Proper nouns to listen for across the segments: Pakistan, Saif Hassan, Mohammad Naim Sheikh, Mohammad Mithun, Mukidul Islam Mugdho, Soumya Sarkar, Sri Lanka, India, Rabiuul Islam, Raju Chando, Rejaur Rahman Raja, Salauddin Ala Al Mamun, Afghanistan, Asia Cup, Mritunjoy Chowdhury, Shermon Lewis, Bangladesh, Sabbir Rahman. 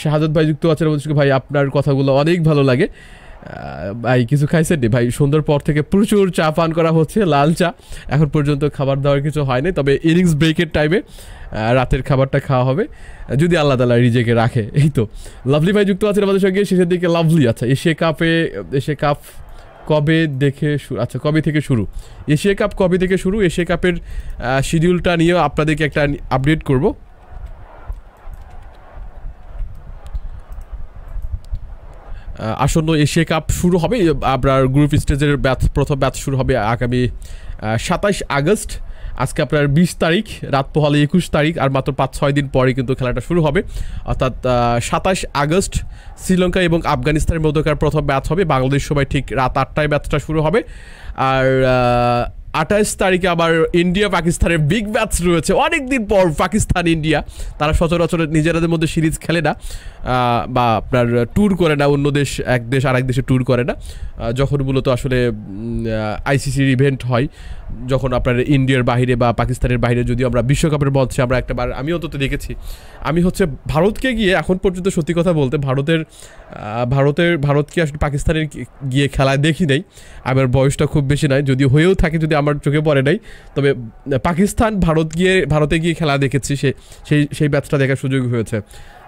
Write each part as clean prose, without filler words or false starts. শাহাদাত ভাই যুক্ত আছেন আমাদের ভাই আপনার কথাগুলো অনেক ভালো লাগে ভাই কিছু খাইছেন নি ভাই সুন্দর পর থেকে প্রচুর চা পান করা হচ্ছে লাল চা এখন পর্যন্ত খাবার দাবার কিছু হয়নি তবে ইনিংস ব্রেকের টাইমে রাতের খাবারটা খাওয়া হবে যদি আল্লাহ তাআলা রিজিকে রাখে এই তো লাভলি ভাই যুক্ত আছেন আমাদের সঙ্গে শেষের দিকে লাভলি আচ্ছা এশিয়া কাপ কবে দেখে আচ্ছা কবে থেকে শুরু এশিয়া কাপ কবে থেকে শুরু এশিয়া কাপের শিডিউলটা নিয়ে আপনাদেরকে একটা আপডেট করব আসন্ন এশিয়া কাপ শুরু হবে আপনার গ্রুপ স্টেজের ব্যাচ প্রথম ব্যাচ শুরু হবে আগামী 27 আগস্ট আজকে আপনার 20 তারিখ রাত পোহালে 21 তারিখ আর মাত্র 5-6 দিন পরে কিন্তু খেলাটা শুরু হবে অর্থাৎ 27 আগস্ট শ্রীলঙ্কা এবং আফগানিস্তানের মধ্যকার প্রথম ম্যাচ হবে বাংলাদেশ সময় ঠিক রাত 8টায় ম্যাচটা শুরু হবে আর 28 তারিখে আবার ইন্ডিয়া পাকিস্তানের বিগ ম্যাচ রয়েছে অনেক দিন পর পাকিস্তান ইন্ডিয়া তারা সচরাচর নিজেদের মধ্যে সিরিজ খেলে না বা আপনার ট্যুর করে না অন্য দেশ এক দেশ আরেক দেশে ট্যুর করে না যখন মূলত আসলে আইসিসির ইভেন্ট হয় যখন আপনার ইন্ডিয়ার বাইরে বা পাকিস্তানের বাইরে যদি আমরা বিশ্বকাপের মঞ্চে আমরা একটাবার আমি অন্তত দেখেছি আমি হচ্ছে ভারতকে গিয়ে এখন পর্যন্ত সত্যি কথা বলতে ভারতকে আসলে পাকিস্তানের গিয়ে খেলায় দেখি নাই আমার বয়সটা খুব বেশি নয় যদি হয়েও থাকে যদি আমার চোখে পড়ে নাই তবে পাকিস্তান ভারতে গিয়ে খেলা দেখেছি সেই ম্যাচটা দেখার সুযোগ হয়েছে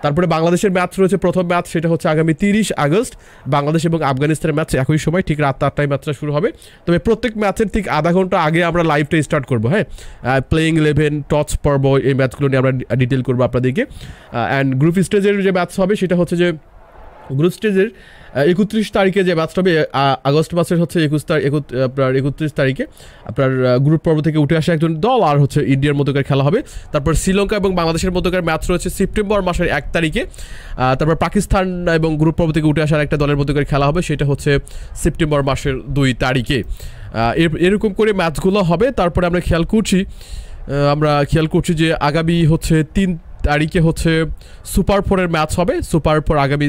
তারপরে বাংলাদেশের ম্যাচ রয়েছে প্রথম ম্যাচ সেটা হচ্ছে আগামী 30 আগস্ট বাংলাদেশ এবং আফগানিস্তানের ম্যাচ একই সময় ঠিক রাত 8টায় ম্যাচটা শুরু হবে তবে প্রত্যেক ম্যাচের ঠিক আধা ঘন্টা আগে আমরা লাইভটা স্টার্ট করব হ্যাঁ প্লেইং 11 টচ পর্ব এই ম্যাচগুলো নিয়ে আমরা ডিটেইল করব আপনাদেরকে এন্ড গ্রুপ স্টেজের যে ম্যাচ হবে সেটা হচ্ছে যে গ্রুপ স্টেজের 31 তারিখে যে ম্যাচটা হবে আগস্ট মাসের হচ্ছে 21 তারিখে আপনার গ্রুপ পর্ব থেকে উঠে আসা একজন দল আর হচ্ছে ইন্ডিয়ার মধ্যকার খেলা হবে তারপর শ্রীলঙ্কা এবং বাংলাদেশের মধ্যকার ম্যাচ রয়েছে সেপ্টেম্বর মাসের 1 তারিখে তারপর পাকিস্তান এবং গ্রুপ পর্ব থেকে উঠে আসার একটা দলের মধ্যকার খেলা হবে সেটা হচ্ছে সেপ্টেম্বর মাসের 2 তারিখে এরকম করে ম্যাচগুলো হবে তারপরে আমরা খেয়াল করছি যে আগামী হচ্ছে 3 তারিখে হচ্ছে সুপার ফোরের ম্যাচ হবে সুপার ফোর আগামী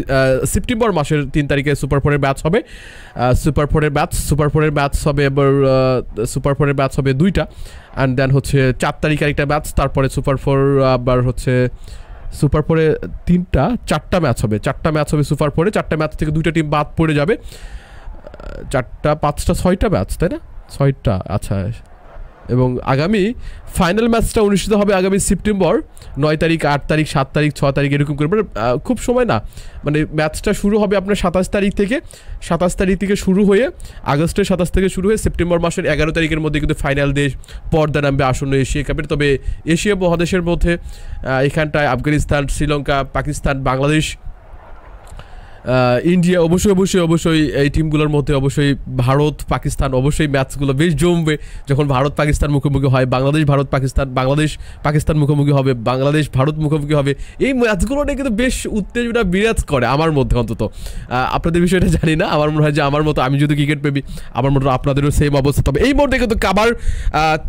সেপ্টেম্বর মাসের 3 তারিখে সুপার ফোরের ম্যাচ হবে দুইটা অ্যান্ড দেন হচ্ছে 4 তারিখ আরেকটা ম্যাচ তারপরে সুপার ফোর আবার হচ্ছে সুপার ফোরে 4টা ম্যাচ হবে সুপার ফোরে 4টা ম্যাচ থেকে 2টা টিম বাদ পড়ে যাবে 4টা 5টা 6টা ম্যাচ তাই না 6টা আচ্ছা এবং আগামী ফাইনাল ম্যাচটা অনুষ্ঠিত হবে আগামী সেপ্টেম্বর 9 তারিখ 8 তারিখ 7 তারিখ 6 তারিখ এরকম করে খুব সময় না মানে ম্যাচটা শুরু হবে আপনার 27 তারিখ থেকে শুরু হয়ে আগস্টের 27 থেকে শুরু হয়ে সেপ্টেম্বর মাসের 11 তারিখের মধ্যে কিন্তু ফাইনাল দেশ পর্দা নামবে আসন্ন এশিয়া কাপের তবে এশিয়া মহাদেশের মধ্যে এখানটায় আফগানিস্তান শ্রীলঙ্কা পাকিস্তান বাংলাদেশ ইন্ডিয়া অবশ্যই এই টিমগুলোর মধ্যে ভারত পাকিস্তান ম্যাচগুলো বেশ জমবে যখন ভারত পাকিস্তান মুখোমুখি হয় বাংলাদেশ ভারত পাকিস্তান বাংলাদেশ পাকিস্তান মুখোমুখি হবে বাংলাদেশ ভারত মুখোমুখি হবে এই ম্যাচগুলো নিয়ে কিন্তু বেশ উত্তেজনা বিরাজ করে আমার মধ্যে অন্তত আপনাদের বিষয়টা জানি না আমার মনে হয় যে আমার মতো আমি যদি ক্রিকেট প্রেমী আমার মনে হয় আপনাদেরও সেম অবস্থা তবে এই মুহূর্তে কিন্তু কাভার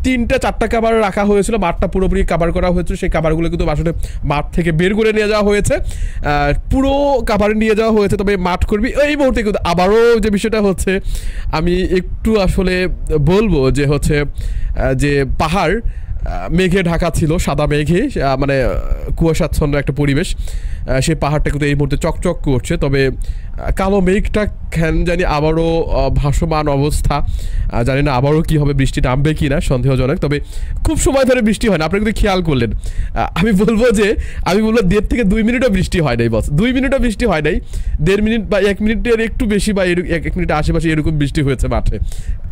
3-4টা কাভার রাখা হয়েছিল মাঠটা পুরোপুরি কাভার করা হয়েছিল সেই কাভারগুলো কিন্তু আসলে মাঠ থেকে বের করে নিয়ে যাওয়া হয়েছে পুরো কাভার নিয়ে যাওয়া তবে মাঠ করবি এই মুহূর্তে কিন্তু আবারও যে বিষয়টা হচ্ছে আমি একটু আসলে বলবো যে হচ্ছে যে পাহাড় মেঘে ঢাকা ছিল সাদা মেঘে মানে কুয়াশাচ্ছন্ন একটা পরিবেশ সেই পাহাড়টা কিন্তু এই মুহূর্তে চকচক করছে তবে কালো মেঘটা খেন জানি আবারও ভাসমান অবস্থা জানি না আবারও কী হবে বৃষ্টি নামবে কি না সন্দেহজনক তবে খুব সময় ধরে বৃষ্টি হয় না আপনি কিন্তু খেয়াল করলেন আমি বলবো 1.5 থেকে 2 মিনিটও বৃষ্টি হয় নাই বস 2 মিনিটও বৃষ্টি হয় নাই 1.5 মিনিট বা 1 মিনিটের একটু বেশি বা 1 মিনিটের আশেপাশে এরকম বৃষ্টি হয়েছে মাঠে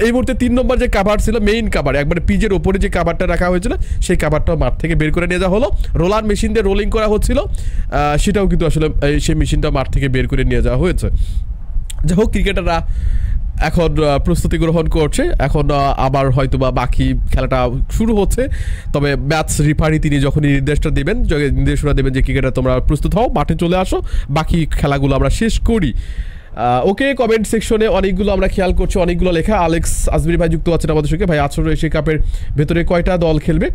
এই মুহূর্তে 3 নম্বর যে কাভার ছিল মেইন কাভার একবারে পিচের ওপরে যে কাভারটা রাখা হয়েছিল সেই কাভারটাও মাঠ থেকে বের করে নিয়ে যাওয়া হলো রোলার মেশিন দিয়ে রোলিং করা হচ্ছিল সেটাও কিন্তু আসলে সেই মেশিনটা মাঠ থেকে বের করে নিয়ে যাওয়া হয়েছে যাই হোক ক্রিকেটাররা এখন প্রস্তুতি গ্রহণ করছে এখন আবার হয়তো বা বাকি খেলাটা শুরু হচ্ছে তবে ম্যাচ রেফারি তিনি যখন নির্দেশনা দেবেন যে ক্রিকেটার তোমরা প্রস্তুত হও মাঠে চলে আসো বাকি খেলাগুলো আমরা শেষ করি ওকে কমেন্ট সেকশনে অনেকগুলো আমরা খেয়াল করছি অনেকগুলো লেখা আলেক্স আজমির ভাই যুক্ত আছেন আমাদের সঙ্গে ভাই আসন্ন এশিয়া কাপের ভেতরে কয়টা দল খেলবে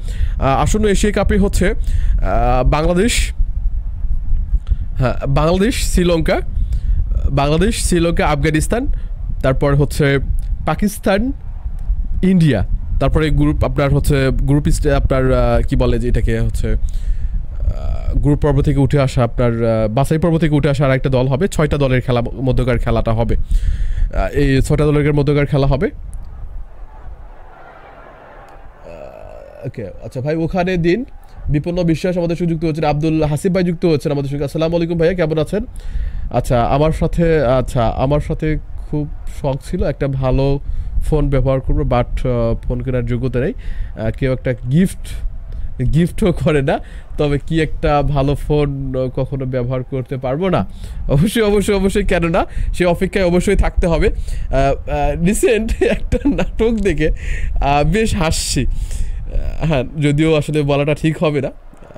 আসন্ন এশিয়া কাপে হচ্ছে বাংলাদেশ শ্রীলঙ্কা আফগানিস্তান তারপর হচ্ছে পাকিস্তান ইন্ডিয়া তারপরে গ্রুপ আপনার হচ্ছে গ্রুপ আপনার কি বলে যে এটাকে হচ্ছে গ্রুপ পর্ব থেকে উঠে আসা আপনার বাছাই পর্ব থেকে উঠে আসা আরেকটা দল হবে ছয়টা দলের খেলা মধ্যকার খেলাটা হবে এই ছয়টা দলের মধ্যকার খেলা হবে ওকে আচ্ছা ভাই ওখানে দিন বিপন্ন বিশ্বাস আমাদের সঙ্গে যুক্ত হচ্ছেন আব্দুল হাসিব ভাই যুক্ত হচ্ছেন আমাদের সঙ্গে আসসালামু আলাইকুম ভাইয়া কেমন আছেন আচ্ছা আমার সাথে খুব শখ ছিল একটা ভালো ফোন ব্যবহার করব বাট ফোন কেনার যোগ্যতা নেই কেউ একটা গিফটও করে না তবে কি একটা ভালো ফোন কখনো ব্যবহার করতে পারবো না অবশ্যই কেন না সেই অপেক্ষায় অবশ্যই থাকতে হবে রিসেন্ট একটা নাটক দেখে বেশ হাসছি হ্যাঁ যদিও আসলে বলাটা ঠিক হবে না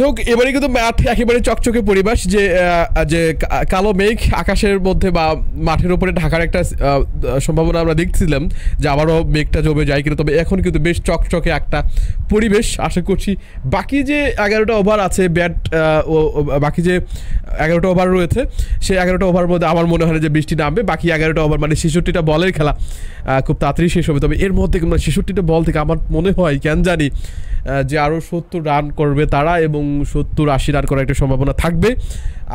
যোগ এবারে কিন্তু মাঠ একেবারে চকচকে পরিবেশ যে যে কালো মেঘ আকাশের মধ্যে বা মাঠের উপরে ঢাকার একটা সম্ভাবনা আমরা দেখছিলাম যে আবারও মেঘটা জমে যায় কিন্তু তবে এখন কিন্তু বেশ চকচকে একটা পরিবেশ আশা করছি বাকি যে ১১টা ওভার আছে বাকি যে ১১টা ওভার রয়েছে সেই ১১টা ওভার মধ্যে আমার মনে হয় যে বৃষ্টি নামবে বাকি ১১টা ওভার মানে ৬৬টা বলের খেলা খুব তাড়াতাড়ি শেষ হবে তবে এর মধ্যে কিন্তু ৬৬টা বল থেকে আমার মনে হয় কেন জানি যে আরও ৭০ রান করবে তারা এবং ৭০-৮০ রান করার একটা সম্ভাবনা থাকবে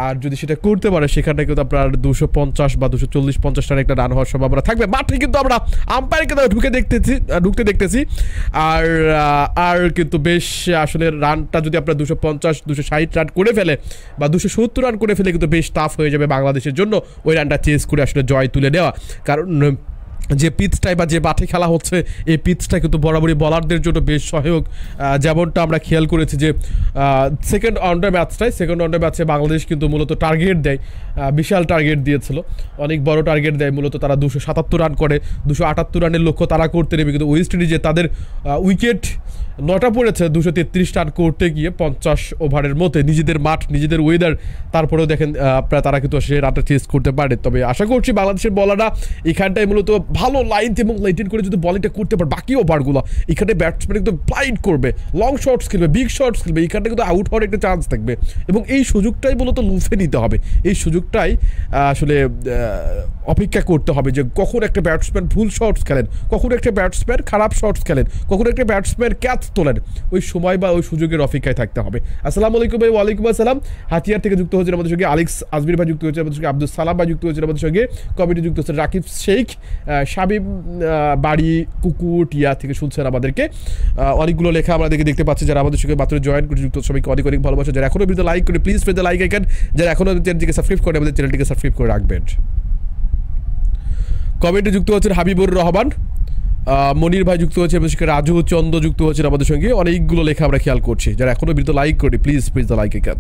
আর যদি সেটা করতে পারে সেখানে কিন্তু আপনার ২৫০ বা ২৪০-৫০ রান একটা রান হওয়ার সম্ভাবনা থাকবে মাঠে কিন্তু আমরা আম্পায়ারকে ঢুকতে দেখতেছি আর আর কিন্তু বেশ আসলে রানটা যদি আপনার ২৫০-২৬০ রান করে ফেলে বা ২৭০ রান করে ফেলে কিন্তু বেশ টাফ হয়ে যাবে বাংলাদেশের জন্য ওই রানটা চেস করে আসলে জয় তুলে নেওয়া কারণ যে পিচটাই বা যে মাঠে খেলা হচ্ছে এই পিচটা কিন্তু বরাবরই বলারদের জন্য বেশ সহায়ক যেমনটা আমরা খেয়াল করেছি যে সেকেন্ড ওয়ানডে ম্যাচে বাংলাদেশ কিন্তু মূলত টার্গেট দেয় বিশাল টার্গেট দিয়েছিল অনেক বড় টার্গেট দেয় মূলত তারা ২৭৭ রান করে ২৭৮ রানের লক্ষ্য তারা করতে নেবে কিন্তু ওয়েস্ট ইন্ডিজে তাদের উইকেট ৯টা পড়েছে ২৩৩ রান করতে গিয়ে ৫০ ওভারের মধ্যে নিজেদের মাঠ নিজেদের ওয়েদার তারপরেও দেখেন আপনারা তারা কিন্তু সে রানটা চেস করতে পারে তবে আশা করছি বাংলাদেশের বলাররা এখানটায় মূলত ভালো লাইন এবং লাইটেন করে যদি বলিংটা করতে পারে বাকি ওভারগুলো এখানে ব্যাটসম্যান কিন্তু ব্লাইন্ড করবে লং শটস খেলবে বিগ শটস খেলবে এখানটা কিন্তু আউট হওয়ার একটা চান্স থাকবে এবং এই সুযোগটাই মূলত লুফে নিতে হবে এই সুযোগটাই আসলে অপেক্ষা করতে হবে যে কখন একটা ব্যাটসম্যান ভুল শটস খেলেন কখন একটা ব্যাটসম্যান খারাপ শটস খেলেন কখন একটা ব্যাটসম্যান ক্যাচ তোলেন ওই সময় বা ওই সুযোগের অপেক্ষায় থাকতে হবে আসসালামু আলাইকুম ভাই ওয়ালাইকুম আসসালাম হাতিয়ার থেকে যুক্ত হয়েছেন আমাদের সঙ্গে আলেক্স আজমির ভাই যুক্ত হয়েছেন আমাদের সঙ্গে আব্দুল সালাম ভাই যুক্ত হয়েছেন আমাদের সঙ্গে কমিটি যুক্ত হয়েছেন রাকিব শেখ শাবিব বাড়ি কুকুটিয়া থেকে শুনছেন আমাদেরকে অনেকগুলো লেখা আমরা দেখতে পাচ্ছি যারা আমাদের সঙ্গে মাত্র জয়েন করে যুক্ত সবাইকে অনেক ভালোবাসা যারা এখনও ভিডিও লাইক করে please press the like icon যারা এখনও চ্যানেলটিকে সাবস্ক্রাইব করে আমাদের চ্যানেলটিকে সাবস্ক্রাইব করে রাখবেন কমেন্টে যুক্ত হচ্ছেন হাবিবুর রহমান মনির ভাই যুক্ত হচ্ছে আমাদের সঙ্গে রাজু চন্দ যুক্ত হচ্ছেন আমাদের সঙ্গে অনেকগুলো লেখা আমরা খেয়াল করছি যারা এখনও ভিডিও লাইক করে please press the like icon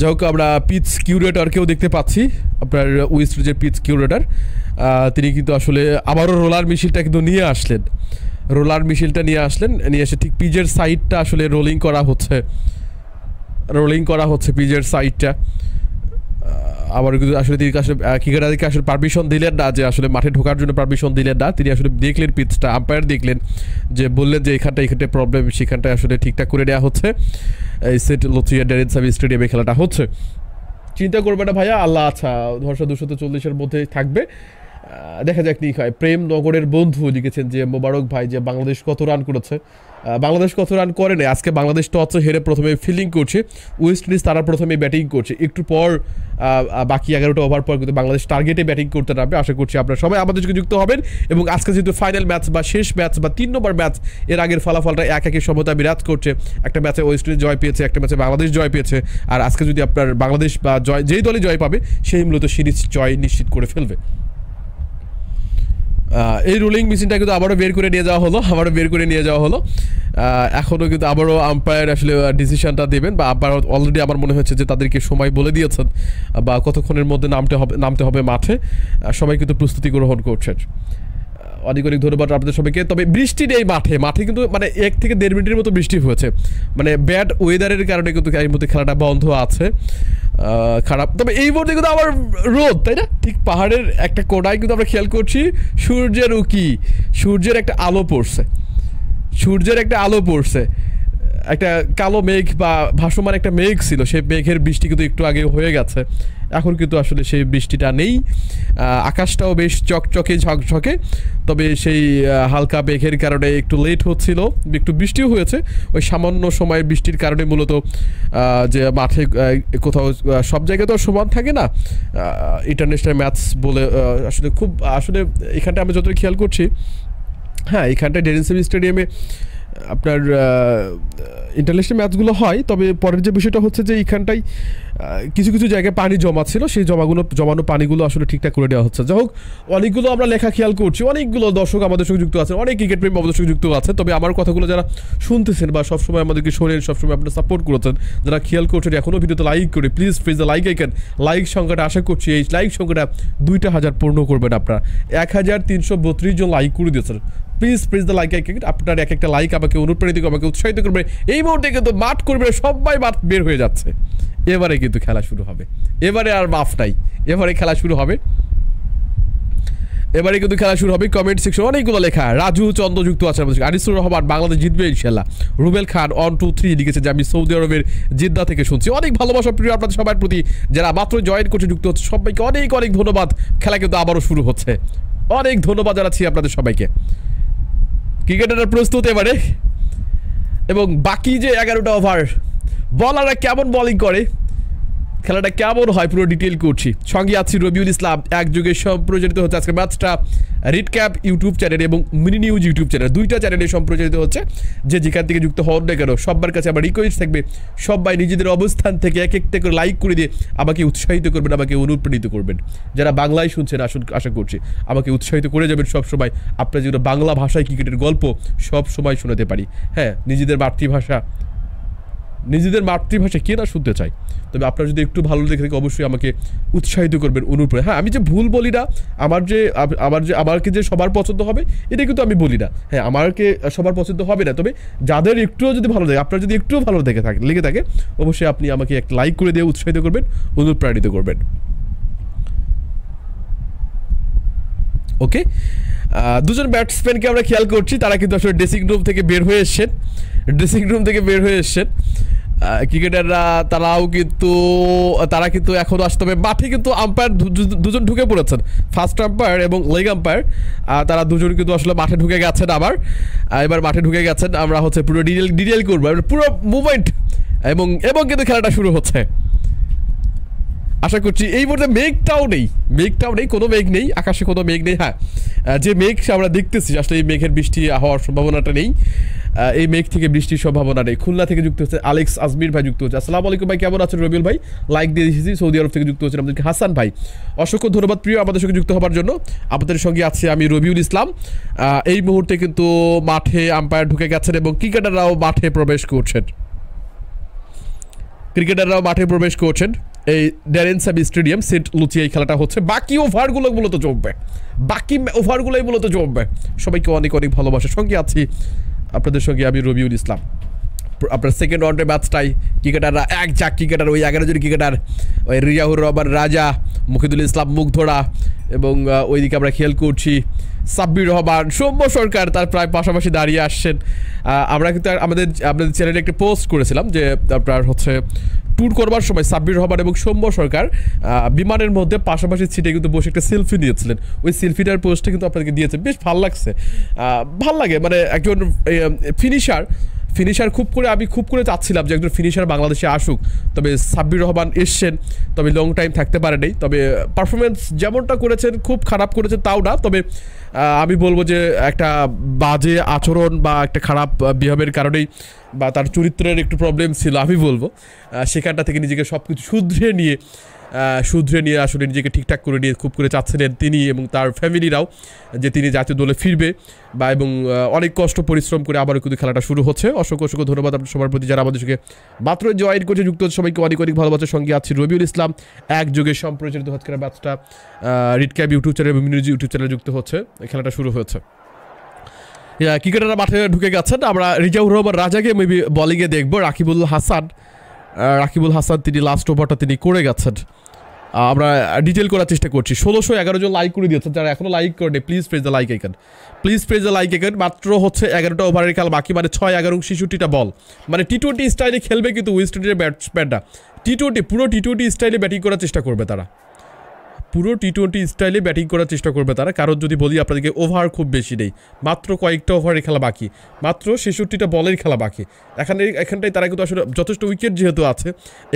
যাই হোক আমরা পিচ কিউরেটরকেও দেখতে পাচ্ছি আপনার ওয়েস্ট ইন্ডিজের পিচ কিউরেটর তিনি কিন্তু আসলে আবারও রোলার মিশিলটা নিয়ে আসলেন নিয়ে এসে ঠিক পিচের সাইডটা আসলে রোলিং করা হচ্ছে পিচের সাইডটা আবার কিন্তু আসলে তিনি আসলে ক্রিকেটারদেরকে আসলে পারমিশন দিলেন না যে আসলে মাঠে ঢোকার জন্য পারমিশন দিলেন না তিনি আসলে দেখলেন পিচটা আম্পায়ার দেখলেন যে বললেন যে এখানটায় প্রবলেম সেখানটায় আসলে ঠিকঠাক করে নেওয়া হচ্ছে এই সেট লুথিয়া ড্যারেন সামি স্টেডিয়ামে খেলাটা হচ্ছে চিন্তা করবে না ভাইয়া আল্লাহ আচ্ছা ২৪০-২৪০ মধ্যে থাকবে দেখা যাক কি হয় প্রেম নগরের বন্ধু লিখেছেন যে মোবারক ভাই যে বাংলাদেশ কত রান করে নেই আজকে বাংলাদেশ টস হেরে প্রথমে ফিল্ডিং করছে ওয়েস্ট ইন্ডিজ তারা প্রথমে ব্যাটিং করছে একটু পর বাকি ১১টা ওভার পর কিন্তু বাংলাদেশ টার্গেটে ব্যাটিং করতে পারবে আশা করছি আপনারা সবাই আমাদের সঙ্গে যুক্ত হবেন এবং আজকে যেহেতু ফাইনাল ম্যাচ বা শেষ ম্যাচ বা ৩ নম্বর ম্যাচ এর আগের ফলাফলটা 1-1 সমতা বিরাজ করছে একটা ম্যাচে ওয়েস্ট ইন্ডিজ জয় পেয়েছে একটা ম্যাচে বাংলাদেশ জয় পেয়েছে আর আজকে যদি আপনার বাংলাদেশ বা যেই দলই জয় পাবে সেই মূলত সিরিজ জয় নিশ্চিত করে ফেলবে এই রুলিং মেশিনটা কিন্তু আবারও বের করে নিয়ে যাওয়া হলো এখনও কিন্তু আবারও আম্পায়ার আসলে ডিসিশনটা দেবেন বা আবার অলরেডি আমার মনে হচ্ছে যে তাদেরকে সময় বলে দিয়েছেন বা কতক্ষণের মধ্যে নামতে হবে মাঠে সবাই কিন্তু প্রস্তুতি গ্রহণ করছেন অনেক অনেক ধন্যবাদ আপনাদের সবাইকে। তবে বৃষ্টি নেই মাঠে, কিন্তু মানে 1 থেকে 1.5 মিনিটের মতো বৃষ্টি হয়েছে, মানে ব্যাড ওয়েদারের কারণে কিন্তু এই মুহূর্তে খেলাটা বন্ধ আছে, খারাপ। তবে এই মুহূর্তে কিন্তু আবার রোদ, তাই না? ঠিক পাহাড়ের একটা কোণায় কিন্তু আমরা খেয়াল করছি সূর্যের উকি, সূর্যের একটা আলো পড়ছে, একটা কালো মেঘ বা ভাসমান একটা মেঘ ছিল, সেই মেঘের বৃষ্টি কিন্তু একটু আগে হয়ে গেছে, এখন কিন্তু আসলে সেই বৃষ্টিটা নেই। আকাশটাও বেশ চকচকে ঝকঝকে, তবে সেই হালকা মেঘের কারণে একটু লেট হচ্ছিল, একটু বৃষ্টিও হয়েছে। ওই সামান্য সময় বৃষ্টির কারণে মূলত যে মাঠে কোথাও সব জায়গায় তো সমান থাকে না, ইন্টারন্যাশনাল ম্যাচ বলে আসলে খুব এখানটা আমি যতটা খেয়াল করছি, হ্যাঁ এখানটা ড্যারেন স্যামি স্টেডিয়ামে আপনার ইন্টারন্যাশনাল ম্যাচগুলো হয়। তবে পরের যে বিষয়টা হচ্ছে যে এইখানটাই কিছু কিছু জায়গায় পানি জমা ছিল, সেই জমানো পানিগুলো আসলে ঠিকঠাক করে দেওয়া হচ্ছে। যাই হোক, অনেকগুলো আমরা লেখা খেয়াল করছি, অনেকগুলো দর্শক আমাদের সঙ্গে যুক্ত আছে, অনেক ক্রিকেট প্রেমী আমাদের সঙ্গে যুক্ত আছে। তবে আমার কথাগুলো যারা শুনতেছেন বা সবসময় আমাদেরকে শোনেন, সবসময় আপনারা সাপোর্ট করেছেন, যারা খেয়াল করছেন এখনও ভিডিওতে লাইক করে, please please like icon, like সংখ্যাটা আশা করছি এই লাইক সংখ্যাটা 2000 পূর্ণ করবেন আপনারা। 1332 জন লাইক করে দিয়েছেন, please please the like icon. আপনার এক একটা লাইক আমাকে অনুপ্রাণিত করবে, আমাকে উৎসাহিত করবে। এই মুহূর্তে কিন্তু মাঠ করবে, সবাই মাঠ বের হয়ে যাচ্ছে, এবারে কিন্তু খেলা শুরু হবে, এবারে আর মাফ নাই, এবারে খেলা শুরু হবে, এবারে কিন্তু খেলা শুরু হবে। কমেন্ট সেকশন অনেকগুলো লেখা, রাজু চন্দ্র যুক্ত আছে, আনিসুর রহমান বাংলাদেশ জিতবে ইনশাল্লাহ, রুবেল খান 123 লিখেছে যে আমি সৌদি আরবের জিদ্দা থেকে শুনছি। অনেক ভালোবাসা প্রিয় আপনাদের সবার প্রতি, যারা মাত্র জয়েন করছে, যুক্ত হচ্ছে, সবাইকে অনেক অনেক ধন্যবাদ। খেলা কিন্তু আবারও শুরু হচ্ছে, অনেক ধন্যবাদ জানাচ্ছি আপনাদের সবাইকে। ক্রিকেটাররা প্রস্তুত এবারে, এবং বাকি যে 11টা ওভার বলাররা কেমন বোলিং করে, খেলাটা কেমন হয় পুরো ডিটেল করছি। সঙ্গে আছি রবিউল ইসলাম। একযোগে সম্প্রচারিত হচ্ছে আজকের ম্যাচটা রিড ক্যাপ ইউটিউব চ্যানেল এবং মিনি নিউজ ইউটিউব চ্যানেল, 2টা চ্যানেলে সম্প্রচারিত হচ্ছে। যে যেখান থেকে যুক্ত হন না কেন, সবার কাছে আমার রিকোয়েস্ট থাকবে, সবাই নিজেদের অবস্থান থেকে এক একটা করে লাইক করে দিয়ে আমাকে উৎসাহিত করবেন, আমাকে অনুপ্রাণিত করবেন। যারা বাংলায় শুনছেন, আশা করছি আমাকে উৎসাহিত করে যাবেন সবসময়, আপনারা যেগুলো বাংলা ভাষায় ক্রিকেটের গল্প সবসময় শোনাতে পারি। হ্যাঁ, নিজেদের মাতৃভাষা কে না শুনতে চাই, তবে আপনারা যদি একটু ভালো লেগে থাকে অবশ্যই আমাকে উৎসাহিত করবেন, অনুপ্রেরণা। হ্যাঁ, আমি যে ভুল বলি না, আমাকে যে সবার পছন্দ হবে এটা কিন্তু আমি বলি না। হ্যাঁ, আমাকে সবার পছন্দ হবে না, তবে যাদের একটুও যদি ভালো লাগে, আপনারা যদি একটুও ভালো লেগে থাকে অবশ্যই আপনি আমাকে একটা লাইক করে দিয়ে উৎসাহিত করবেন, অনুপ্রাণিত করবেন। ওকে, দুজন ব্যাটসম্যানকে আমরা খেয়াল করছি, তারা কিন্তু আসলে ড্রেসিং রুম থেকে বের হয়ে এসছেন ক্রিকেটাররা। তারা কিন্তু এখন আসতে হবে মাঠে। কিন্তু আম্পায়ার দুজন ঢুকে পড়েছেন, ফার্স্ট আম্পায়ার এবং লেগ আম্পায়ার, তারা দুজন কিন্তু আসলে মাঠে ঢুকে গেছেন। এবার মাঠে ঢুকে গেছেন। আমরা হচ্ছে পুরো ডিটেল করবো, পুরো মুভমেন্ট এবং কিন্তু খেলাটা শুরু হচ্ছে। আশা করছি এই মুহূর্তে মেঘটাও নেই, কোনো মেঘ নেই, আকাশে কোনো মেঘ নেই। হ্যাঁ, যে মেঘ আমরা দেখতেছি আসলে এই মেঘের বৃষ্টি হওয়ার সম্ভাবনাটা নেই, এই মেঘ থেকে বৃষ্টির সম্ভাবনা নেই। খুলনা থেকে যুক্ত হচ্ছে আলেক্স আজমির ভাই, যুক্ত হচ্ছে। আসসালামু আলাইকুম ভাই, কেমন আছেন? রবিউল ভাই লাইক দিয়ে দিয়েছি। সৌদি আরব থেকে যুক্ত হচ্ছেন আমাদেরকে হাসান ভাই, অসংখ্য ধন্যবাদ প্রিয় আমাদের সঙ্গে যুক্ত হওয়ার জন্য। আমাদের সঙ্গে আছে আমি রবিউল ইসলাম। এই মুহূর্তে কিন্তু মাঠে আম্পায়ার ঢুকে গেছেন এবং ক্রিকেটাররাও মাঠে প্রবেশ করছেন, এই Darren Sammy stadium Saint Lucia এই খেলাটা হচ্ছে। বাকি ওভারগুলোই মূলত জমবে। সবাইকে অনেক অনেক ভালোবাসা, সঙ্গে আছি আপনাদের সঙ্গে আমি রবিউল ইসলাম। আপনার সেকেন্ড রাউন্ডের ম্যাচটাই ক্রিকেটাররা এক ঝাঁক ক্রিকেটার, ওই 11 জন ক্রিকেটার, ওই রেজাউর রহমান রাজা, মুকিদুল ইসলাম মুগ্ধোরা, এবং ওইদিকে আমরা খেয়াল করছি সাব্বির রহমান, সৌম্য সরকার তার প্রায় পাশাপাশি দাঁড়িয়ে আসছেন। আমরা কিন্তু আমাদের চ্যানেলে একটা পোস্ট করেছিলাম যে আপনার হচ্ছে ট্যুর করবার সময় সাব্বির রহমান এবং সৌম্য সরকার বিমানের মধ্যে পাশাপাশি সিটে কিন্তু বসে একটা সেলফি নিয়েছিলেন। ওই সেলফিটার পোস্টটা কিন্তু আপনাদেরকে দিয়েছে, বেশ ভালো লাগছে, ভালো লাগে। মানে একজন ফিনিশার খুব করে চাচ্ছিলাম যে একজন ফিনিশার বাংলাদেশে আসুক, তবে সাব্বির রহমান এসছেন, তবে লং টাইম থাকতে পারেনি। তবে পারফরমেন্স যেমনটা করেছেন, খুব খারাপ করেছেন তাও না, তবে আমি বলবো যে একটা বাজে আচরণ বা একটা খারাপ বিহেভিয়ারের কারণেই বা তার চরিত্রের একটু প্রবলেম ছিল আমি বলবো, সেখানটা থেকে নিজেকে সব কিছু শুধরে নিয়ে শুধরে নিয়ে আসলে নিজেকে ঠিকঠাক করে নিয়ে খুব করে চাচ্ছিলেন তিনি এবং তার ফ্যামিলিরাও যে তিনি জাতীয় দলে ফিরবে বা এবং অনেক কষ্ট পরিশ্রম করে আবার কিন্তু খেলাটা শুরু হচ্ছে অসংখ্য অসংখ্য ধন্যবাদ আপনাদের সবার প্রতি যারা আমাদের সঙ্গে মাত্র জয়েন করছে যুক্ত হচ্ছে সবাইকে অনেক অনেক ভালোবাসার সঙ্গে আছি রবিউল ইসলাম একযোগে সম্প্রচারিত আজকের ম্যাচটা রিড ক্যাব ইউটিউব চ্যানেল এবং মিনিজি ইউটিউব চ্যানেলে যুক্ত হচ্ছে খেলাটা শুরু হয়েছে ক্রিকেটাররা মাঠে ঢুকে গেছেন আমরা রিজাউর রহমান রাজাকে মেবি বলিংয়ে দেখবো রাকিবুল হাসান তিনি লাস্ট ওভারটা তিনি করে গেছেন আমরা ডিটেল করার চেষ্টা করছি ১৬১১ জন লাইক করে দিয়েছেন যারা এখনও লাইক করেনি please press the like icon মাত্র হচ্ছে ১১টা ওভারের খেলা বাকি মানে ৬/১৬টা বল মানে T20 স্টাইলে খেলবে কিন্তু ওয়েস্ট ইন্ডিজের ব্যাটসম্যানরা পুরো T20 স্টাইলে ব্যাটিং করার চেষ্টা করবে তারা পুরো T20 স্টাইলে ব্যাটিং করার চেষ্টা করবে তারা কারণ যদি বলি আপনাদেরকে ওভার খুব বেশি নেই মাত্র কয়েকটা ওভারের খেলা বাকি মাত্র ৬৬টা বলের খেলা বাকি এখানটাই তারা কিন্তু আসলে যথেষ্ট উইকেট যেহেতু আছে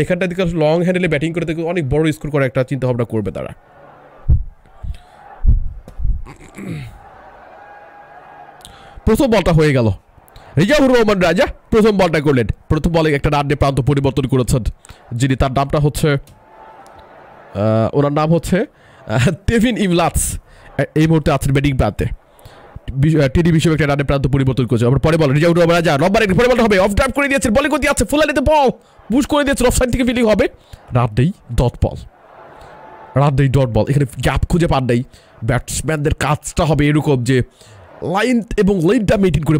এখানটায় দিকে লং হ্যান্ডেলে ব্যাটিং করতে অনেক বড় স্কোর করার একটা চিন্তাভাবনা করবে তারা প্রথম বলটা হয়ে গেল রিজাউর রহমান রাজা প্রথম বলটা করলেন প্রথম বলে একটা রান নিয়ে প্রান্ত পরিবর্তন করেছেন যিনি তার নামটা হচ্ছে ওনার নাম হচ্ছে তেভিন ইমলাচ এই মুহূর্তে আছেন ব্যাটিং প্রান্তে টেডি বিশপ একটা রানে প্রান্ত পরিবর্তন করছে আবার পরে বল রিজাউর রহমান রাজা নম্বর ১ পরে বলটা হবে অফ ড্রাইভ করে দিয়েছেন বলিং গতি আছে ফুলানিতে বল পুশ করে দিয়েছেন অফ সাইড থেকে ফিলিং হবে রাত দেই ডট বল এখানে গ্যাপ খুঁজে পান নাই ব্যাটসম্যানদের কাজটা হবে এরকম যে লাইন এবং লেনটা মেনটেন করে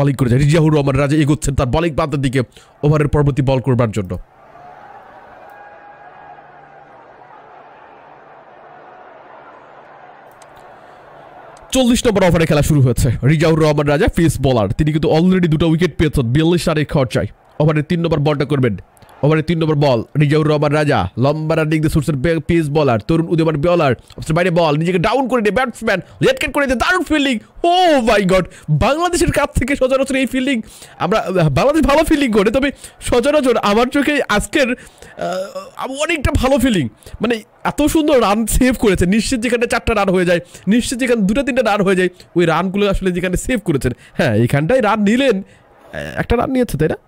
বলিং করে যায় রিজাউর রহমান রাজা এগোচ্ছেন তার বলিং প্রান্তের দিকে ওভারের পরবর্তী বল করবার জন্য চল্লিশ নম্বর ওভারে খেলা শুরু হয়েছে রিজাউর রহমান রাজা ফেস বোলার তিনি কিন্তু অলরেডি দুটো উইকেট পেয়েছেন ৪২ রানের খরচায় ওভারের ৩ নম্বর বলটা করবেন ওভারের ৩ নম্বর বল রিজাউর রহমান রাজা লম্বা রান দিয়ে সুরসের পেস বোলার তরুণ উদীয়মান বোলার বাইরে বল নিজেকে ডাউন করে দিয়ে ব্যাটসম্যান লেট কাট করে দিয়ে দারুণ ফিল্ডিং ও মাই গড বাংলাদেশের কাছ থেকে সচরাচর এই ফিল্ডিং আমরা বাংলাদেশ ভালো ফিল্ডিং করে তবে সচরাচর আমার চোখে আজকের অনেকটা ভালো ফিল্ডিং মানে এত সুন্দর রান সেভ করেছে নিশ্চিত যেখানে 4টা রান হয়ে যায় নিশ্চিত যেখানে 2-3টা রান হয়ে যায় ওই রানগুলো আসলে যেখানে সেভ করেছেন হ্যাঁ এখানটায় রান নিলেন একটা রান নিয়েছে তাই না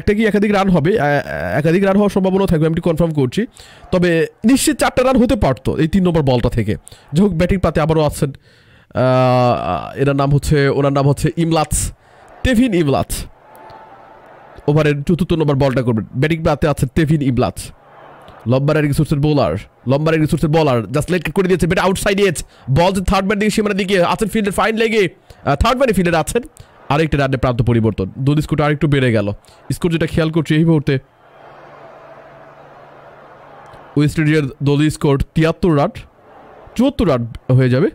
একটা কি একাধিক রান হবে একাধিক রান হওয়ার সম্ভাবনা থাকবে আমি কনফার্ম করছি তবে নিশ্চিত 4টা রান হতে পারতো এই ৩ নম্বর বলটা থেকে যাই হোক ব্যাটিং পাতে আবারও আছেন ওনার নাম হচ্ছে ইমলাচ তেভিন ইমলাচ ওভারের ৪৪ নম্বর বলটা করবেন ব্যাটিং পাতে আছেন তেভিন ইমলাচ লম্বা রিসোর্সের বোলার জাস্ট লেট করে দিয়েছে ব্যাট আউটসাইড এজ বল যে থার্ড ব্যাট দিকে সীমানার দিকে আছেন ফিল্ডের ফাইন লেগে থার্ড ব্যাটে ফিল্ডার আছেন আরেকটা রানের প্রান্ত পরিবর্তন দুই স্কোরটা আরেকটু বেড়ে গেল স্কোর যেটা খেয়াল করছি এই মুহূর্তে ওয়েস্ট ইন্ডিজের দলীয় স্কোর ৭৪ রান ৭৪ রান হয়ে যাবে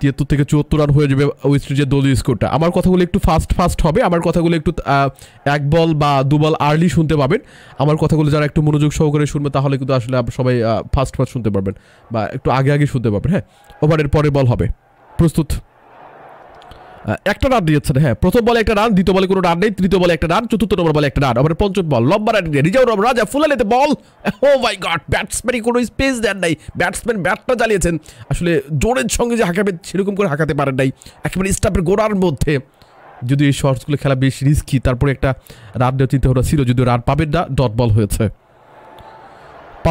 ৭৩ থেকে ৭৪ রান হয়ে যাবে ওয়েস্ট ইন্ডিজের দলীয় স্কোরটা আমার কথাগুলো একটু ফাস্ট হবে আমার কথাগুলো একটু এক বল বা দু বল আর্লি শুনতে পাবেন আমার কথাগুলো যারা একটু মনোযোগ সহকারে শুনবে তাহলে কিন্তু আসলে সবাই ফাস্ট শুনতে পারবেন বা একটু আগে শুনতে পাবেন হ্যাঁ ওভারের পরে বল হবে প্রস্তুত একটা রান দিয়েছেন হ্যাঁ প্রথম বলে একটা রান দ্বিতীয় বলে কোনো রান নেই তৃতীয় বলে একটা রান চতুর্থ নম্বর বলে একটা রান আবার পঞ্চম বল লম্বা রান দিয়ে রিজাউর রহমান রাজা ফুলালেতে বল ও মাই গড ব্যাটসম্যানই কোনো স্পেস দেন নাই ব্যাটসম্যান ব্যাটটা জ্বালিয়েছেন আসলে জোরের সঙ্গে যে হাঁকাবেন সেরকম করে হাঁকাতে পারেন নাই একেবারে স্টাফের গোড়ার মধ্যে যদি এই শর্টসগুলো খেলা বেশ রিস্কি তারপরে একটা রান দেওয়ার চিন্তাভাবনা ছিল যদিও রান পাবেন না ডট বল হয়েছে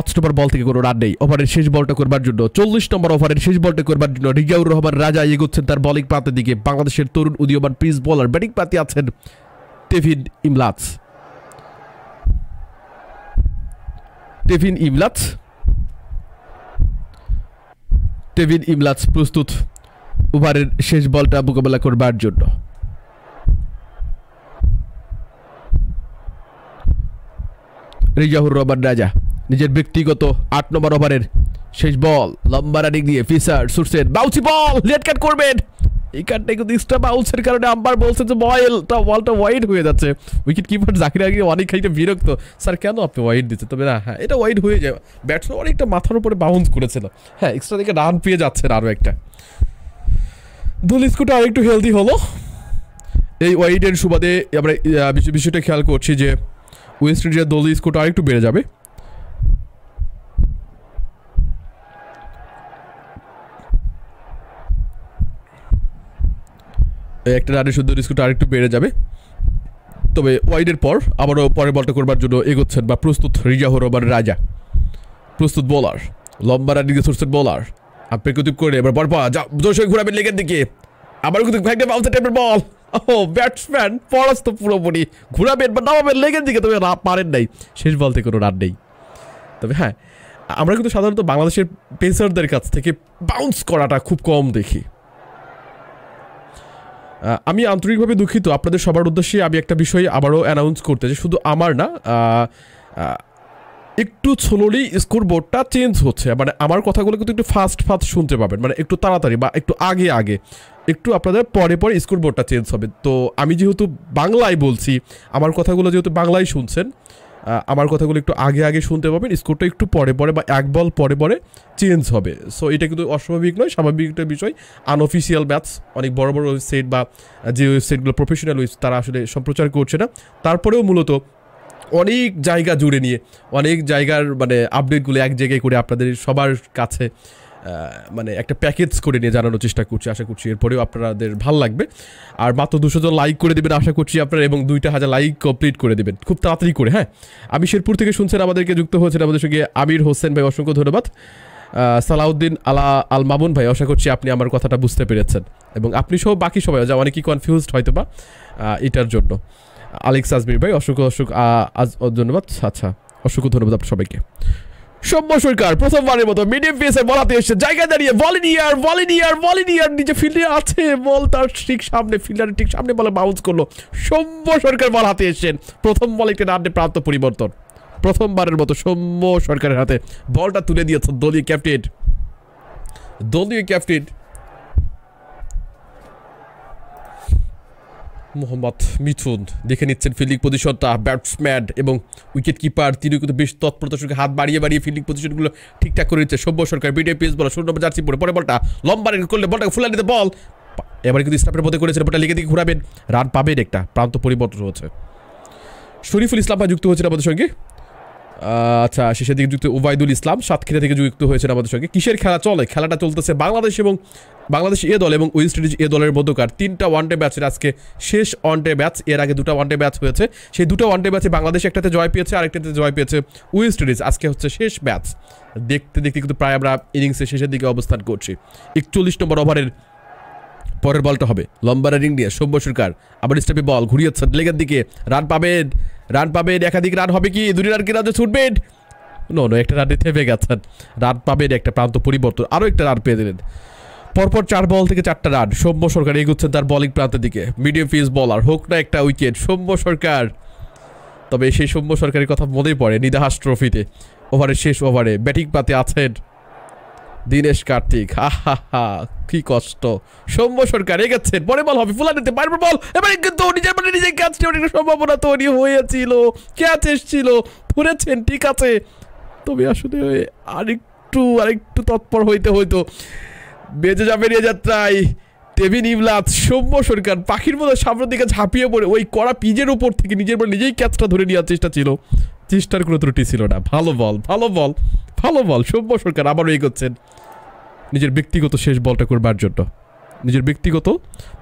৫ নম্বর বল থেকে কোনো রান নেই ওভারের শেষ বলটা করবার জন্য ৪০ নম্বর ওভারের শেষ বলটা করবার জন্য রিজাউর রহমান রাজা এগোচ্ছেন তার বলিং প্রান্তের দিকে বাংলাদেশের তরুণ উদীয়মান পেস বোলার ব্যাটিং প্রান্তে আছেন টেভিন ইমলাচ প্রস্তুত ওভারের শেষ বলটা মোকাবেলা করবার জন্য রিজাউর রহমান রাজা নিজের ব্যক্তিগত ৮ নম্বর ওভারের শেষ বল লম্বা রানিং দিয়ে ফিসার সুরসেন বাউচি বল লেট কাট করবেন এইখানটায় কিন্তু এক্সট্রা বাউন্সের কারণে আম্পার বলছে যে বলটা ওয়াইড হয়ে যাচ্ছে উইকেট কিপার জাকির আগে অনেক খানিকটা বিরক্ত স্যার কেন আপনি ওয়াইড দিচ্ছেন তবে না হ্যাঁ এটা ওয়াইড হয়ে যায় ব্যাটসম্যান অনেকটা মাথার উপরে বাউন্স করেছিল হ্যাঁ এক্সট্রা দিকে রান পেয়ে যাচ্ছেন আরও একটা দুল স্কুটা আরেকটু হেলদি হলো এই ওয়াইডের সুবাদে আমরা বিষয়টা খেয়াল করছি যে ওয়েস্ট ইন্ডিজের দল স্কোরটা আরেকটু বেড়ে যাবে একটা রানের সুন্দর স্কোরটা আরেকটু বেড়ে যাবে তবে ওয়াইডের পর আবারও পরের বলটা করবার জন্য এগোচ্ছেন বা প্রস্তুত রিজাউর রহমান রাজা প্রস্তুত বোলার লম্বা রানিং সোর্সের বোলার আপনি কুতুব করে এবার বল পা জোশেখ ঘোরাবেন লেগের দিকে আবার কুতুব ভাইকে বাউন্স টাইপের বল ও ব্যাটসম্যান পরাস্ত পুরোপুরি ঘোরাবেন বা নামাবেন লেগের দিকে তবে পারেন নাই শেষ বল থেকে কোনো রান নেই তবে হ্যাঁ আমরা কিন্তু সাধারণত বাংলাদেশের পেসারদের কাছ থেকে বাউন্স করাটা খুব কম দেখি আমি আন্তরিকভাবে দুঃখিত আপনাদের সবার উদ্দেশ্যে আমি একটা বিষয় আবারো অ্যানাউন্স করতে যে শুধু আমার না একটু স্লোলি স্কোর বোর্ডটা চেঞ্জ হচ্ছে মানে আমার কথাগুলো কিন্তু একটু ফাস্ট শুনতে পাবেন মানে একটু তাড়াতাড়ি বা একটু আগে একটু আপনাদের পরে স্কোর বোর্ডটা চেঞ্জ হবে তো আমি যেহেতু বাংলায় বলছি আমার কথাগুলো যেহেতু বাংলায় শুনছেন আমার কথাগুলো একটু আগে শুনতে পাবেন স্কোরটা একটু পরে বা এক বল পরে চেঞ্জ হবে সো এটা কিন্তু অস্বাভাবিক নয় স্বাভাবিক একটা বিষয় আনঅফিশিয়াল ম্যাচ অনেক বড় ওয়েবসাইট বা যে ওয়েবসাইটগুলো প্রফেশনাল ওয়েবসাইট তারা আসলে সম্প্রচার করছে না তারপরেও মূলত অনেক জায়গা জুড়ে নিয়ে অনেক জায়গার মানে আপডেটগুলো এক জায়গায় করে আপনাদের সবার কাছে মানে একটা প্যাকেজ করে নিয়ে জানানোর চেষ্টা করছি আশা করছি এরপরেও আপনাদের ভালো লাগবে আর মাত্র 200 জন লাইক করে দেবেন আশা করছি আপনারা এবং 2000 লাইক কমপ্লিট করে দেবেন খুব তাড়াতাড়ি করে হ্যাঁ আমি শেরপুর থেকে শুনছেন আমাদেরকে যুক্ত হয়েছেন আমাদের সঙ্গে আমির হোসেন ভাই অসংখ্য ধন্যবাদ সালাউদ্দিন আলা আল মামুন ভাই আশা করছি আপনি আমার কথাটা বুঝতে পেরেছেন এবং আপনি সহ বাকি সবাই যা অনেকেই কনফিউজড হয়তো বা এটার জন্য আলেক্স আজমির ভাই অসংখ্য ধন্যবাদ আচ্ছা অসংখ্য ধন্যবাদ আপনার সবাইকে সৌম্য সরকার প্রথমবারের মতো মিডিয়াম পেসে বলাতে এসেছে জায়গায় দাঁড়িয়ে ভলিনিয়ার নিচে ফিল্ডে আছে বল তার ঠিক সামনে ফিল্ডারের ঠিক সামনে বলে বাউন্স করলো সৌম্য সরকার বল হাতে এসেছেন প্রথম বলে একটা রানে প্রাপ্ত পরিবর্তন প্রথমবারের মতো সৌম্য সরকারের হাতে বলটা তুলে দিয়েছে দলীয় ক্যাপ্টেন মোহাম্মদ মিথুন দেখে নিচ্ছেন ফিল্ডিং পজিশনটা ব্যাটসম্যান এবং উইকেট কিপার তিনি কিন্তু বেশ তৎপরতার সঙ্গে হাত বাড়িয়ে ফিল্ডিং পজিশনগুলো ঠিকঠাক করে দিচ্ছে সভ্য সরকার বিডিএ পেস বল 0 নম্বর জার্সি পরে বলটা লম্বা রেখে করলে বলটাকে ফুলে নিতে বল এবারে কিন্তু স্টাম্পের মধ্যে করেছেন বলটা লেগে দিকে ঘোরাবেন রান পাবেন একটা প্রান্ত পরিবর্তন হচ্ছে শরীফুল ইসলাম ভাই যুক্ত হয়েছেন আমাদের সঙ্গে আচ্ছা শেষের দিকে যুক্ত ওবায়দুল ইসলাম সাতক্ষীরা থেকে যুক্ত হয়েছেন আমাদের সঙ্গে কিসের খেলা চলে খেলাটা চলতেছে বাংলাদেশ এ দল এবং ওয়েস্ট ইন্ডিজ এ দলের মধ্যকার 3টা ওয়ানডে ম্যাচের আজকে শেষ ওয়ানডে ম্যাচ এর আগে 2টা ওয়ানডে ম্যাচ হয়েছে সেই 2টা ওয়ানডে ম্যাচে বাংলাদেশ একটাতে জয় পেয়েছে আরেকটাতে জয় পেয়েছে ওয়েস্ট ইন্ডিজ আজকে হচ্ছে শেষ ম্যাচ দেখতে কিন্তু প্রায় আমরা ইনিংসের শেষের দিকে অবস্থান করছি 41 নম্বর ওভারের পরের বলটা হবে লম্বা রানিং দিয়ে সৌম্য সরকার আবার স্টেপে বল ঘুরিয়েছেন লেগের দিকে রান পাবেন একাধিক রান হবে কি দুটি রান কি রাজ্যে ছুটবেন নো একটা রানে থেমে গেছেন রান পাবেন একটা প্রান্ত পরিবর্তন আরও একটা রান পেয়ে দিলেন পরপর 4 বল থেকে 4টা রান সৌম্য সরকার এগোচ্ছেন তার বলিং প্রান্তের দিকে মিডিয়াম পেস বলার হোক না একটা উইকেট সৌম্য সরকার তবে সেই সৌম্য সরকারের কথা মনে পড়ে নিদাহাস ট্রফিতে ওভারের শেষ ওভারে ব্যাটিং পাতে আছেন দিনেশ কার্তিক হা কি কষ্ট সৌম্য সরকার এগোচ্ছেন পরে বল হবে ফুলানিতে বাইরের বল এবারে কিন্তু নিজের মানে নিজের ক্যাচটি অনেকটা সম্ভাবনা তৈরি হয়েছিল ক্যাচ এসেছিল ফুরেছেন ঠিক আছে তবে আসলে আরেকটু তৎপর হইতো বেজে যাবে রে যাত্রায় টেভিন ইমলাচ সৌম্য সরকার পাখির মতো সামনের দিকে ঝাঁপিয়ে পড়ে ওই কড়া পিজের উপর থেকে নিজেই ক্যাচটা ধরে নেওয়ার চেষ্টা ছিল চেষ্টার কোনো ত্রুটি ছিল না ভালো বল সৌম্য সরকার আবারও এগোচ্ছেন নিজের ব্যক্তিগত শেষ বলটা করবার জন্য নিজের ব্যক্তিগত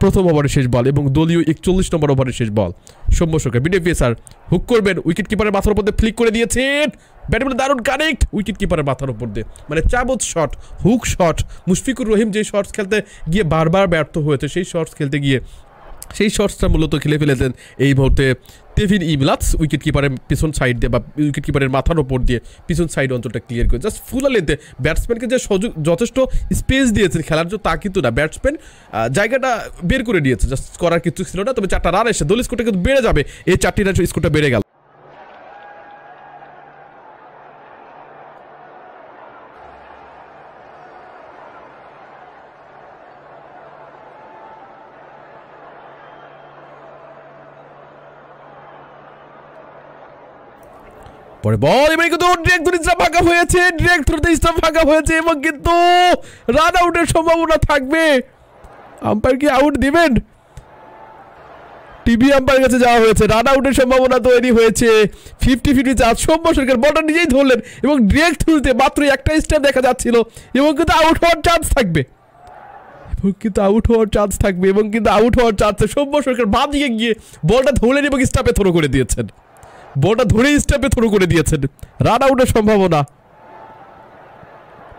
প্রথম ওভারের শেষ বল এবং দলীয় 41 নম্বর ওভারের শেষ বল সৌম্য সরকার বিডিএফ পেসার হুক করবেন উইকেট কিপারের মাথার উপর দিয়ে ফ্লিক করে দিয়েছেন ব্যাটবলে দারুণ কানেক্ট উইকেট কিপারের মাথার উপর দিয়ে মানে চাবুক shot hook shot Mushfiqur Rahim যে শর্টস খেলতে গিয়ে বারবার ব্যর্থ হয়েছে সেই শর্টসটা মূলত খেলে ফেলেছেন এই মুহূর্তে টেভিন ইমলাচ উইকেট কিপারের পিছন সাইড দিয়ে বা উইকেট কিপারের মাথার ওপর দিয়ে পিছন সাইড অঞ্চলটা ক্লিয়ার করে জাস্ট ফুল লেন্থে ব্যাটসম্যানকে যে যথেষ্ট স্পেস দিয়েছেন খেলার জন্য তা কিন্তু না ব্যাটসম্যান জায়গাটা বের করে দিয়েছে জাস্ট করার কিছু ছিল না তবে 4টা রান এসে দলীয় স্কোরটা কিন্তু বেড়ে যাবে এই 4টি রান স্কোরটা বেড়ে গেল পরে বল এবারে কিন্তু ডিরেক্ট থ্রুতে ইসলাম ভাঙা হয়েছে এবং কিন্তু রান আউটের সম্ভাবনা থাকবে আম্পায়ার কি আউট দিবেন টিভি আম্পায়ারের কাছে যাওয়া হয়েছে রান আউটের সম্ভাবনা তৈরি হয়েছে 50-50 চান্স সৌম্য সরকার বলটা নিজেই ধরলেন এবং ডিরেক্ট থ্রুতে মাত্র একটা স্টেপ দেখা যাচ্ছিল এবং কিন্তু আউট হওয়ার চান্স থাকবে কিন্তু আউট হওয়ার চান্স থাকবে এবং কিন্তু আউট হওয়ার চান্সে সৌম্য সরকার বাম দিকে গিয়ে বলটা ধরে এবং স্টাম্পে থ্রো করে দিয়েছেন। বলটা ধরে স্টাম্পে থ্রো করে দিয়েছেন। রান আউটের সম্ভাবনা।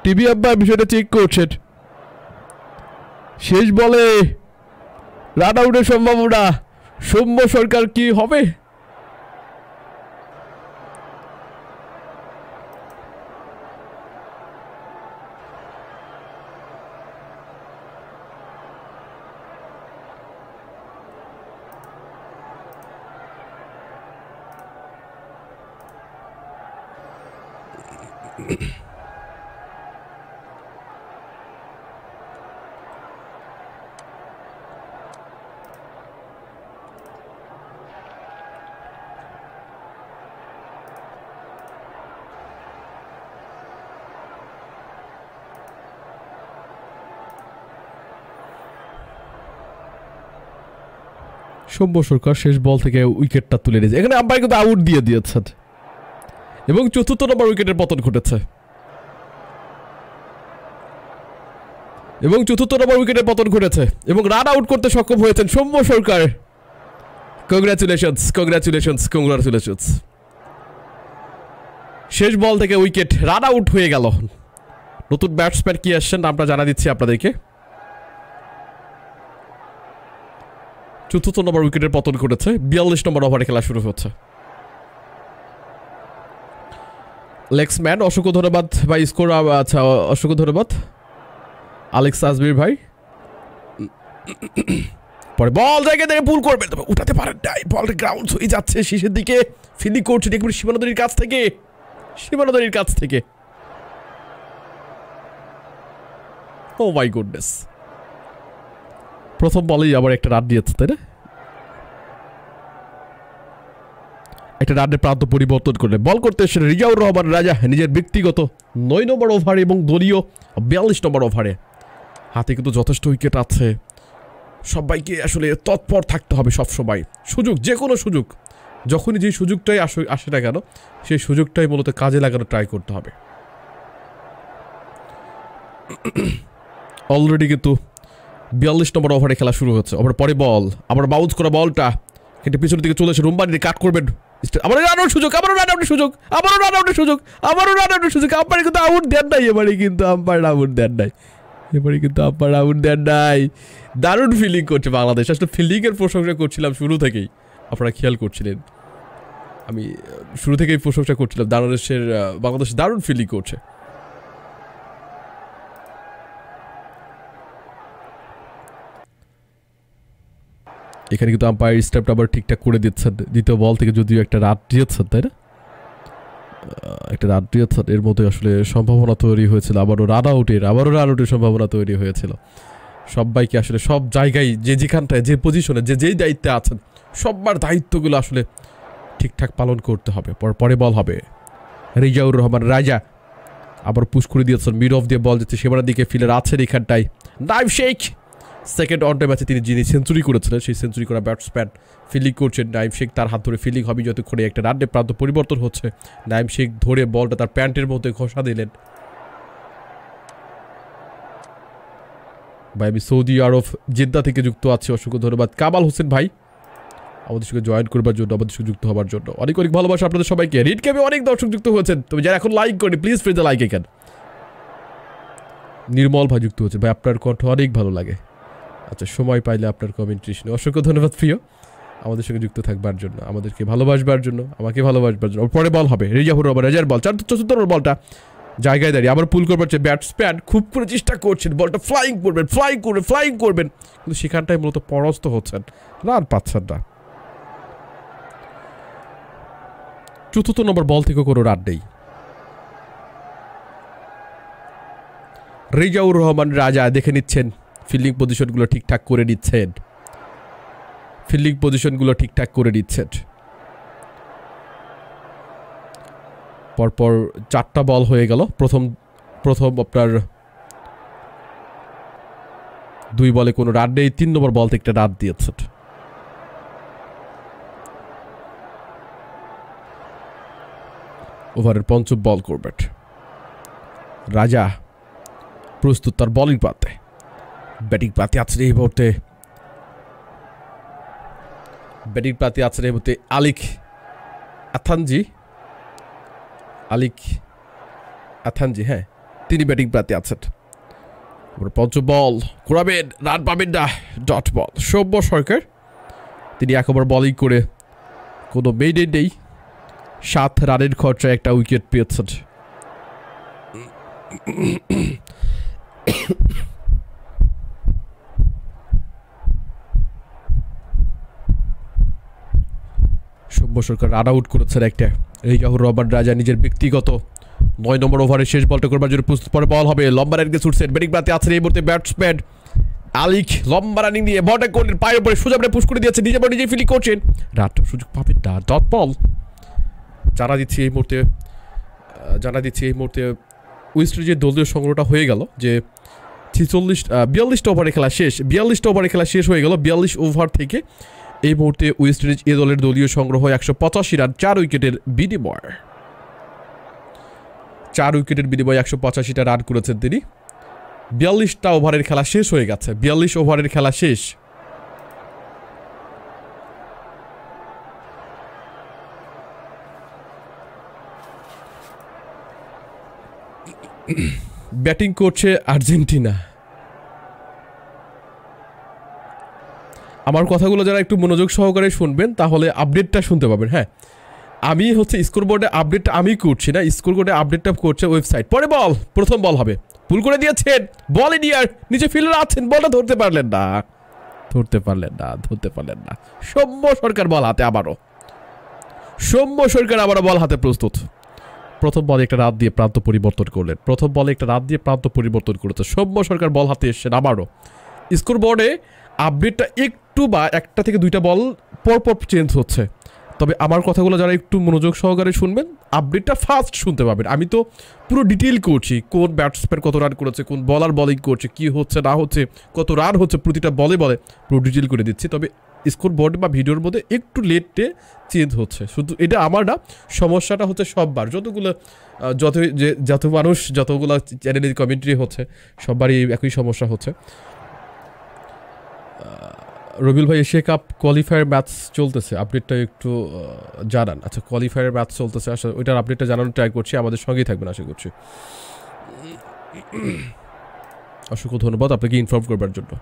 টিভি আব্বা বিষয়টা চেক করছেন। শেষ বলে রান আউটের সম্ভাবনা। সৌম্য সরকার কি হবে? সৌম্য সরকার শেষ বল থেকে উইকেটটা তুলে নিয়েছে। এখানে আম্পায়ার কিন্তু আউট দিয়ে দিয়েছেন এবং চতুর্থ নম্বর উইকেটের পতন ঘটেছে এবং রান আউট করতে সক্ষম হয়েছেন Soumya Sarkar. Congratulations, congratulations, congratulations. শেষ বল থেকে উইকেট, রান আউট হয়ে গেল। নতুন ব্যাটসম্যান কি আসছেন আমরা জানা দিচ্ছি আপনাদেরকে। চতুর্থ নম্বর উইকেটের পতন ঘটেছে। ৪২ নম্বর ওভারে খেলা শুরু হচ্ছে। লেক্স ম্যান, অসংখ্য ধন্যবাদ ভাই। স্কোর, আচ্ছা অসংখ্য ধন্যবাদ আলেক্স আজমির ভাই। পরে বল জায়গা থেকে পুল করবেন, তবে উঠাতে পারেন নাই। বল গ্রাউন্ড হয়ে যাচ্ছে শেষের দিকে। ফিল্ডিং করছেন একটু সীমানাদরির কাছ থেকে, সীমানাদরির কাছ থেকে। ও মাই গুডনেস, প্রথম বলেই আবার একটা রান দিয়েছে, তাই না? একটা রানের প্রান্ত পরিবর্তন করলেন। বল করতে এসে রেজাউর রহমান রাজা নিজের ব্যক্তিগত ৯ নম্বর ওভারে এবং দলীয় ৪২ নম্বর ওভারে। হাতে কিন্তু যথেষ্ট উইকেট আছে। সবাইকে আসলে তৎপর থাকতে হবে সবসময়। সুযোগ, যে কোনো সুযোগ, যখনই যে সুযোগটাই আসে না কেন, সেই সুযোগটাই মূলত কাজে লাগানো ট্রাই করতে হবে। অলরেডি কিন্তু ৪২ নম্বর ওভারে খেলা শুরু হচ্ছে। আবার পরে বল, আবার বাউন্স করা বলটা হেঁটে পিছনের দিকে চলে এসে রুম্বানিতে কাট করবেন। আবারও রান আউটের সুযোগ, আবারও রান আউটের সুযোগ, আবারও রান আউটের সুযোগ, আবারও রান আউটের সুযোগ। আম্পায়ার কিন্তু আউট দেন নাই এবারে, কিন্তু আম্পায়ার আউট দেন নাই এবারে, কিন্তু আম্পায়ার আউট দেন নাই। দারুণ ফিল্ডিং করছে বাংলাদেশ। আসলে ফিল্ডিংয়ের প্রশংসা করছিলাম শুরু থেকেই, আপনারা খেয়াল করছিলেন। আমি শুরু থেকেই প্রশংসা করছিলাম বাংলাদেশ দারুণ ফিল্ডিং করছে। এখানে কিন্তু আম্পায়ার স্টেপটা আবার ঠিকঠাক করে দিচ্ছেন। দ্বিতীয় বল থেকে যদিও একটা রান দিয়েছেন, তাই না? একটা রান দিয়েছেন। এর মধ্যে আসলে সম্ভাবনা তৈরি হয়েছিল আবারও রান আউটের, সম্ভাবনা তৈরি হয়েছিল। সবাইকে আসলে সব জায়গায়, যে যেখানটায়, যে পজিশনে, যে যেই দায়িত্বে আছেন, সবার দায়িত্বগুলো আসলে ঠিকঠাক পালন করতে হবে। পরে বল হবে রেজাউর রহমান রাজা। আবার পুশ করে দিয়েছেন, মিড অফ দিয়ে বল যাচ্ছে সেবার দিকে। ফিল্ডার আছেন এখানটায় নাইম শেখ। সেকেন্ড ওয়ানডে ম্যাচে তিনি যিনি সেঞ্চুরি করেছিলেন, সেই সেঞ্চুরি করা ব্যাটসম্যান ফিল্ডিং করছেন। নাইম শেখ, তার হাত ধরে ফিল্ডিং হবে যতক্ষণে একটা রানের প্রান্ত পরিবর্তন হচ্ছে। নাইম শেখ ধরে বলটা তার প্যান্টের মধ্যে ঘষা দিলেন। ভাই আমি সৌদি আরব জেদ্দা থেকে যুক্ত আছি, অসংখ্য ধন্যবাদ কামাল হোসেন ভাই আমাদের সঙ্গে জয়েন করবার জন্য, আমাদের সঙ্গে যুক্ত হওয়ার জন্য। অনেক অনেক ভালোবাসা আপনাদের সবাইকে। রিড ক্যাপে অনেক দর্শক যুক্ত হয়েছেন, তবে যারা এখন লাইক করেন প্লিজ ফ্রেজ লাইক। এখানে নির্মল ভাই যুক্ত হয়েছে। ভাই আপনার কণ্ঠ অনেক ভালো লাগে। আচ্ছা, সময় পাইলে আপনার কমেন্ট্রিশনে অসংখ্য ধন্যবাদ প্রিয়, আমাদের সঙ্গে যুক্ত থাকবার জন্য, আমাদেরকে ভালোবাসবার জন্য, আমাকে ভালোবাসবার জন্য। পরে বল হবে রেজাউর রহমান রাজার বল। ৪৪ নম্বর বলটা জায়গায় দাঁড়িয়ে আবার পুল করবার চেয়ে ব্যাটসম্যান খুব করে চেষ্টা করছেন। বলটা ফ্লাইং করবেন, ফ্লাইং করবেন, কিন্তু সেখানটায় মূলত পরাস্ত হচ্ছেন, রান পাচ্ছেন না। ৪৪ নম্বর বল থেকেও কোনো রান নেই। রেজাউর রহমান রাজা দেখে নিচ্ছেন, ফিল্ডিং পজিশনগুলো ঠিকঠাক করে নিচ্ছেন, পরপর ৪টা বল হয়ে গেল। প্রথম আপনার 2 বলে কোনো রান নেই। ৩ নম্বর বল থেকে একটা রান দিয়েছেন। ওভারের পঞ্চম বল করবেন। রাজা প্রস্তুত তার বলিং পাতে। Betting party atsre hote Alik Athanji. Alik Athanji hai. Tini betting party atset. Poncho ball. Kurabed. Rad Babinda. Dot ball. Soumya Sarkar. Tini ekobar balling kore. Kono maiden nei. 7 রানের খরচে একটা উইকেট পেয়েছেন Soumya Sarkar run out করেছেন একটা রেজাউর রহমান রাজা নিজের ব্যক্তিগত 9 নম্বর ওভারে শেষ বলটা করবার জন্য প্রস্তুত পরে বল হবে লম্বা রানকে ছুটছেন ব্যাটিং বাতে আছেন এই মুহূর্তে ব্যাটসম্যান আলিক লম্বা রানিং দিয়ে বলটা কোণের পায়ে পড়ে সোজা করে পুশ করে দিয়েছে নিজে বল নিজে ফিল্ডিং করছেন রাত সুযোগ পাবেন না ডট বল জানা দিচ্ছি এই মুহূর্তে উইস্টের যে দলীয় সংগ্রহটা হয়ে গেল যে 42 ওভারে খেলা শেষ হয়ে গেল 42 ওভার থেকে এই মুহূর্তে ওয়েস্ট ইন্ডিজ এ দলের দলীয় সংগ্রহ 185 রান 4 উইকেটের বিনিময়ে 185টা রান করেছেন তিনি 42টা ওভারের খেলা শেষ হয়ে গেছে 42 ওভারের খেলা শেষ ব্যাটিং করছে আর্জেন্টিনা আমার কথাগুলো যারা একটু মনোযোগ সহকারে শুনবেন তাহলে আপডেটটা শুনতে পাবেন হ্যাঁ আমি হচ্ছে স্কোরবোর্ডে আপডেট আমি করছি না স্কোরবোর্ডে আপডেটটা করছে ওয়েবসাইট পরে বল প্রথম বল হবে ভুল করে দিয়েছেন বল এডিয়ার নিচে ফিল্ডার আছেন বলটা ধরতে পারলেন না সৌম্য সরকার আবারো বল হাতে প্রস্তুত প্রথম বলে একটা রাত দিয়ে প্রান্ত পরিবর্তন করেছে সৌম্য সরকার বল হাতে এসেছেন আবারও স্কোর বোর্ডে আপডেটটা একটু বা একটা থেকে দুইটা বল পরপর চেঞ্জ হচ্ছে তবে আমার কথাগুলো যারা একটু মনোযোগ সহকারে শুনবেন আপডেটটা ফার্স্ট শুনতে পাবেন আমি তো পুরো ডিটেইল করছি কোন ব্যাটসম্যান কত রান করেছে কোন বলার বলিং করছে কি হচ্ছে না হচ্ছে কত রান হচ্ছে প্রতিটা বলে পুরো ডিটেইল করে দিচ্ছি তবে স্কোর বোর্ড বা ভিডিওর মধ্যে একটু লেটে চেঞ্জ হচ্ছে শুধু এটা আমার না সমস্যাটা হচ্ছে সববার যত মানুষ যতগুলো চ্যানেলে কমেন্ট্রি হচ্ছে সববারই একই সমস্যা হচ্ছে রবিউল ভাই এশিয়া কাপ কোয়ালিফায়ার ম্যাচ চলতেছে আপডেটটা একটু জানান আচ্ছা কোয়ালিফায়ার ম্যাচ চলতেছে আচ্ছা ওইটার আপডেটটা জানানোর ট্রাই করছি আমাদের সঙ্গেই থাকবেন আশা করছি অসংখ্য ধন্যবাদ আপনাকে ইনফর্ম করবার জন্য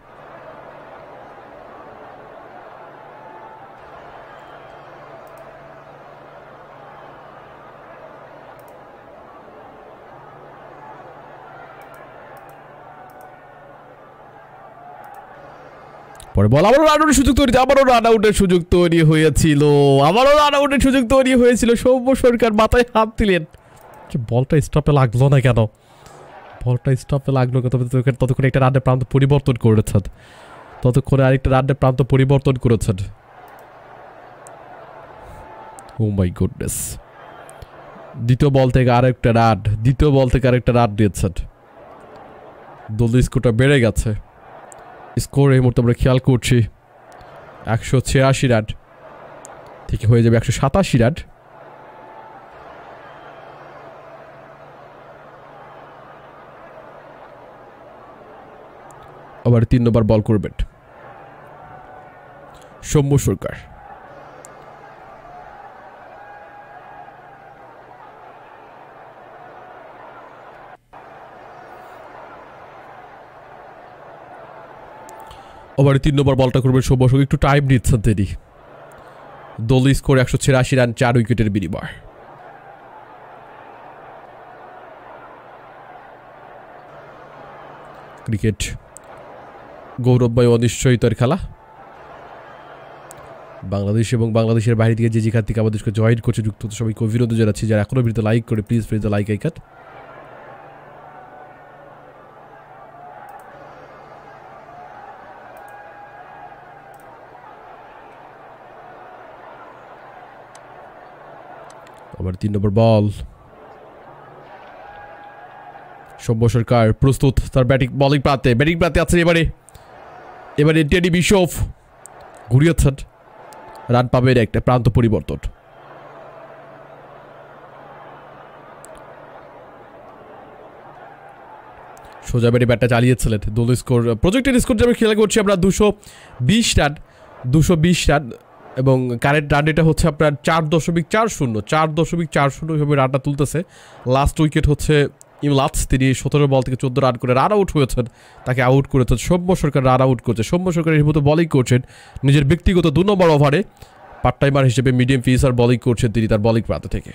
পরে বল আবারও রান আউটের সুযোগ তৈরি হয়েছিল সৌম্য সরকার মাথায় হাত দিলেন বলটা স্টপে লাগলো না কেন ততক্ষণে একটা রানের প্রান্ত পরিবর্তন করেছেন ও মাই গুডনেস দ্বিতীয় বল থেকে আরেকটা রান দিয়েছেন দলের স্কোরটা বেড়ে গেছে স্কোর এই মুহূর্তে আমরা খেয়াল করছি 186 রান থেকে হয়ে যাবে 187 রান আবার 3 নম্বর বল করবেন সৌম্য সরকার ওভারে 3 নম্বর বলটা করবেন সৌম্য সরকার একটু টাইম নিচ্ছেন তিনি দলের স্কোর 186 রান 4 উইকেটের বিনিময়ে ক্রিকেট গৌরবময় অনিশ্চয়তার খেলা বাংলাদেশ এবং বাংলাদেশের বাইরে থেকে যে যেখান থেকে আমাদেরকে জয়েন করছে যুক্ত হতে সবাইকে অভিনন্দন জানাচ্ছি যারা এখনো ভিডিওতে লাইক করে please press the like icon আবার 3 নম্বর বল সৌম্য সরকার প্রস্তুত তার ব্যাটিং প্রান্তে আছেন এবারে টেডি বিশপ ঘুরিয়েছেন রান পাবেন একটা প্রান্ত পরিবর্তন সোজা ব্যাটে ব্যাটটা চালিয়েছিলেন। দল স্কোর প্রজেক্টেড স্কোর যাবে খেলা করছি আমরা 220 রান 220 রান এবং কারেন্ট রান এটা হচ্ছে আপনার 4.40 হিসেবে রানটা তুলতেছে। লাস্ট উইকেট হচ্ছে ইমলাচ, তিনি 17 বল থেকে 14 রান করে রান আউট হয়েছেন, তাকে আউট করেছেন সৌম্য সরকার। রান আউট করছে সৌম্য সরকার, এই মতো বলিং করছেন নিজের ব্যক্তিগত 2 নম্বর ওভারে পার্ট টাইমার হিসেবে মিডিয়াম পেসার বলিং করছেন তিনি তার বলিং প্রান্ত থেকে।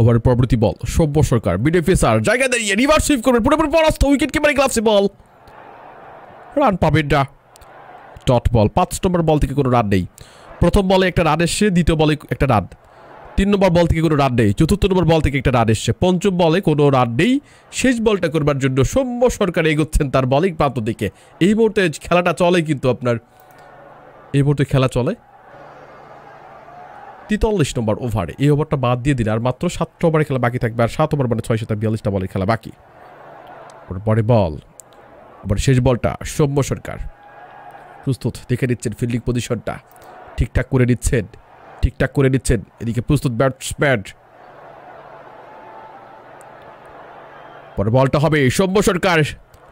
ওভারের পরবর্তী ball Soumya Sarkar medium pacer জায়গা দাঁড়িয়ে রিভার্স সুইপ করবেন, পুরোপুরি পরাস্ত উইকেট কিপারে গ্লাভসে বল, রান পাবেন না। ডট বল 5 নম্বর বল থেকে কোনো রান নেই। প্রথম বলে একটা রান এসছে, দ্বিতীয় বলে একটা রান, 3 নম্বর বল থেকে কোনো রান নেই, 4 নম্বর বল থেকে একটা রান এসছে, 5ম বলে কোনো রান নেই। শেষ বলটা করবার জন্য সৌম্য সরকার এগোচ্ছেন তার বলিং প্রান্ত দিকে। এই মুহূর্তে খেলাটা চলে, কিন্তু আপনার এই মুহূর্তে খেলা চলে 43 নম্বর ওভারে। এই ওভারটা বাদ দিয়ে দিলে আর মাত্র 7 ওভারে খেলা বাকি থাকবে, আর 7 ওভার মানে 642 বলের খেলা বাকি। পরে বল আবার শেষ বলটা সৌম্য সরকার প্রস্তুত, দেখে নিচ্ছেন ফিল্ডিং পজিশনটা ঠিকঠাক করে নিচ্ছেন এদিকে প্রস্তুত ব্যাটসম্যান। পরে বলটা হবে সৌম্য সরকার,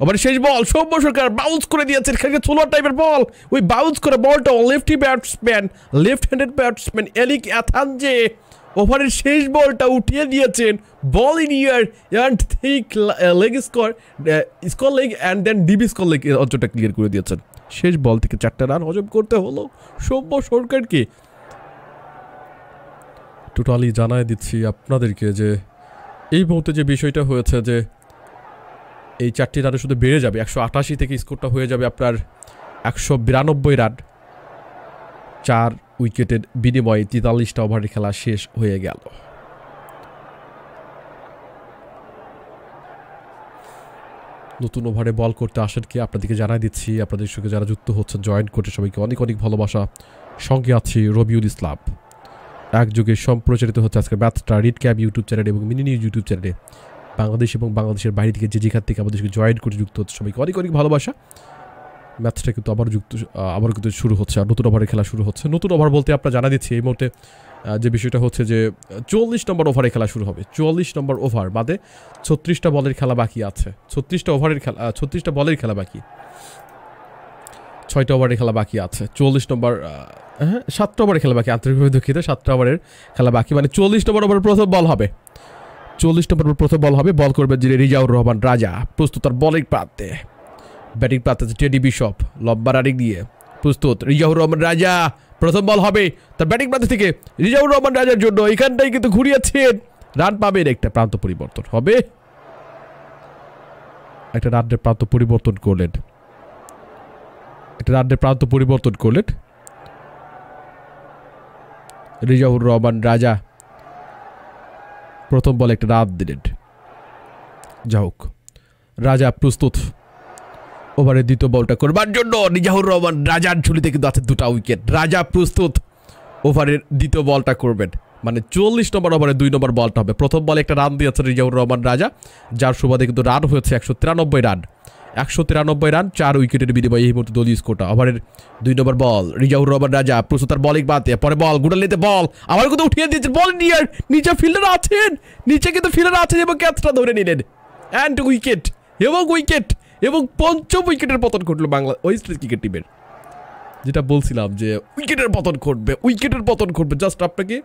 আবার শেষ বল সৌম্য সরকার বাউন্স করে দিয়েছেন, খেলে 16 টাইপের বল, ওই বাউন্স করে বলটা lefty batsman left-handed batsman Alick Athanaze ওভারের শেষ বলটা উঠিয়ে দিয়েছেন। Ball in year and thick leg square square leg and then deep square leg অঞ্চলটা ক্লিয়ার করে দিয়েছেন। শেষ বল থেকে 4টা রান হজম করতে হলো সৌম্য সরকারকে। টোটালি জানাই দিচ্ছি আপনাদেরকে যে এই মুহূর্তে যে বিষয়টা হয়েছে যে এই 4টি রানে শুধু বেড়ে যাবে, 188 থেকে স্কোরটা হয়ে যাবে আপনার 192 রান। 4 উইকেটের বিনিময়ে 43টা ওভারের খেলা শেষ হয়ে গেল। নতুন ওভারে বল করতে আসেন কি আপনাদেরকে জানাই দিচ্ছি, আপনাদের সঙ্গে যারা যুক্ত হচ্ছেন জয়েন করতে সবাইকে অনেক অনেক ভালোবাসা। সঙ্গে আছি রবিউল ইসলাম। একযোগে সম্প্রচারিত হচ্ছে আজকের ম্যাচটা রিড ক্যাব ইউটিউব চ্যানেল এবং মিনি নিউজ ইউটিউব চ্যানেলে। বাংলাদেশ এবং বাংলাদেশের বাইরে থেকে যেখান থেকে আমাদেরকে জয়েন করে যুক্ত হচ্ছে সবাইকে অনেক অনেক ভালোবাসা। ম্যাচটা কিন্তু আবার কিন্তু শুরু হচ্ছে, আর নতুন ওভারে খেলা শুরু হচ্ছে। নতুন ওভার বলতে আপনারা জানা দিচ্ছি এই মুহূর্তে যে বিষয়টা হচ্ছে যে 40 নম্বর ওভারে খেলা শুরু হবে। 40 নম্বর ওভার বাদে 36টা বলের খেলা বাকি আছে, 36টা বলের খেলা বাকি, 6টা ওভারের খেলা বাকি আছে, 40 নম্বর 7টা ওভারের খেলা বাকি, আন্তরিকভাবে দুঃখিত 7টা ওভারের খেলা বাকি, মানে 40 নম্বর ওভার প্রথম বল হবে। 40 নম্বর প্রথম বল হবে, বল করবেন যিনি রেজাউর রহমান রাজা, প্রস্তুত তার বলিং প্রান্তে। ব্যাটিং প্রান্তে টেডি বিশপ লম্বা রানিং দিয়ে প্রস্তুত রেজাউর রহমান রাজা, প্রথম বল হবে তার ব্যাটিং প্রান্ত থেকে রেজাউর রহমান রাজার জন্য, এখানটাই কিন্তু ঘুরিয়েছেন, রান পাবেন। একটা প্রান্ত পরিবর্তন হবে, একটা রানের প্রান্ত পরিবর্তন করলেন রেজাউর রহমান রাজা, প্রথম বলে একটা রান দিলেন। যা হোক, রাজা প্রস্তুত ওভারের দ্বিতীয় বলটা করবার জন্য। রেজাউর রহমান রাজার ঝুলিতে কিন্তু আছে 2টা উইকেট। রাজা প্রস্তুত ওভারের দ্বিতীয় বলটা করবেন, মানে 40 নম্বর ওভারে 2 নম্বর বলটা হবে। প্রথম বলে একটা রান দিয়েছে রেজাউর রহমান রাজা, যার সুবাদে কিন্তু রান হয়েছে 193 রান। 193 রান 4 উইকেটের বিনিময়ে এই মুহূর্তে দলীয় স্কোরটা। ওভারের 2 নম্বর বল রেজাউর রহমান রাজা প্রস্তুত তার বলিং বাঁধতে। পরে বল গুডালিতে বল আবার কিন্তু উঠিয়ে দিয়েছেন, বল নিয়ার নিচে ফিল্ডার আছেন, এবং ক্যাচটা ধরে নিলেন অ্যান্ড উইকেট এবং 5ম উইকেটের পতন ঘটল বাংলা ওয়েস্ট ইন্ডিজ ক্রিকেট টিমের। যেটা বলছিলাম যে উইকেটের পতন ঘটবে, জাস্ট আপনাকে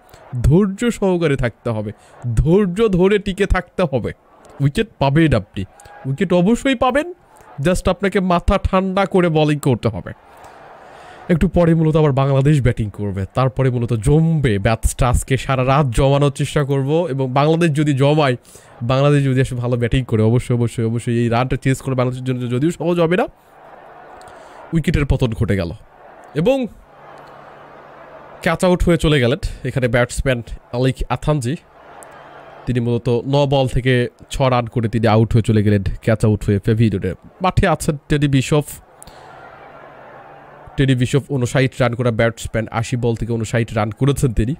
ধৈর্য সহকারে থাকতে হবে, ধৈর্য ধরে টিকে থাকতে হবে। উইকেট পাবেন, আপনি উইকেট অবশ্যই পাবেন, জাস্ট আপনাকে মাথা ঠান্ডা করে বলিং করতে হবে। একটু পরে মূলত আবার বাংলাদেশ ব্যাটিং করবে, তারপরে মূলত জমবে ব্যাটসটা। আজকে সারা রাত জমানোর চেষ্টা করব, এবং বাংলাদেশ যদি জমায়, বাংলাদেশ যদি আসলে ভালো ব্যাটিং করে, অবশ্যই এই রানটা চেস করে বাংলাদেশের জন্য যদিও সহজ হবে না। উইকেটের পতন ঘটে গেল এবং ক্যাচ আউট হয়ে চলে গেলেন এখানে ব্যাটসম্যান আলেক আথানজি। তিনি মূলত 9 বল থেকে 6 রান করে তিনি আউট হয়ে চলে গেলেন, ক্যাচ আউট হয়ে ফেভিডে। মাঠে আছেন টেডি বিশপ 59 রান করা ব্যাটসম্যান, 80 বল থেকে 59 রান করেছেন তিনি।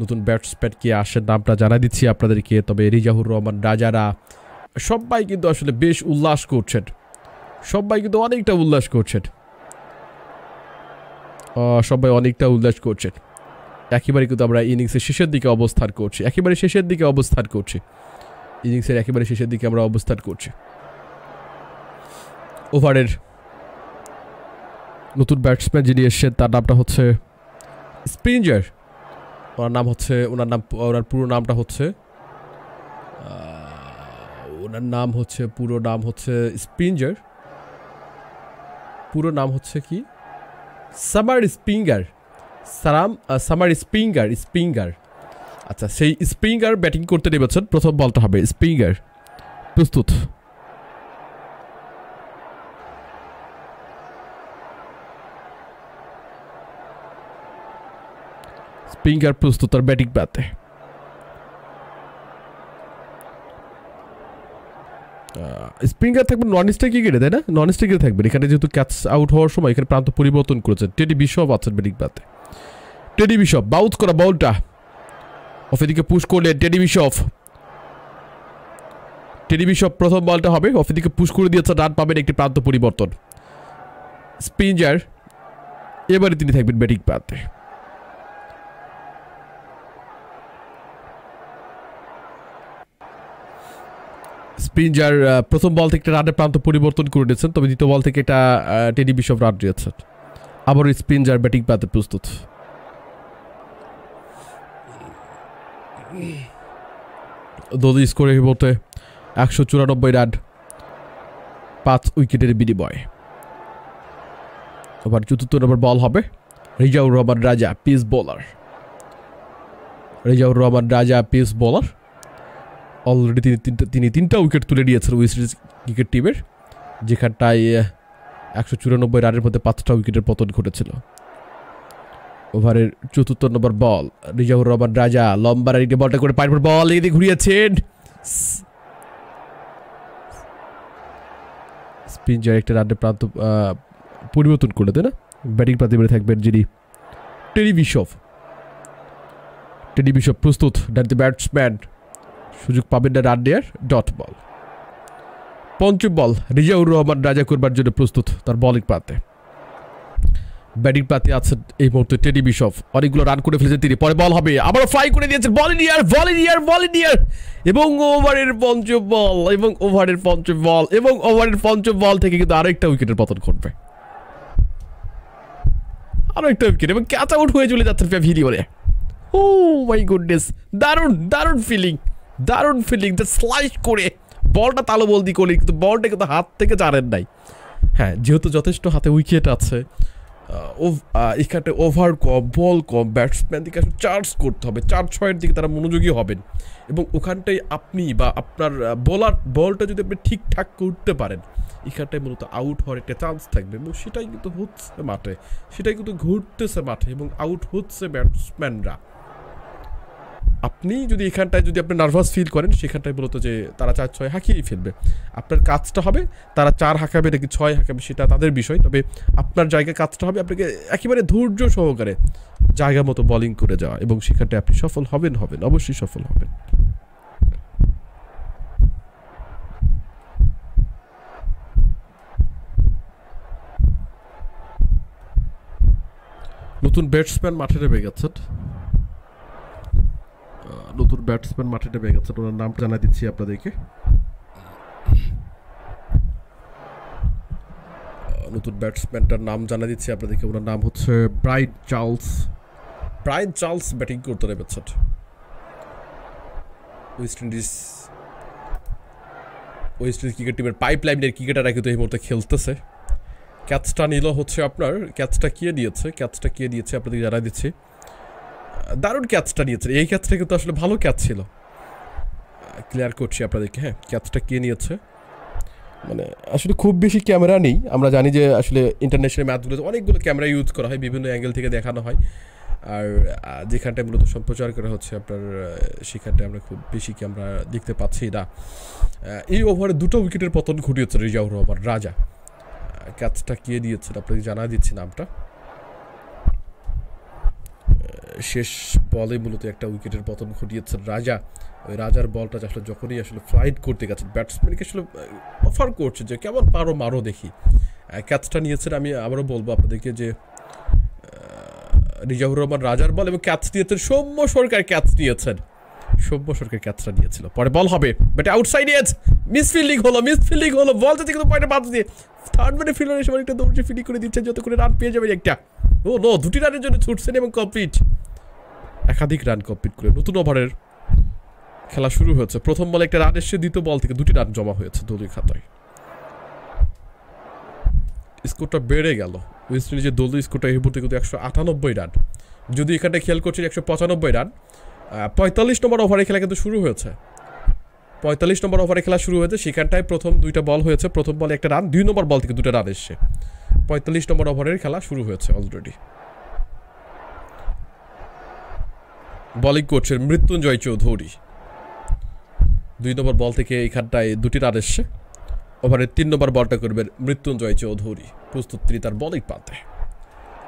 নতুন ব্যাটসম্যান কে আসেন নামটা জানা দিচ্ছি আপনাদেরকে। তবে রেজাউর রহমান রাজারা সবাই কিন্তু আসলে বেশ উল্লাস করছেন, একেবারে কিন্তু আমরা ইনিংসের শেষের দিকে অবস্থান করছি ইনিংসের একেবারে শেষের দিকে আমরা অবস্থান করছি ওভারের নতুন ব্যাটসম্যান যিনি এসেছেন তার নামটা হচ্ছে স্প্রিঞ্জার ওনার পুরো নাম হচ্ছে স্প্রিঞ্জার পুরো নাম হচ্ছে কি সামার স্প্রিঙ্গার সামার স্প্রিঙ্গার আচ্ছা সেই স্প্রিঙ্গার ব্যাটিং করতে নেমেছেন প্রথম বলটা হবে স্প্রিঙ্গার প্রস্তুত স্প্রিঙ্গার প্রস্তুত তার ব্যাটিং পেতে স্প্রিঙ্গার থাকবে নন স্ট্রাইক ক্রিকেটে তাই না নন স্ট্রাইক থাকবে এখানে যেহেতু ক্যাচ আউট হওয়ার সময় এখানে প্রান্ত পরিবর্তন করেছে টেডি বিশপ আছেন ব্যাটিং পেতে টেডি বিশপ বাউন্স করা বলটা অফিদিকে পুশ করলেন টেডি বিশপ প্রথম বলটা হবে অফিদিকে পুশ করে দিয়েছে রান পাবেন একটি প্রান্ত পরিবর্তন স্প্রিঞ্জার এবারে তিনি থাকবেন ব্যাটিং পেতে স্প্রিঞ্জার প্রথম বল থেকে রানের প্রান্ত পরিবর্তন করে দিয়েছেন তবে দ্বিতীয় বল থেকে এটা টেডি বিশপ রান দিয়েছেন আবারও স্প্রিঞ্জার ব্যাটিং পেতে প্রস্তুত দলীয় স্কোরের মধ্যে ১৯৪ রান ৫ উইকেটের বিনিময়ে আবার চতুর্থ নম্বর বল হবে রেজাউর রহমান রাজা পেস বোলার অলরেডি তিনি তিনটা উইকেট তুলে দিয়েছেন ওয়েস্ট ইন্ডিজ ক্রিকেট টিমের যেখানটায় ১৯৪ রানের মধ্যে ৫টা উইকেটের পতন ঘটেছিল ওভারের চতুর্থ নম্বর বল রেজাউর রহমান রাজা লম্বা রানিতে বলটা করে পাইপের বল এদিকে ঘুরিয়েছেন স্পিনার একটা রানের প্রান্ত পরিবর্তন করলো তাই না ব্যাটিং প্রান্তে বেড়ে থাকবেন যিনি টেডি বিশপ প্রস্তুত ডানহাতি ব্যাটসম্যান সুযোগ পাবেন না রান নেয়ার ডট বল পঞ্চম বল রেজাউর রহমান রাজা করবার জন্য প্রস্তুত তার বলিং পাতে ব্যাটিং পাতে আছেন এই মুহূর্তে টেডি বিশপ অনেকগুলো রান করে ফেলেছেন তিনি পরে বল হবে আবারও ফ্রাই করে দিয়েছেন বল নিয়ার এবং ওভারের পঞ্চম বল থেকে কিন্তু আরেকটা উইকেটের পতন ঘটবে আরেকটা উইকেট এবং ক্যাচ আউট হয়ে চলে যাচ্ছেন ফিরি বলে ও মাই গুডনেস দারুণ ফিলিং যে স্লাইস করে বলটা তালুবন্দি করলেন কিন্তু বলটা কিন্তু হাত থেকে ছাড়েন নাই হ্যাঁ যেহেতু যথেষ্ট হাতে উইকেট আছে এখানে ওভার কম বল কম ব্যাটসম্যানকে আসলে চার্জ করতে হবে 4-6 দিকে তারা মনোযোগী হবেন এবং ওখানটাই আপনি বা আপনার বোলার বলটা যদি আপনি ঠিকঠাক করতে পারেন এখানটায় মূলত আউট হওয়ার একটা চান্স থাকবে এবং সেটাই কিন্তু হচ্ছে মাঠে সেটাই কিন্তু ঘুরতেছে মাঠে এবং আউট হচ্ছে ব্যাটসম্যানরা আপনি যদি এখানটায় যদি আপনি নার্ভাস ফিল করেন সেখানটায় বলতো যে তারা 4-6 হাঁকিয়েই ফেলবে আপনার কাজটা হবে তারা 4 হাঁকাবে নাকি 6 হাঁকাবে সেটা তাদের বিষয় তবে আপনার জায়গায় কাজটা হবে আপনাকে একেবারে ধৈর্য সহকারে জায়গা মতো বোলিং করে যাওয়া এবং সেখানটায় আপনি সফল হবেন অবশ্যই সফল হবেন নতুন ব্যাটসম্যান মাঠে নেমে গেছেন নতুন ব্যাটসম্যান মাঠে নেমে গেছেন ওনার নাম জানা দিচ্ছি আপনাদেরকে নতুন ব্যাটসম্যানটার নাম জানা দিচ্ছি আপনাদেরকে ওনার নাম হচ্ছে ব্রায়ান চার্লস ব্যাটিং করতে নেমেছেন ওয়েস্ট ইন্ডিজ ক্রিকেট টিমের পাইপলাইনের ক্রিকেটাররা কিন্তু এই মুহূর্তে খেলতেছে ক্যাচটা কে দিয়েছে আপনাদেরকে জানা দিচ্ছি দারুণ ক্যাচটা নিয়েছেন এই ক্যাচটা কিন্তু আসলে ভালো ক্যাচ ছিল ক্লিয়ার করছি আপনাদেরকে হ্যাঁ ক্যাচটা কে নিয়েছে মানে আসলে খুব বেশি ক্যামেরা নেই আমরা জানি যে আসলে ইন্টারন্যাশনাল ম্যাচগুলোতে অনেকগুলো ক্যামেরা ইউজ করা হয় বিভিন্ন অ্যাঙ্গেল থেকে দেখানো হয় আর যেখানটায় মূলত সম্প্রচার করা হচ্ছে আপনার সেখানটায় আমরা খুব বেশি ক্যামেরা দেখতে পাচ্ছি না এই ওভারে 2টা উইকেটের পতন ঘটিয়েছে রেজাউর রহমান রাজা ক্যাচটা কে দিয়েছেন আপনাকে জানা দিচ্ছি নামটা শেষ বলে মূলত একটা উইকেটের পতন ঘটিয়েছেন রাজা ওই রাজার বলটা আসলে যখনই আসলে ফ্লাইট করতে গেছেন ব্যাটসম্যানকে আসলে অফার করছে যে কেমন পারো দেখি ক্যাচটা নিয়েছেন আমি আবারও বলবো আপনাদেরকে যে রিজাউর রহমান রাজার বল এবং ক্যাচ নিয়েছেন সৌম্য সরকার, ক্যাচ নিয়েছেন সৌম্য সরকার, ক্যাচটা নিয়েছিল, পরে বল হবে বাট আউটসাইড এজ, মিসফিল্ডিং হলো, বলটা থেকে পয়েন্টে বাদ দিয়ে থার্ড ম্যানে ফিল্ডার এসে একটা দৌড়ে ফিল্ডিং করে দিচ্ছেন, যত করে রান পেয়ে যাবেন একটা, ও নো দুটি রানের জন্য ছুটছেন এবং কমপ্লিট, একাধিক রান কমপ্লিট করে নতুন ওভারের খেলা শুরু হয়েছে। প্রথম বলে একটা রান এসে দ্বিতীয় বল থেকে দুটি রান জমা হয়েছে দলীয় খাতায়, স্কোরটা বেড়ে গেল ওয়েস্ট ইন্ডিজের দলীয় স্কোরটা এই মুহূর্তে কিন্তু ১৯৮ রান, যদি এখানটা খেয়াল করছেন ১৯৫ রান। ৪৫ নম্বর ওভারে খেলা কিন্তু শুরু হয়েছে, ৪৫ নম্বর ওভারে খেলা শুরু হয়েছে, সেখানটায় প্রথম দুইটা বল হয়েছে, প্রথম বলে একটা রান, দুই নম্বর বল থেকে দুটো রান এসছে, ৪৫ নম্বর ওভারের খেলা শুরু হয়েছে অলরেডি। বলিং করছেন মৃত্যুঞ্জয় চৌধুরী, দুই নম্বর বল থেকে এইখানটায় দুটি রান এসছে, ওভারের তিন নম্বর বলটা করবেন মৃত্যুঞ্জয় চৌধুরী, প্রস্তুত তিনি তার বলিং পাতে,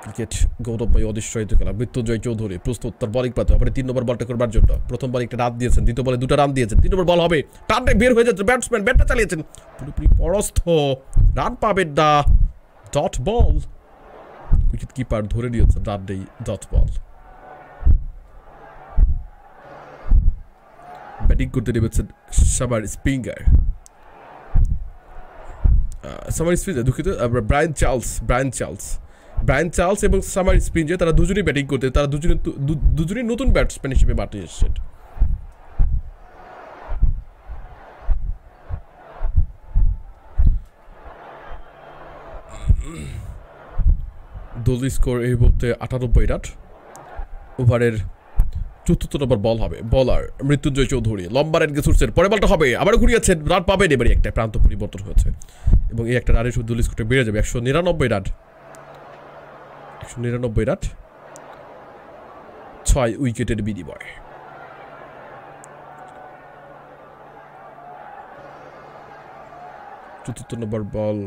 ক্রিকেট গৌরবময় অনিশ্চয়িত খেলা, মৃত্যুঞ্জয় চৌধুরী প্রস্তুত তার বলিং পাতে, ওভারের তিন নম্বর বলটা করবার জন্য, প্রথম বলে একটা রান দিয়েছেন, দ্বিতীয় বলে দুটো রান দিয়েছেন, তিন নম্বর বল হবে, টানটাই বের হয়ে যাচ্ছে, ব্যাটসম্যান ব্যাটটা চালিয়েছেন পুরোপুরি পরস্থ, রান পাবেন না, ডট বল, উইকেট কিপার ধরে নিয়েছেন, রান নেই, ডট বল। ব্যাটিং করতে নেমেছেন শামার স্প্রিঙ্গার, সামার স্প্রিঞ্জে দুঃখিত ব্রায়ান চার্লস এবং সামার স্প্রিঞ্জে তারা দুজনেই ব্যাটিং করতে, তারা দুজনেই নতুন ব্যাটসম্যান হিসেবে মাঠে এসেছেন। দলীয় স্কোর এই মুহূর্তে ৯৮ রান, ওভারের চতুর্থ নম্বর বল হবে, বলার মৃত্যুঞ্জয় চৌধুরী লম্বা রান গিয়ে ছুটছেন, পরের বলটা হবে, আবার ঘুরিয়েছেন, রান পাবেন, এবারে একটা প্রান্ত পরিবর্তন হয়েছে এবং এই একটা রানে শুধু দলীয় স্কোরটা বেড়ে যাবে, ১৯৯ রান, ১৯৯ রান, ৬ উইকেটের বিনিময়। চতুর্থ নম্বর বল,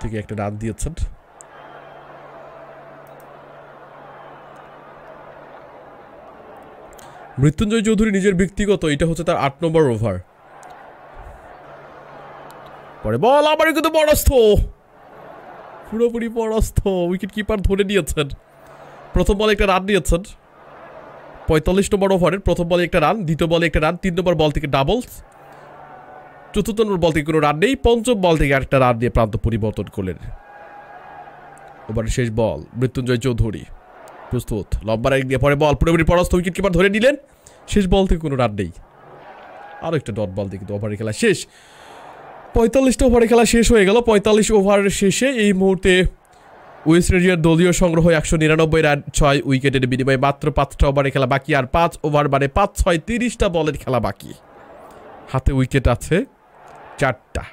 থেকে একটা রান দিয়েছেন, মৃত্যুঞ্জয় চৌধুরী নিজের ব্যক্তিগত, এটা হচ্ছে তার ৮ নম্বর ওভার, পরে বল আবার কিন্তু পরাস্ত, পুরোপুরি পরাস্ত, উইকেট কিপার ধরে নিয়েছেন, প্রথম বলে একটা রান নিয়েছেন, ৪৫ নম্বর ওভারের প্রথম বলে একটা রান, দ্বিতীয় বলে একটা রান, তিন নম্বর বল থেকে ডাবলস, চতুর্থ নম্বর বল থেকে কোনো রান নেই, পঞ্চম বল থেকে আরেকটা রান দিয়ে প্রান্ত পরিবর্তন করলেন। ওভারের শেষ বল, মৃত্যুঞ্জয় চৌধুরী প্রস্তুত লম্বা রান দিয়ে পরে বল পুরোপুরি পরাস্ত, উইকেট কিপার ধরে নিলেন, শেষ বল থেকে কোনো রান নেই, আরও একটা ডট বল দিয়ে কিন্তু ওভারের খেলা শেষ। ৪৫টা ওভারের খেলা শেষ হয়ে গেল, ৪৫ ওভারের শেষে এই মুহূর্তে ওয়েস্ট ইন্ডিজের দলীয় সংগ্রহ ১৯৯ রান, ৬ উইকেটের বিনিময়ে, মাত্র ৫টা ওভারের খেলা বাকি, আর ৫ ওভার মানে ৫-৬-৩০টা বলের খেলা বাকি, হাতে উইকেট আছে ৪টা,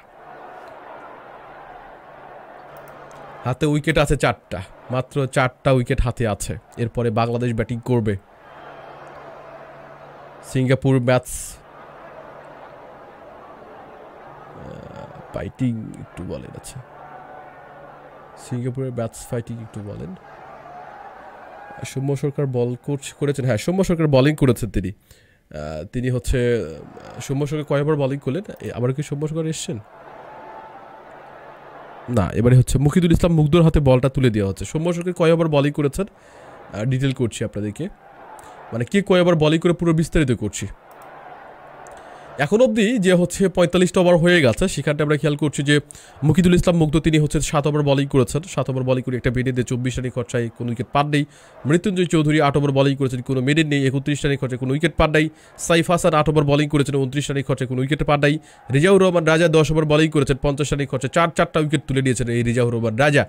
হাতে উইকেট আছে ৪টা, মাত্র ৪টা উইকেট হাতে আছে। এরপরে বাংলাদেশ ব্যাটিং করবে, সিঙ্গাপুর ম্যাচ ফাইটিং একটু বলেন, আচ্ছা সিঙ্গাপুরের ম্যাচ ফাইটিং একটু বলেন, সৌম্য সরকার বল কোচ করেছেন, হ্যাঁ সৌম্য সরকার বলিং করেছেন, তিনি হচ্ছে সৌম্য সরকার কয়েকবার বলিং করলেন, আবার কি সৌম্য সরকার এসছেন না, এবারে হচ্ছে মুকিদুল ইসলাম মুগ্ধোর হাতে বলটা তুলে দেওয়া হচ্ছে, সৌম্য সরকার কয়েকবার বলিং করেছেন, ডিটেল করছি আপনাদেরকে, মানে কে কয়েকবার বলিং করে পুরো বিস্তারিত করছি। এখন অবধি যে হচ্ছে ৪৫টা ওভার হয়ে গেছে, সেখানটা আমরা খেয়াল করছি যে মুকিদুল ইসলাম মুগ্ধ তিনি হচ্ছে 7 ওভার বলিং করেছেন, 7 ওভার বলিং করে একটা মেডেন দিয়ে 24 রানের খরচায় কোনো উইকেট পান নেই, মৃত্যুঞ্জয় চৌধুরী 8 ওভার বলিং করেছেন কোনো মেডেন নেই, 31 রানের খরচায় কোনো উইকেট পান নাই, সাইফ হাসান 8 ওভার বলিং করেছেন 29 রানের খরচায় কোনো উইকেট পান নাই, রেজাউর রহমান রাজা 10 ওভার বলিং করেছেন 50 রানের খরচায় 4-4টা উইকেট তুলে নিয়েছেন এই রেজাউর রহমান রাজা,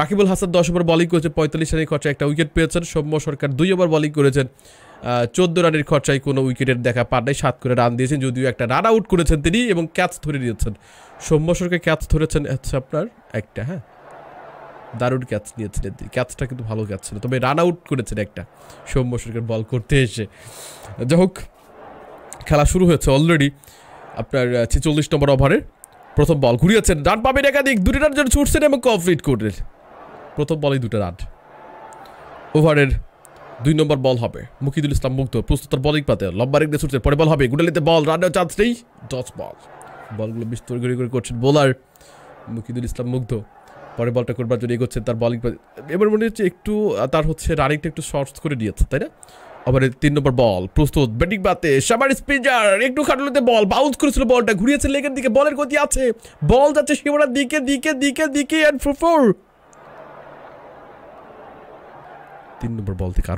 রাকিবুল হাসান 10 ওভার বলিং করেছেন 45 রানের খরচায় একটা উইকেট পেয়েছেন, সৌম্য সরকার 2 ওভার বলিং করেছেন 14 রানের খরচায় কোনো উইকেটের দেখা পান নাই, 7 করে রান দিয়েছেন, যদিও একটা রান আউট করেছেন তিনি এবং ক্যাচ ধরে নিয়েছেন, সৌম্য সরকার ক্যাচ ধরেছেন হচ্ছে আপনার একটা, হ্যাঁ দারুণ ক্যাচ নিয়েছিলেন, ক্যাচটা কিন্তু ভালো ক্যাচ ছিল, তবে রান আউট করেছেন একটা সৌম্য সরকার বল করতে এসে। যাই হোক খেলা শুরু হয়েছে অলরেডি আপনার ৪৬ নম্বর ওভারের প্রথম বল, ঘুরিয়েছেন, রান পাবেন একাধিক, দুটি রান জন্য ছুটছেন এবং কমপ্লিট করলেন, প্রথম বলেই দুটো রান। ওভারের ২ নম্বর বল হবে, মুকিদুল ইসলাম মুগ্ধ প্রস্তুত বলিং পাতে, লম্বা রেগে ছুটছেন, পরে বল হবে, গুডালিতে বল, রানের চান্স নেই, ডট বল, বলগুলো বেশ তড়িঘড়ি করে করছেন বোলার মুকিদুল ইসলাম মুগ্ধ পরে বলটা করবার জন্য এগোচ্ছেন তার বলিং এবার মনে হচ্ছে একটু তার হচ্ছে রানিংটা একটু শর্টস করে দিয়েছে তাই না আবার 3 নম্বর বল প্রস্তুত ব্যাটিং বাতে শামার স্প্রিঙ্গার একটু খাটলতে বল বাউন্স করেছিল বলটা ঘুরিয়েছে লেগের দিকে বলের গতি আছে বল যাচ্ছে সীমানার দিকে দিকে দিকে দিকে এন্ড ফর 4 3 নম্বর বল থেকে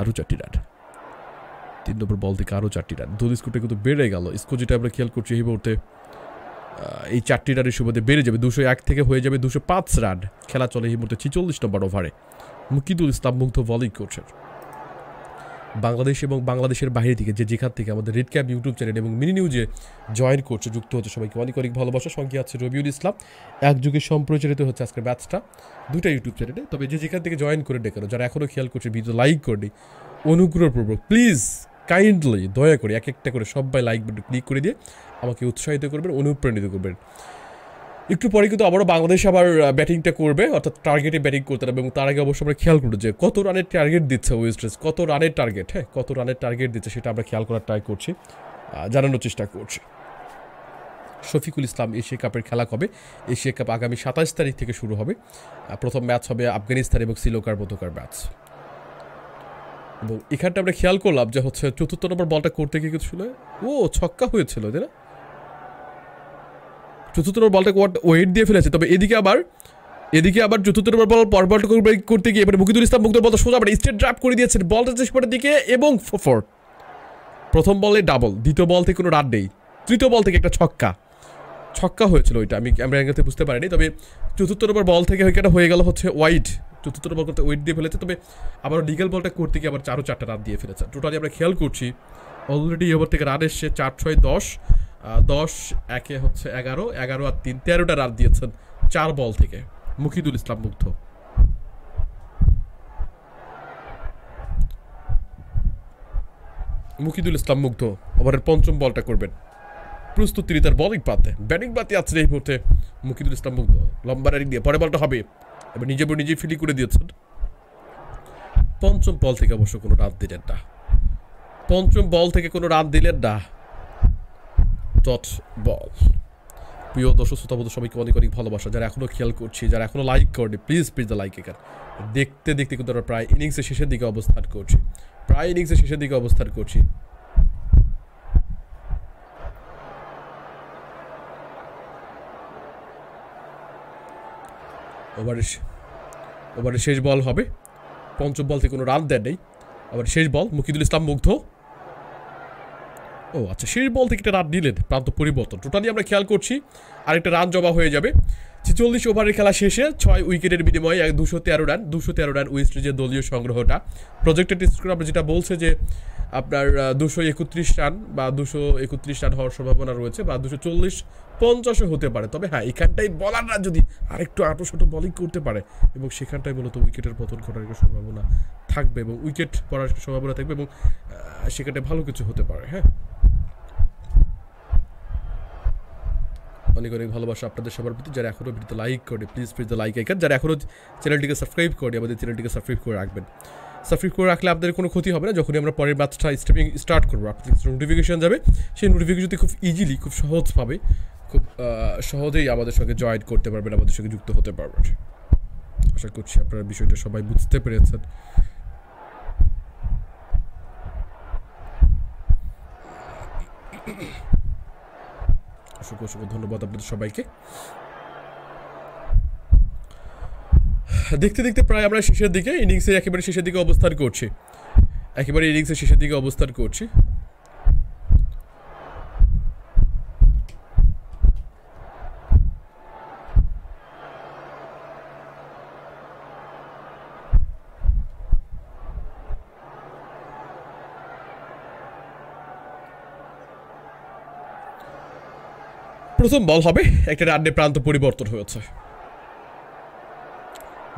আরো 4টি রান 3 নম্বর বল থেকে আরো 4টি রান দুই স্কোরটা কিন্তু বেড়ে গেল স্কোর যেটা আমরা খেয়াল করছি এই মুহূর্তে এই 4টি রানের সুবাদে বেড়ে যাবে 201 থেকে হয়ে যাবে 205 রান খেলা চলে এই মুহূর্তে 46 নম্বর ওভারে মুকিদুল ইসলাম মুগ্ধ বোলিং করছেন বাংলাদেশ এবং বাংলাদেশের বাইরে থেকে যে যেখান থেকে আমাদের রেড ক্যাপ ইউটিউব চ্যানেল এবং মিনি নিউজে জয়েন করছে যুক্ত হচ্ছে সবাইকে অনেক অনেক ভালোবাসা সঙ্গে আছে রবিউল ইসলাম একযোগে সম্প্রচারিত হচ্ছে আজকের ম্যাচটা দুটা ইউটিউব চ্যানেলে তবে যে যেখান থেকে জয়েন করে ডেকে যারা এখনও খেয়াল করছে ভিডিও লাইক করেনি অনুগ্রহপূর্বক প্লিজ কাইন্ডলি দয়া করে এক একটা করে সবাই লাইক বাটন ক্লিক করে দিয়ে আমাকে উৎসাহিত করবেন অনুপ্রাণিত করবেন একটু পরে কিন্তু আবারও বাংলাদেশ আবার ব্যাটিংটা করবে অর্থাৎ টার্গেটে ব্যাটিং করতে হবে এবং তার আগে অবশ্য আমরা খেয়াল করবো যে কত রানের টার্গেট দিচ্ছে ওয়েস্ট ইন্ডিজ কত রানের টার্গেট হ্যাঁ কত রানের টার্গেট দিচ্ছে সেটা আমরা খেয়াল করার ট্রাই করছি জানানোর চেষ্টা করছি শফিকুল ইসলাম এশিয়া কাপের খেলা হবে এশিয়া কাপ আগামী 27 তারিখ থেকে শুরু হবে প্রথম ম্যাচ হবে আফগানিস্তান এবং শ্রীলঙ্কার মধ্যকার ম্যাচ এবং এখানটা আমরা খেয়াল করলাম যে হচ্ছে ৪র্থ নম্বর বলটা করতে গিয়ে কিছু ছিল ও ছক্কা হয়েছিল তাই না ৪র্থ নম্বর বলটা ওয়েট দিয়ে ফেলেছে তবে এদিকে আবার ৪র্থ নম্বর বল বলটা করতে গিয়ে এবারে মুকিদুল ইসলাম মুগ্ধর বলটা সোজা স্ট্রেট ড্রাপ করে দিয়েছেন বলটা শেষের দিকে এবং ফোর প্রথম বলে ডাবল দ্বিতীয় বল থেকে কোনো রান নেই তৃতীয় বল থেকে একটা ছক্কা হয়েছিল ওইটা আমরা এঙ্গেলতে বুঝতে পারিনি তবে ৪র্থ নম্বর বল থেকে উইকেট হয়ে গেল হচ্ছে ওয়াইড ৪র্থ নম্বর বলটা ওয়েট দিয়ে ফেলেছে তবে আবার লিগ্যাল বলটা করতে গিয়ে আবার 4টা রান দিয়ে ফেলেছে টোটালি আমরা খেয়াল করছি অলরেডি ওভার থেকে রান এসছে 4-6-10 10-1 হচ্ছে 11, 11 আর 3, 13টা রান দিয়েছেন 4 বল থেকে মুকিদুল ইসলাম মুগ্ধ ওভারের 5ম বলটা করবেন প্রস্তুত তিনি তার বলিং পাতে ব্যাটিং পাতে আছে এই মুহূর্তে মুকিদুল ইসলাম মুগ্ধ লম্বা রানিং দিয়ে পরের বলটা হবে এবার নিজে ফিলি করে দিয়েছেন 5ম বল থেকে অবশ্য কোনো রান দিলেন না 5ম বল থেকে কোনো রান দিলেন না ডট বল প্রিয় দর্শক শ্রোতা বন্ধু সবাইকে অনেক অনেক ভালোবাসা যারা এখনও খেয়াল করছি যারা এখনও লাইক করেনি প্লিজ দ্য লাইক এখানে দেখতে কিন্তু আমরা প্রায় ইনিংসের শেষের দিকে অবস্থান করছি ওভারের শেষ বল হবে 5ম বল থেকে কোনো রান দেন নেই আবার শেষ বল মুকিদুল ইসলাম মুগ্ধ ও আচ্ছা শেষ বল থেকে একটা রান নিলেন প্রান্ত পরিবর্তন টোটালি আমরা খেয়াল করছি আরেকটা রান জমা হয়ে যাবে 46 ওভারের খেলা শেষে 6 উইকেটের বিনিময়ে 213 রান 213 রান ওয়েস্ট ইন্ডিজের দলীয় সংগ্রহটা প্রজেক্টেড স্কোর আমরা যেটা বলছে যে আপনার 231 রান বা 231 রান হওয়ার সম্ভাবনা রয়েছে বা 240-50 হতে পারে তবে হ্যাঁ এখানটাই বলাররা যদি আরেকটু আটোশাটো বলিং করতে পারে এবং সেখানটাই মূলত উইকেটের পতন ঘটার একটা সম্ভাবনা থাকবে এবং উইকেট পড়ার সম্ভাবনা থাকবে এবং সেখানটায় ভালো কিছু হতে পারে হ্যাঁ অনেক অনেক ভালোবাসা আপনাদের সবার প্রতি যারা এখনও ভিডিওতে লাইক করে প্লিজ দ্য লাইক আইকন যারা এখনও চ্যানেলটিকে সাবস্ক্রাইব করে আমাদের চ্যানেলটিকে সাবস্ক্রাইব করে রাখবেন সাবস্ক্রাইব করে রাখলে আপনাদের কোনো ক্ষতি হবে না যখনই আমরা পরের ম্যাচটা স্ট্রিমিং স্টার্ট করবো আপনাদের নোটিফিকেশন যাবে সেই নোটিফিকেশনটি খুব ইজিলি খুব সহজভাবে খুব সহজেই আমাদের সঙ্গে জয়েন করতে পারবেন আমাদের সঙ্গে যুক্ত হতে পারবেন আশা করছি আপনারা বিষয়টা সবাই বুঝতে পেরেছেন অসংখ্য অসংখ্য ধন্যবাদ আপনাদের সবাইকে দেখতে প্রায় আমরা শেষের দিকে ইনিংসের একেবারে শেষের দিকে অবস্থান করছি প্রথম বল হবে একটা রানে প্রান্ত পরিবর্তন হয়েছে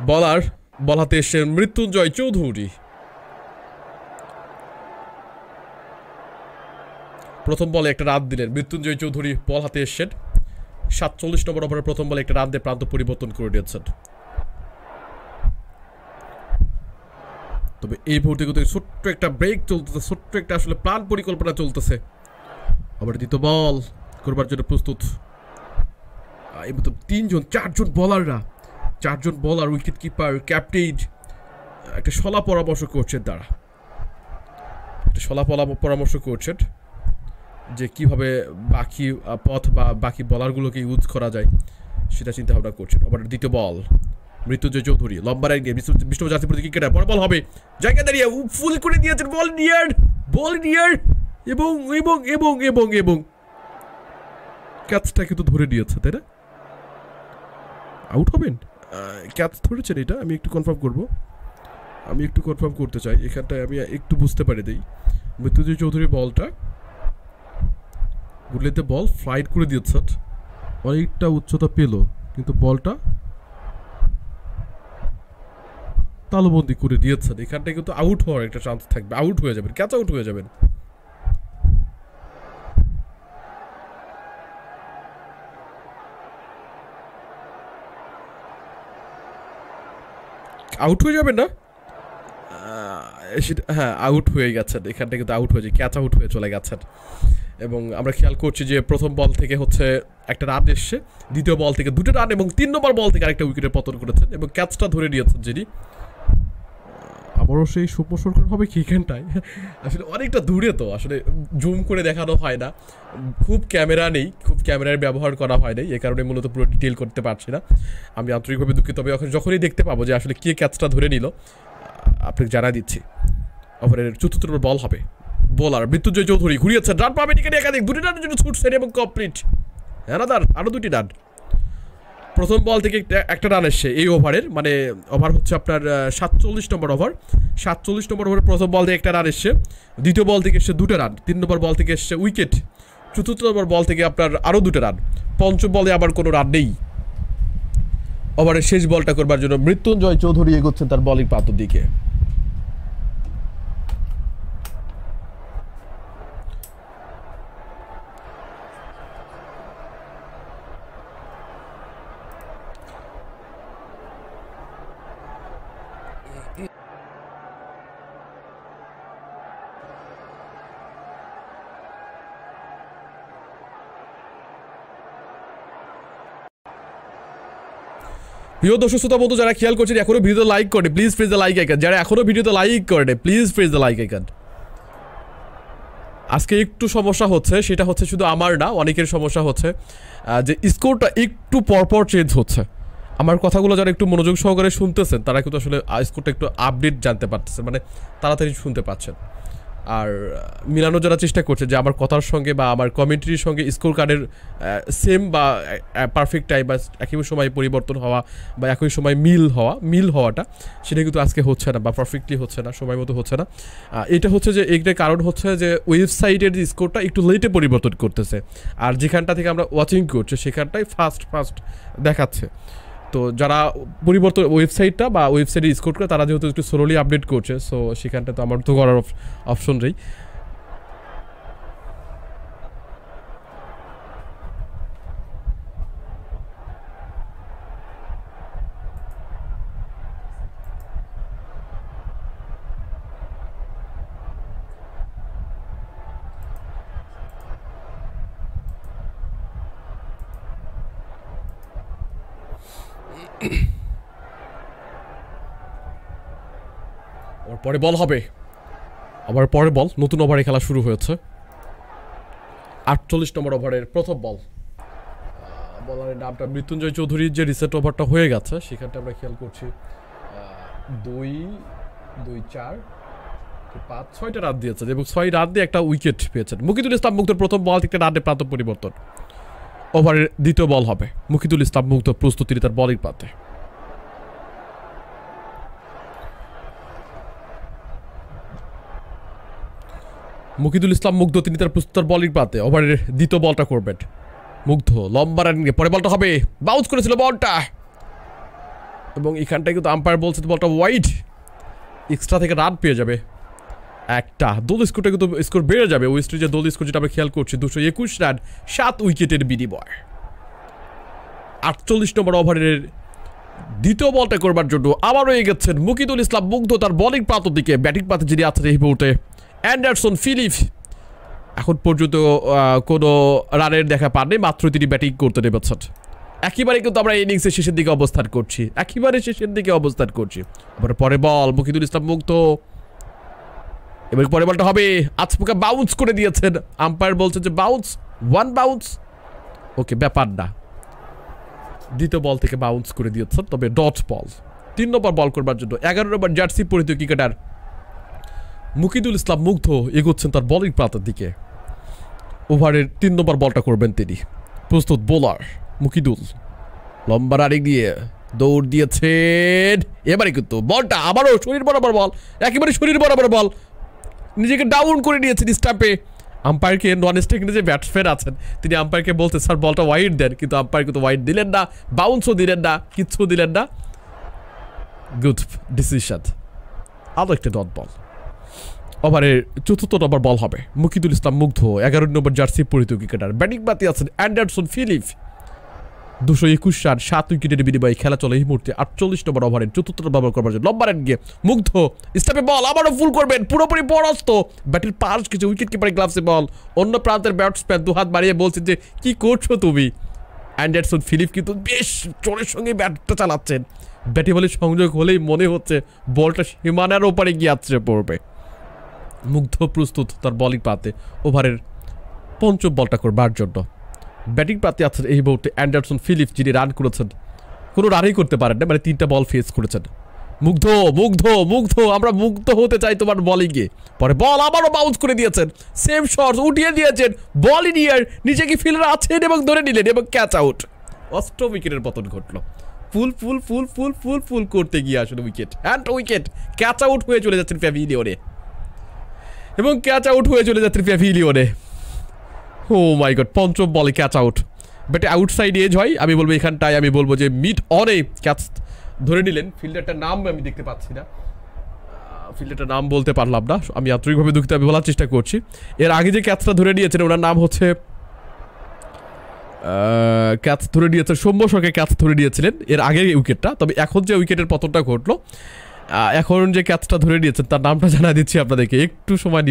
বল হাতে এসেছেন মৃত্যুঞ্জয় চৌধুরী প্রথম বলে একটা রান দিলেন মৃত্যুঞ্জয় চৌধুরী বল হাতে এসেছেন 47 নম্বর ওভারে প্রথম বলে একটা রান দিয়ে প্রান্ত পরিবর্তন করে দিয়েছেন তবে এই মুহূর্তে কিন্তু ছোট্ট একটা ব্রেক চলতেছে ছোট্ট একটা আসলে প্ল্যান পরিকল্পনা চলতেছে আবার দ্বিতীয় বল করবার জন্য প্রস্তুত এই মত তিনজন চারজন বোলাররা চারজন বোলার উইকেট কিপার ক্যাপ্টেন একটা শলা পরামর্শ করছেন তারা একটা শলা পরামর্শ করছেন যে কিভাবে বাকি পথ বা বাকি বোলারগুলোকে ইউজ করা যায় সেটা চিন্তা ভাবনা করছেন আবার দ্বিতীয় বল মৃত্যুঞ্জয় চৌধুরী লম্বা রাইট দিয়ে বিষ্ণু জাতির প্রতি ক্রিকেট বড় বল হবে জায়গা দাঁড়িয়ে ফুল করে দিয়েছেন বল নিয়ার এবং এবং এবং এবং এবং ক্যাচটাকে তো ধরে দিয়েছে তাই না আউট হবেন ক্যাচ ধরেছেন এটা আমি একটু কনফার্ম করব আমি একটু কনফার্ম করতে চাই এখানটায় আমি একটু বুঝতে পারি দেই মৃত্যুঞ্জয় চৌধুরী বলটা গুলিতে বল ফ্লাইট করে দিয়েছে অনেকটা উচ্চতা পেল কিন্তু বলটা তালবন্দি করে দিয়েছেন এখানটায় কিন্তু আউট হওয়ার একটা চান্স থাকবে আউট হয়ে যাবেন ক্যাচ আউট হয়ে যাবেন আউট হয়ে যাবেন না হ্যাঁ আউট হয়ে গেছেন এখানটা কিন্তু আউট হয়ে যায় ক্যাচ আউট হয়ে চলে গেছেন এবং আমরা খেয়াল করছি যে প্রথম বল থেকে হচ্ছে একটা রান এসছে দ্বিতীয় বল থেকে দুটো রান এবং তিন নম্বর বল থেকে আরেকটা উইকেটে পতন করেছেন এবং ক্যাচটা ধরে নিয়েছেন যিনি আবারও সেই সৌম্য সরকার হবে কি এখানটায় আসলে অনেকটা দূরে তো আসলে জুম করে দেখানো হয় না খুব ক্যামেরা নেই খুব ক্যামেরার ব্যবহার করা হয় নাই এ কারণে মূলত পুরো ডিটেল করতে পারছি না আমি আন্তরিকভাবে দুঃখিত তবে যখনই দেখতে পাবো যে আসলে কে ক্যাচটা ধরে নিল আপনাকে জানা দিচ্ছি ওভারের চতুর্থ নম্বর বল হবে বোলার মৃত্যুঞ্জয় চৌধুরী ঘুরিয়েছেন রান পাবেন এখানে একাধিক দুটি রানের জন্য ছুটছেন এবং কমপ্লিট হ্যাঁ দাদার আরও দুটি রান প্রথম বল থেকে একটা রান এসছে এই ওভারের মানে ওভার হচ্ছে আপনার ৪৭ নম্বর ওভার ৪৭ নম্বর ওভারে প্রথম বল থেকে একটা রান এসছে দ্বিতীয় বল থেকে এসছে দুটো রান তিন নম্বর বল থেকে এসছে উইকেট চতুর্থ নম্বর বল থেকে আপনার আরও দুটো রান পঞ্চম বলে আবার কোনো রান নেই ওভারের শেষ বলটা করবার জন্য মৃত্যুঞ্জয় চৌধুরী এগোচ্ছেন তার বলিং প্রান্তর দিকে প্রিয় দর্শক শ্রোতা বন্ধু যারা খেয়াল করছেন এখনো ভিডিওতে লাইক করে please press the like icon যারা এখনো ভিডিওতে লাইক করে please press the like icon আজকে একটু সমস্যা হচ্ছে সেটা হচ্ছে শুধু আমার না অনেকের সমস্যা হচ্ছে যে স্কোরটা একটু পরপর চেঞ্জ হচ্ছে আমার কথাগুলো যারা একটু মনোযোগ সহকারে শুনতেছেন তারা কিন্তু আসলে স্কোরটা একটু আপডেট জানতে পারতেছেন মানে তাড়াতাড়ি শুনতে পাচ্ছেন আর মিলানো যারা চেষ্টা করছে যে আমার কথার সঙ্গে বা আমার কমেন্ট্রির সঙ্গে স্কোর কার্ডের সেম বা পারফেক্ট টাইম বা একই সময় পরিবর্তন হওয়া বা একই সময় মিল হওয়াটা সেটা কিন্তু আজকে হচ্ছে না বা পারফেক্টলি হচ্ছে না সময় মতো হচ্ছে না এটা হচ্ছে যে এইটার কারণ হচ্ছে যে ওয়েবসাইটের যে স্কোরটা একটু লেটে পরিবর্তন করতেছে আর যেখানটা থেকে আমরা ওয়াচিং করছি সেখানটাই ফাস্ট দেখাচ্ছে তো যারা পরিবর্তন ওয়েবসাইটটা বা ওয়েবসাইটে স্কোর করে তারা যেহেতু একটু স্লোলি আপডেট করছে সো সেখানটা তো আমার তো করার অপশন নেই ওর পরে বল হবে আবার পরে বল নতুন ওভারে খেলা শুরু হয়েছে ৪৮ নম্বর ওভারের প্রথম বল বলারের নামটা মৃত্যুঞ্জয় চৌধুরীর যে রিসেট ওভারটা হয়ে গেছে সেখানটা আমরা খেয়াল করছি 2, 2, 4, 5, 6টা রান দিয়েছেন এবং 6 রান দিয়ে একটা উইকেট পেয়েছেন মুকিদুল ইসলাম মুগ্ধোর প্রথম বল থেকে রানের প্রান্ত পরিবর্তন ওভারের দ্বিতীয় বল হবে মুকিদুল ইসলাম মুগ্ধ প্রস্তুতি তার বলিং প্রান্তে মুকিদুল ইসলাম মুগ্ধ তিনি তার প্রস্তুতার বলিং প্রান্তে ওভারের দ্বিতীয় বলটা করবেন মুগ্ধ লম্বা রানিংয়ে পরে বলটা হবে বাউন্স করেছিল বলটা এবং এখানটায় কিন্তু আম্পায়ার বলছে বলটা ওয়াইড এক্সট্রা থেকে রান পেয়ে যাবে একটা দল স্কোরটা কিন্তু স্কোর বেড়ে যাবে ওয়েস্ট ইন্ডিজের দল স্কোর যেটা আমরা খেয়াল করছি ২২১ রান ৭ উইকেটের বিনিময় ৪৮ নম্বর ওভারের দ্বিতীয় বলটা করবার জন্য আবারও এগেছেন মুকিদুল ইসলাম মুগ্ধ তার বলিং প্রান্তর দিকে ব্যাটিং প্রান্তে যিনি আছেন এই মুহূর্তে অ্যান্ডারসন ফিলিপ এখন পর্যন্ত কোনো রানের দেখা পাননি মাত্র তিনি ব্যাটিং করতে নেমেছেন একেবারে কিন্তু আমরা ইনিংসের শেষের দিকে অবস্থান করছি একেবারে শেষের দিকে অবস্থান করছি আবার পরে বল মুকিদুল ইসলাম মুগ্ধ এবার পরে বলটা হবে আজমুকা বাউন্স করে দিয়েছেন আম্পায়ার বলছে যে বাউন্স ওয়ান বাউন্স ওকে ব্যাপার না দ্বিতীয় বল থেকে বাউন্স করে দিয়েছেন তবে ডট বল তিন নম্বর বল করবার জন্য 11 নম্বর জার্সি পরিহিত ক্রিকেটার মুকিদুল ইসলাম মুগ্ধ এগোচ্ছেন তার বলিং প্রান্তের দিকে ওভারের 3 নম্বর বলটা করবেন তিনি প্রস্তুত বোলার মুকিদুল লম্বা রানিং দিয়ে দৌড় দিয়েছেন এবারে কিন্তু বলটা আবারও শরীর বরাবর বল একেবারে শরীর বরাবর বল নিজেকে ডাউন করে নিয়েছেন স্টাম্পে আম্পায়ারকে নন স্ট্রাইক যে ব্যাটসম্যান আছেন তিনি আম্পায়ারকে বলতে স্যার বলটা ওয়াইড দেন কিন্তু আম্পায়ার কিন্তু ওয়াইড দিলেন না বাউন্সও দিলেন না কিচ্ছু দিলেন না গুড ডিসিশন আরও একটা ডট বল ওভারের ৪৪ নম্বর বল হবে মুকিদুল ইসলাম মুগ্ধ ১১ নম্বর জার্সি পরিহিত ক্রিকেটার ব্যাটিং বাতি আছেন অ্যান্ডারসন ফিলিপ ২২১ রান 7 উইকেটের বিনিময়ে খেলা চলে এই মুহূর্তে ৪৮ নম্বর ওভারের ৭৪ নম্বর করবার জন্য লম্বা রান গিয়ে মুগ্ধ স্টাম্পে বল আবারও ফুল করবেন পুরোপুরি পরাস্ত ব্যাটের পাশ কিছু উইকেট কিপারের গ্লাভসে বল অন্য প্রান্তের ব্যাটসম্যান দুহাত বাড়িয়ে বলছেন যে কি করছো তুমি অ্যান্ডারসন ফিলিপ কিন্তু বেশ জোরের সঙ্গে ব্যাটটা চালাচ্ছেন ব্যাটে বলে সংযোগ হলেই মনে হচ্ছে বলটা সীমানার ওপারে গিয়ে আছড়ে পড়বে মুগ্ধ প্রস্তুত তার বলিং পাতে ওভারের ৫ম বলটা করবার জন্য ব্যাটিং পাতে আছেন এই মুহূর্তে অ্যান্ডারসন ফিলিপ যিনি রান করেছেন কোনো রানই করতে পারেন না মানে 3টা বল ফেস করেছেন মুগ্ধ মুগ্ধ মুগ্ধ আমরা মুগ্ধ হতে চাই তোমার বলিংয়ে পরে বল আবারও বাউন্স করে দিয়েছেন সেম শটস উঠিয়ে দিয়েছেন বল ইনিয়ার নিজেকে ফিল্ডার আছেন এবং ধরে নিলেন এবং ক্যাচ আউট 8 উইকেটের পতন ঘটল ফুল ফুল ফুল ফুল ফুল ফুল করতে গিয়ে আসলে wicket and wicket catch out হয়ে চলে যাচ্ছেন প্যাভিলিয়নে এবং ক্যাচ আউট হয়ে চলে যাচ্ছেন প্যাভিলিয়নে ও মাই গড ৫ম বলে ক্যাচ আউট ব্যাটে আউটসাইড এজ হয় আমি বলবো এখানটায় আমি বলবো যে মিড অনে ক্যাচ ধরে নিলেন ফিল্ডারটার নাম আমি দেখতে পাচ্ছি না ফিল্ডারটার নাম বলতে পারলাম না আমি আন্তরিকভাবে দুঃখিত আমি বলার চেষ্টা করছি এর আগে যে ক্যাচটা ধরে নিয়েছেন ওনার নাম হচ্ছে ক্যাচ ধরে নিয়েছেন সৌম্য সরকার ক্যাচ ধরে নিয়েছিলেন এর আগের উইকেটটা তবে এখন যে উইকেটের পতনটা ঘটলো এখন যে ক্যাচটা ধরে নিয়েছেন তার নামটা জানা দিচ্ছি আপনাদেরকে একটু সময়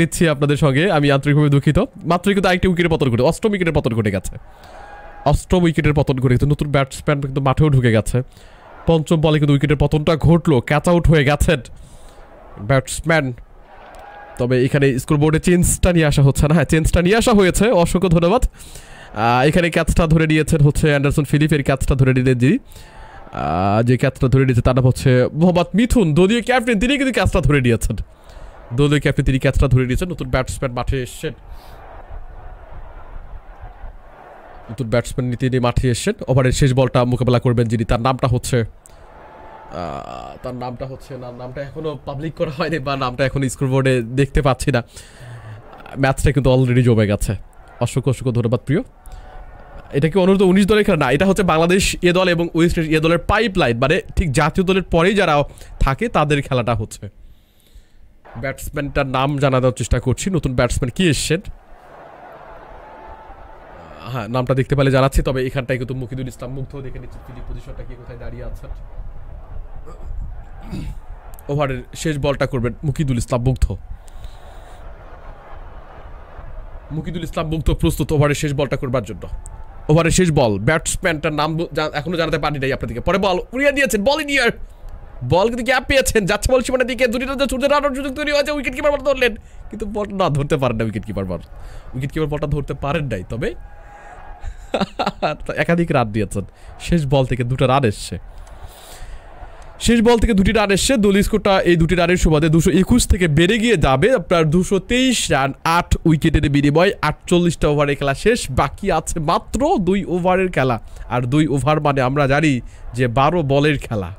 নিচ্ছি আপনাদের সঙ্গে আমি আন্তরিকভাবে দুঃখিত মাত্র কিন্তু আরেকটি উইকেটের পতন ঘটে ৮ম উইকেটের পতন ঘটে গেছে ৮ম উইকেটের পতন ঘটে গেছে নতুন ব্যাটসম্যান কিন্তু মাঠেও ঢুকে গেছে ৫ম বলে কিন্তু উইকেটের পতনটা ঘটলো ক্যাচ আউট হয়ে গেছেন ব্যাটসম্যান তবে এখানে স্কোর বোর্ডে চেঞ্জটা নিয়ে আসা হচ্ছে না হ্যাঁ চেঞ্জটা নিয়ে আসা হয়েছে অসংখ্য ধন্যবাদ এখানে ক্যাচটা ধরে নিয়েছেন হচ্ছে অ্যান্ডারসন ফিলিপের ক্যাচটা ধরে নিলেন যিনি যে ক্যাচটা ধরে নিয়েছে তার নাম হচ্ছে মোহাম্মদ মিথুন দলীয় ক্যাপ্টেন তিনি কিন্তু ক্যাচটা ধরে নিয়েছেন দলীয় ক্যাপ্টেন তিনি ক্যাচটা ধরে নিয়েছেন নতুন ব্যাটসম্যান মাঠে এসছেন ওভারের শেষ বলটা মোকাবেলা করবেন যিনি তার নামটা হচ্ছে না নামটা এখনও পাবলিক করা হয়নি বা নামটা এখন স্কোর বোর্ডে দেখতে পাচ্ছি না ম্যাচটা কিন্তু অলরেডি জমে গেছে অসংখ্য ধন্যবাদ প্রিয় এটা কি অনুরোধ 19 দলের খেলা না এটা হচ্ছে বাংলাদেশ এ দল এবং ওয়েস্ট ইন্ডিজ এ দলের পাইপ লাইন মানে ঠিক জাতীয় দলের পরেই যারা থাকে তাদের খেলাটা হচ্ছে ব্যাটসম্যানটার নাম জানা দেওয়ার চেষ্টা করছি নতুন ব্যাটসম্যান কি এসছেন হ্যাঁ নামটা দেখতে পেলে জানাচ্ছি তবে এখানটায় কিন্তু মুকিদুল ইসলাম মুগ্ধ দেখে নিচ্ছেন তিনি পজিশনটা কি কোথায় দাঁড়িয়ে আছেন ওভারের শেষ বলটা করবেন মুকিদুল ইসলাম মুগ্ধ প্রস্তুত ওভারের শেষ বলটা করবার জন্য ওভারের শেষ বল ব্যাটসম্যানটার নাম এখনো জানাতে পারি নাই আপনাদেরকে পরে বল উড়িয়ে দিয়েছেন বল ইনিয়ার বল কিন্তু গ্যাপ পেয়েছেন যাচ্ছে বল সীমানার দিকে দুটিটা সূর্যের রানার সুযোগ তৈরি হয়েছে উইকেট কিপার বল ধরলেন কিন্তু বল না ধরতে পারেন না উইকেট কিপার বলটা ধরতে পারেন নাই তবে একাধিক রান দিয়েছেন শেষ বল থেকে দুটি রান এসছে দলীয় স্কোরটা এই দুটি রানের সুবাদে ২২১ থেকে বেড়ে গিয়ে যাবে আপনার ২২৩ রান 8 উইকেটের বিনিময়ে ৪৮টা ওভারের খেলা শেষ বাকি আছে মাত্র 2 ওভারের খেলা আর 2 ওভার মানে আমরা জানি যে 12 বলের খেলা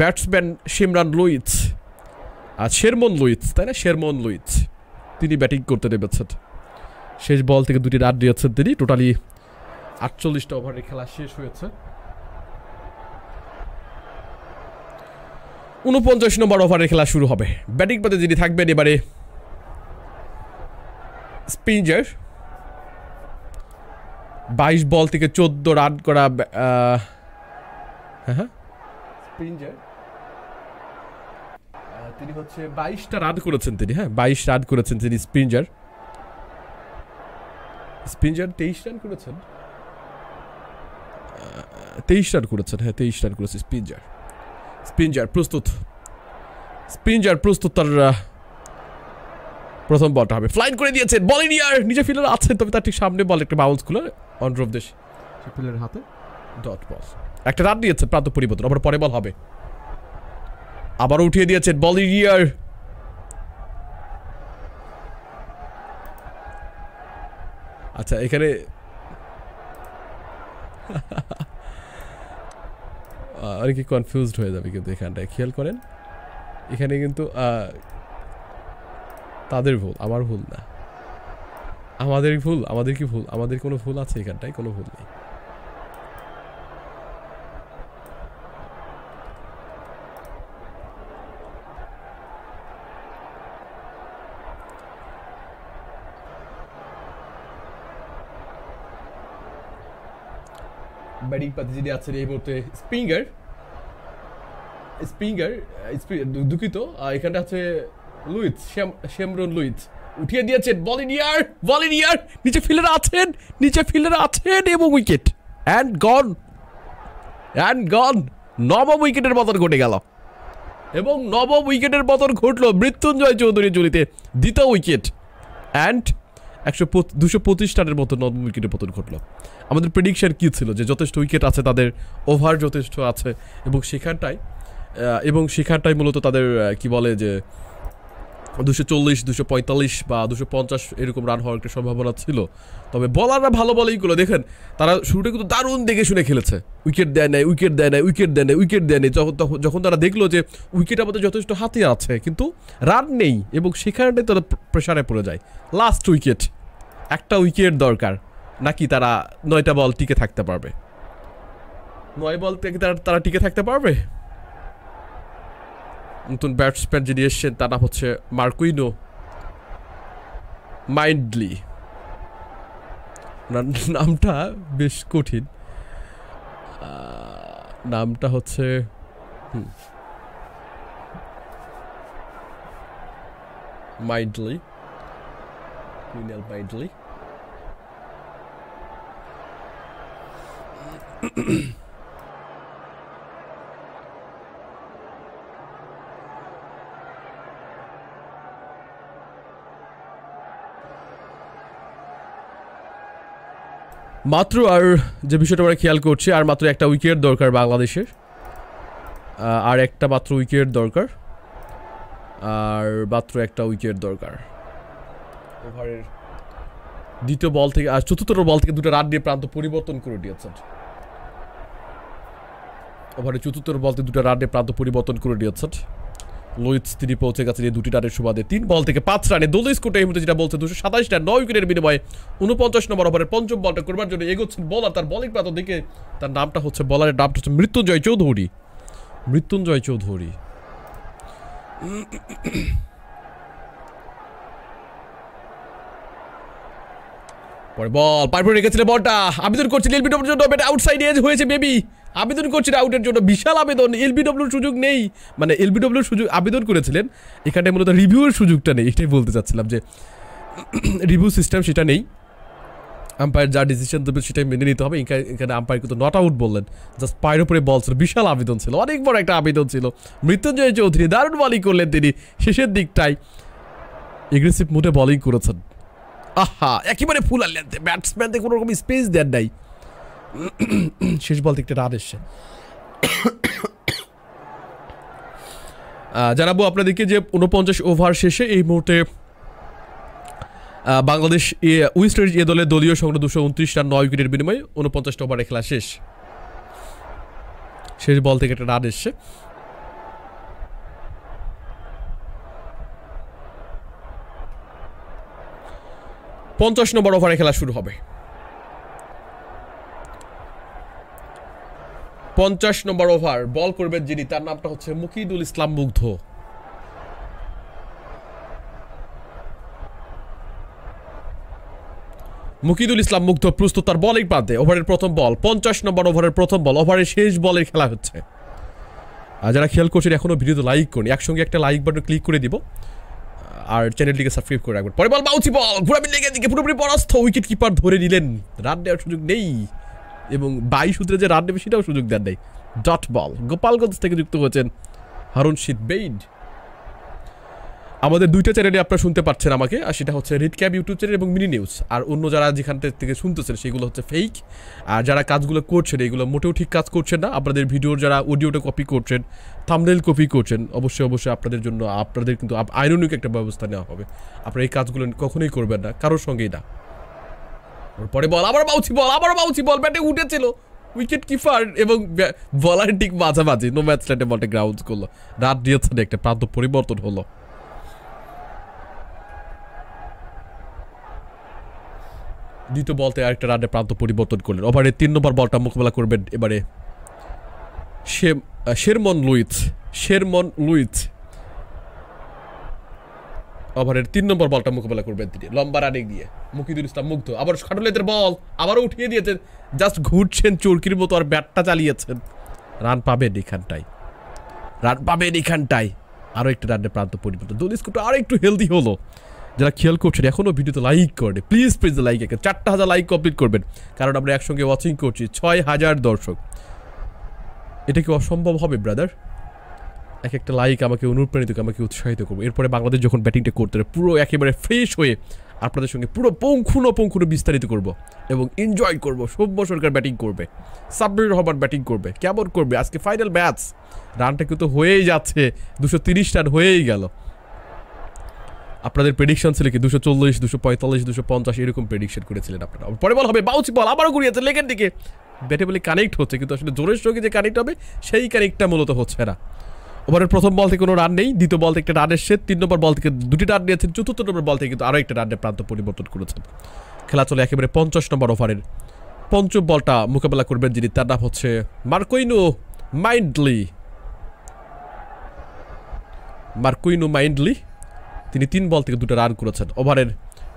ব্যাটসম্যান শেমরান লুইস আর শেরমন লুইস তিনি ব্যাটিং করতে নেমেছেন শেষ বল থেকে দুটি রান দিয়েছেন তিনি টোটালি ৪৮টা ওভারের খেলা শেষ হয়েছে ৪৯ নম্বর ওভারের খেলা শুরু হবে ব্যাটিং পাতে যিনি থাকবেন এবারে স্প্রিঙ্গার 22 বল থেকে 14 রান করা হ্যাঁ স্প্রিঙ্গার তিনি হচ্ছে 22টা রান করেছেন তিনি, হ্যাঁ 22 রান করেছেন তিনি। স্প্রিঞ্জার 23 রান করেছেন, 23 রান করেছেন, হ্যাঁ 23 রান করেছে স্প্রিঞ্জার। স্প্রিঞ্জার প্রস্তুত তার প্রথম বলটা হবে। ফ্লাইট করে দিয়েছেন, বল ইন্ডিয়ার নিচে ফিল্ডার আছেন, তবে তার ঠিক সামনে বল একটা বাউন্স খুলে অন ড্রপ দেশ ফিল্ডারের হাতে ডট বল। একটা রান দিয়েছেন প্রান্ত পরিবর্তন, আবার পরে বল হবে, আবারও উঠিয়ে দিয়েছেন বল ইন্ডিয়ার। আচ্ছা এখানে অনেকে কনফিউজড হয়ে যাবে, কিন্তু এখানটায় খেয়াল করেন, এখানে কিন্তু তাদের ভুল, আমার ভুল না, আমাদের ভুল। আমাদের কি ভুল? আমাদের কোনো ভুল আছে? এখানটায় কোনো ভুল নেই। ব্যাটিং পাতে যিনি আছেন এই মুহূর্তে স্প্রিঙ্গার, দুঃখিত এখানটা আছে লুইস, শেমরন লুইস উঠিয়ে দিয়েছেন বল ইন্ডিয়ার। নিচে ফিল্ডার আছেন এবং উইকেট অ্যান্ড গন। নবম উইকেটের পতন ঘটল মৃত্যুঞ্জয় চৌধুরী জুড়িতে, দ্বিতীয় উইকেট অ্যান্ড 225 রানের মতো নব উইকেটের পতন ঘটল। আমাদের প্রেডিকশন কী ছিল? যে যথেষ্ট উইকেট আছে, তাদের ওভার যথেষ্ট আছে, এবং সেখানটায় মূলত তাদের কি বলে যে 240, 245 বা 250 এরকম রান হওয়ার একটা সম্ভাবনা ছিল। তবে বলাররা ভালো বলেইগুলো দেখেন, তারা শুরুটা কিন্তু দারুণ দেখে শুনে খেলেছে, উইকেট দেয় নাই। যখন তারা দেখলো যে উইকেট আমাদের যথেষ্ট হাতে আছে কিন্তু রান নেই, এবং সেখানটাই তারা প্রেশারে পড়ে যায়। লাস্ট উইকেট, একটা উইকেট দরকার, নাকি তারা 9টা বল টিকে থাকতে পারবে? 9 বল থেকে তারা টিকে থাকতে পারবে? নতুন ব্যাটসম্যান যিনি এসেছেন তার নাম হচ্ছে মার্কুইনো মাইন্ডলি। নামটা বেশ কঠিন, নামটা হচ্ছে মাইন্ডলি। মাত্র আর যে বিষয়টা আমরা খেয়াল করছি, আর মাত্র একটা উইকেট দরকার বাংলাদেশের, আর একটা মাত্র উইকেট দরকার, আর মাত্র একটা উইকেট দরকার। ওভারের দ্বিতীয় বল থেকে আর চতুর্থ বল থেকে 2টা রান দিয়ে প্রান্ত পরিবর্তন করে দিয়েছেন। ওভারের চতুর্থ বল থেকে 2টা রান দিয়ে প্রান্ত পরিবর্তন করে দিয়েছেন লুইস। তিনি পৌঁছে গেছেন এই 2টি রানের সুবাদে 3 বল থেকে 5 রানে। দলীয় স্কোরটা এই মুহূর্তে যেটা বলছে 227 রান 9 উইকেটের বিনিময়ে। 49 নম্বর ওভারের 5ম বলটা করবার জন্য এগোচ্ছেন বলার, তার বলিং প্রান্ত দিকে। তার নামটা হচ্ছে, বলারের নামটা হচ্ছে মৃত্যুঞ্জয় চৌধুরী। পরে বল পারফেক্ট রেখেছিলেন, বলটা আবেদন করছিলেন এলবিডব্লিউর জন্য, ব্যাট আউটসাইড এজ হয়েছে বেবি। আবেদন করছিলেন আউটের জন্য, বিশাল আবেদন। এলবিডব্লিউর সুযোগ নেই, মানে এলবিডব্লিউর সুযোগ আবেদন করেছিলেন, এখানে মূলত রিভিউয়ের সুযোগটা নেই। এটাই বলতে চাচ্ছিলাম যে রিভিউ সিস্টেম সেটা নেই, আম্পায়ার যা ডিসিশন দেবে সেটাই মেনে নিতে হবে। এখানে আম্পায়ার কিন্তু নট আউট বললেন, জাস্ট পায়ের উপরে বল ছিল, বিশাল আবেদন ছিল, অনেক বড় একটা আবেদন ছিল। মৃত্যুঞ্জয় চৌধুরী দারুণ বলিং করলেন, তিনি শেষের দিকটাই এগ্রেসিভ মুডে বলিং করেছেন। আহা, একেবারে ফুল আনলেন, ব্যাটসম্যানদের কোনো রকম স্পেস দেন নাই। শেষ বল থেকে রান এসছে। জানাবো আপনাদেরকে যে 49 ওভার শেষে এই মুহূর্তে বাংলাদেশ ওয়েস্ট ইন্ডিজ এ দলে দলীয় সংগ্রহ 229 রান 9 উইকেটের বিনিময়ে। 49 ওভারে খেলা শেষ বল থেকে একটা রান এসছে। পঞ্চাশ নম্বর ওভার খেলা শুরু হবে। বল করবেন যিনি, তার নামটা হচ্ছে মুকিদুল ইসলাম মুগ্ধো। প্রস্তুত তার বলিং প্রান্তে। ওভারের প্রথম বল, 50 নম্বর ওভারের প্রথম বল, ওভারের শেষ বলের খেলা হচ্ছে। যারা খেয়াল করছেন এখনো ভিডিওতে লাইক করুন, একসঙ্গে একটা লাইক বাটন ক্লিক করে দিব আর চ্যানেলটিকে সাবস্ক্রাইব করে রাখবেন। পরে বল বাউন্সি বল ঘোরাবেন লেগে দিকে পুরোপুরি পরাস্ত, উইকেট কিপার ধরে নিলেন, রান দেওয়ার সুযোগ নেই এবং ২২ সূত্রে যে রান দেবে সেটাও সুযোগ দেন নেই। ডট বল গোপালগঞ্জ থেকে যুক্ত হয়েছেন হারুন শীতবেইড। আমাদের দুইটা চ্যানেলে আপনারা শুনতে পাচ্ছেন আমাকে, আর সেটা হচ্ছে রিড ক্যাব ইউটিউব চ্যানেল এবং মিনি নিউজ। আর অন্য যারা যেখান থেকে শুনতেছেন সেগুলো হচ্ছে ফেক, আর যারা কাজগুলো করছেন এগুলো মোটেও ঠিক কাজ করছেন না। আপনাদের ভিডিওর যারা অডিওটা কপি করছেন, থাম্বনেল কপি করছেন, অবশ্যই আপনাদের জন্য আপনাদের কিন্তু আইননিক একটা ব্যবস্থা নেওয়া হবে। আপনারা এই কাজগুলো কখনোই করবেন না, কারোর সঙ্গেই না। পরে বল আবার বাউন্সি বল, আবার বাউন্সি বল, ব্যাটে উঠেছিল উইকেট কিপার এবং বলার ঠিক মাঝামাঝি নো ম্যাচ লেটে বলটা গ্রাউন্ড করলো, রাত দিয়েছেন একটা প্রান্ত পরিবর্তন হলো। দ্বিতীয় বলতে আরেকটা রানের প্রান্ত পরিবর্তন করলেন। ওভারে ৩ নম্বর বলটা মোকাবেলা করবেন এবারে শেরমন লুইস। ওভারের ৩ নম্বর বলটা মোকাবেলা করবেন তিনি লম্বা রানে গিয়ে। মুকিদুল ইসলাম মুগ্ধ আবার খাটুলেদের বল, আবারও উঠিয়ে দিয়েছেন, জাস্ট ঘুরছেন চরকির মতো আর ব্যাটটা চালিয়েছেন। রান পাবেন এখানটায় আরও একটা রানের প্রান্ত পরিবর্তন। দল স্কোরটা আরও একটু হেলদি হলো। যারা খেয়াল করছেন এখনও ভিডিওতে লাইক করে প্লিজ লাইক এখানে ৪,০০০ লাইক কমপ্লিট করবেন, কারণ আমরা একসঙ্গে ওয়াচিং করছি ৬,০০০ দর্শক। এটা কি অসম্ভব হবে ব্রাদার? একটা লাইক আমাকে অনুপ্রাণিত, আমাকে উৎসাহিত করবে। এরপরে বাংলাদেশ যখন ব্যাটিংটা করতে হবে পুরো একেবারে ফ্রেশ হয়ে আপনাদের সঙ্গে পুরো পুঙ্খানুপুঙ্খানু বিস্তারিত করব এবং এনজয় করব। সৌম্য সরকার ব্যাটিং করবে, সাব্বির রহমান ব্যাটিং করবে, কেমন করবে আজকে ফাইনাল ম্যাচ। রানটা কিন্তু হয়েই যাচ্ছে, ২৩০ রান হয়েই গেল। আপনাদের প্রেডিকশন ছিল কি ২৪০, ২৪৫, ২৫০ এরকম প্রেডিকশন করেছিলেন আপনারা। পরে বল হবে বাউন্সি বল, আবারও ঘুরিয়েছে লেগের দিকে, ব্যাটে বলে কানেক্ট হচ্ছে কিন্তু আসলে জোরের সঙ্গে যে কানেক্ট হবে সেই কানেক্টটা মূলত হচ্ছে না। ওভারের প্রথম বল থেকে কোনো রান নেই, দ্বিতীয় বল থেকে একটা রান এসছে, ৩ নম্বর বল থেকে 2টি রান নিয়েছেন, ৪ নম্বর বল থেকে কিন্তু আরও একটা রানের প্রান্ত পরিবর্তন করেছেন। খেলা চলে একেবারে ৫০ নম্বর ওভারের ৫ম বলটা মোকাবেলা করবেন যিনি, তার নাম হচ্ছে মার্কুইনো মাইন্ডলি। তিনি 3 বল থেকে 2টা রান করেছেন। ওভারের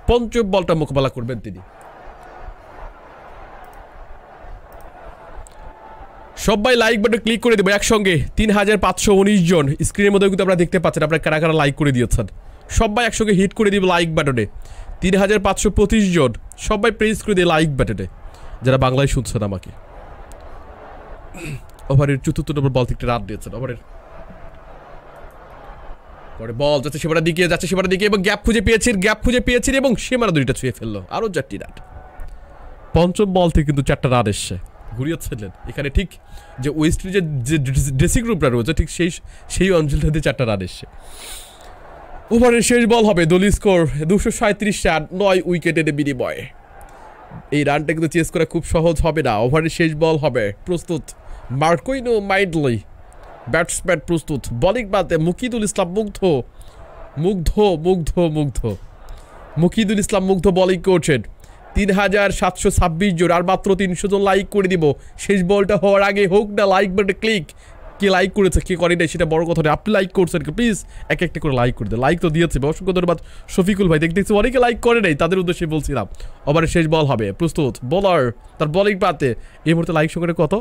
৫ম বলটা মোকাবেলা করবেন তিনি সবাই লাইক বাটন ক্লিক করে দেবো একসঙ্গে। ৩,৫১৯ জন স্ক্রিনের মধ্যে কিন্তু আপনারা দেখতে পাচ্ছেন আপনারা কারা কারা লাইক করে দিয়েছেন। সবাই একসঙ্গে হিট করে দিব লাইক বাটনে। ৩,৫২৫ জন সবাই প্রেস করে দিয়ে লাইক বাটনে যারা বাংলায় শুনছেন আমাকে। ওভারের ৪৪ নম্বর বল থেকে রান দিয়েছেন। ওভারের পরে বল যাচ্ছে সীমানার দিকে এবং গ্যাপ খুঁজে পেয়েছেন এবং সীমানা দুইটা ছুঁয়ে ফেললো, আরও 4টি রান। ৫ম বল থেকে কিন্তু 4টা রান এসছে, ঘুরিয়েছিলেন এখানে ঠিক যে ওয়েস্ট ইন্ডিজের যে ড্রেসিং রুমটা রয়েছে ঠিক সেই অঞ্চলটাতে 4টা রান এসছে। ওভারের শেষ বল হবে, দলীয় স্কোর ২৩৭ রান 9 উইকেটের বিনিময়ে। এই রানটা কিন্তু চেস করা খুব সহজ হবে না। ওভারের শেষ বল হবে, প্রস্তুত মার্কুইনো মাইন্ডলি ব্যাটসম্যান, প্রস্তুত বলিং বাদে মুকিদুল ইসলাম মুগ্ধ বলিং করছেন। ৩,৭২৬ জন, আর মাত্র ৩০০ জন লাইক করে দিব। শেষ বলটা হওয়ার আগে হোক না লাইক বাটনে ক্লিক। কে লাইক করেছে কে করে নাই সেটা বড় কথা না, আপনি লাইক করছেন প্লিজ একটা করে লাইক করে দেন। লাইক তো দিয়েছে, অসংখ্য ধন্যবাদ শফিকুল ভাই। দেখছি অনেকে লাইক করে নাই, তাদের উদ্দেশ্যে বলছিলাম। ওভারের শেষ বল হবে, প্রস্তুত বলার তার বলিং পাতে। এই মুহূর্তে লাইক সংখ্যাটা কত?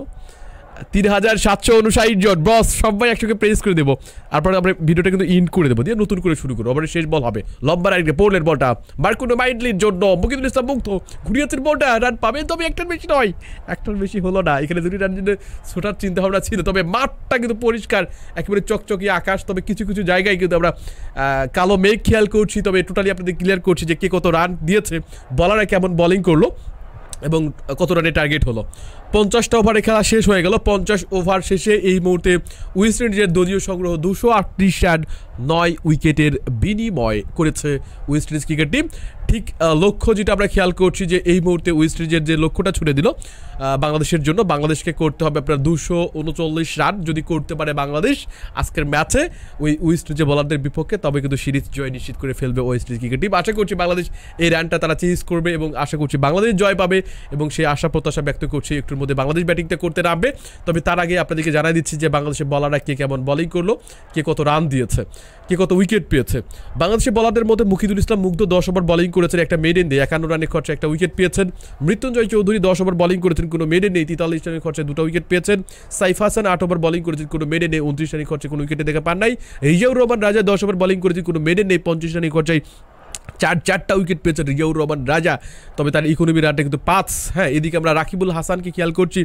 ৩,৭৫৯ জন। বস সবাই একসঙ্গে প্রেস করে দেবো, তারপর আমরা ভিডিওটা কিন্তু ইন করে দেবো, দিয়ে নতুন করে শুরু করবো। ওভারের শেষ বল হবে, লম্বা রাইডে পড়লেন বলটা মার্কুইনো মাইন্ডলির জন্য। মুকিদুল ইসলাম মুগ্ধ ঘুরিয়েছেন বলটা, রান পাবেন, তবে একটার বেশি হলো না। এখানে 2টি রান ছোটার চিন্তাভাবনা ছিল, তবে মাঠটা কিন্তু পরিষ্কার একেবারে চকচকি আকাশ, তবে কিছু জায়গায় কিন্তু আমরা কালো মেঘ খেয়াল করছি। তবে টোটালি আপনাদের ক্লিয়ার করছি যে কে কত রান দিয়েছে, বলাররা কেমন বলিং করলো এবং কত রানে টার্গেট হলো। 50টা ওভারে খেলা শেষ হয়ে গেল। 50 ওভার শেষে এই মুহূর্তে ওয়েস্ট ইন্ডিজের দলীয় সংগ্রহ 238 রান 9 উইকেটের বিনিময় করেছে ওয়েস্ট ইন্ডিজ ক্রিকেট টিম। ঠিক লক্ষ্য যেটা আমরা খেয়াল করছি যে এই মুহূর্তে ওয়েস্ট ইন্ডিজের যে লক্ষ্যটা ছুড়ে দিল বাংলাদেশের জন্য, বাংলাদেশকে করতে হবে আপনার 239 রান। যদি করতে পারে বাংলাদেশ আজকের ম্যাচে ওই ওয়েস্ট ইন্ডিজের বলারদের বিপক্ষে, তবে কিন্তু সিরিজ জয় নিশ্চিত করে ফেলবে ওয়েস্ট ইন্ডিজ ক্রিকেট টিম। আশা করছি বাংলাদেশ এই রানটা তারা চেজ করবে এবং আশা করছি বাংলাদেশ জয় পাবে এবং সেই আশা প্রত্যাশা ব্যক্ত করছি একটুর মধ্যে বাংলাদেশ ব্যাটিংটা করতে নামবে। তবে তার আগে আপনাদেরকে জানাই দিচ্ছি যে বাংলাদেশের বলাররা কে কেমন বলিং করলো, কে কত রান দিয়েছে, কে কত উইকেট পেয়েছে। বাংলাদেশের বলারদের মধ্যে মুকিদুল ইসলাম মুগ্ধো 10 ওভার বলিং করেছেন একটা মেডেন দিয়ে 51 রানের খরচে একটা উইকেট পেয়েছেন। মৃত্যুঞ্জয় চৌধুরী 10 ওভার বলিং করেছেন কোনো মেডেন নেই, 43 রানের খরচে দুটো উইকেট পেয়েছেন। সাইফ হাসান 8 ওভার বলিং করেছেন কোনো মেডেন নেই, 29 রানের খরচে কোনো উইকেটে দেখা পান নাই। রেজাউর রহমান রাজা 10 ওভার বলিং করেছেন কোনো মেডেন নেই, 50 রানের খরচায় চারটা উইকেট পেয়েছেন রিজাউর রহমান রাজা। তবে তার ইকোনমি রানটা কিন্তু 5। হ্যাঁ, এদিকে আমরা রাকিবুল হাসানকে খেয়াল করছি,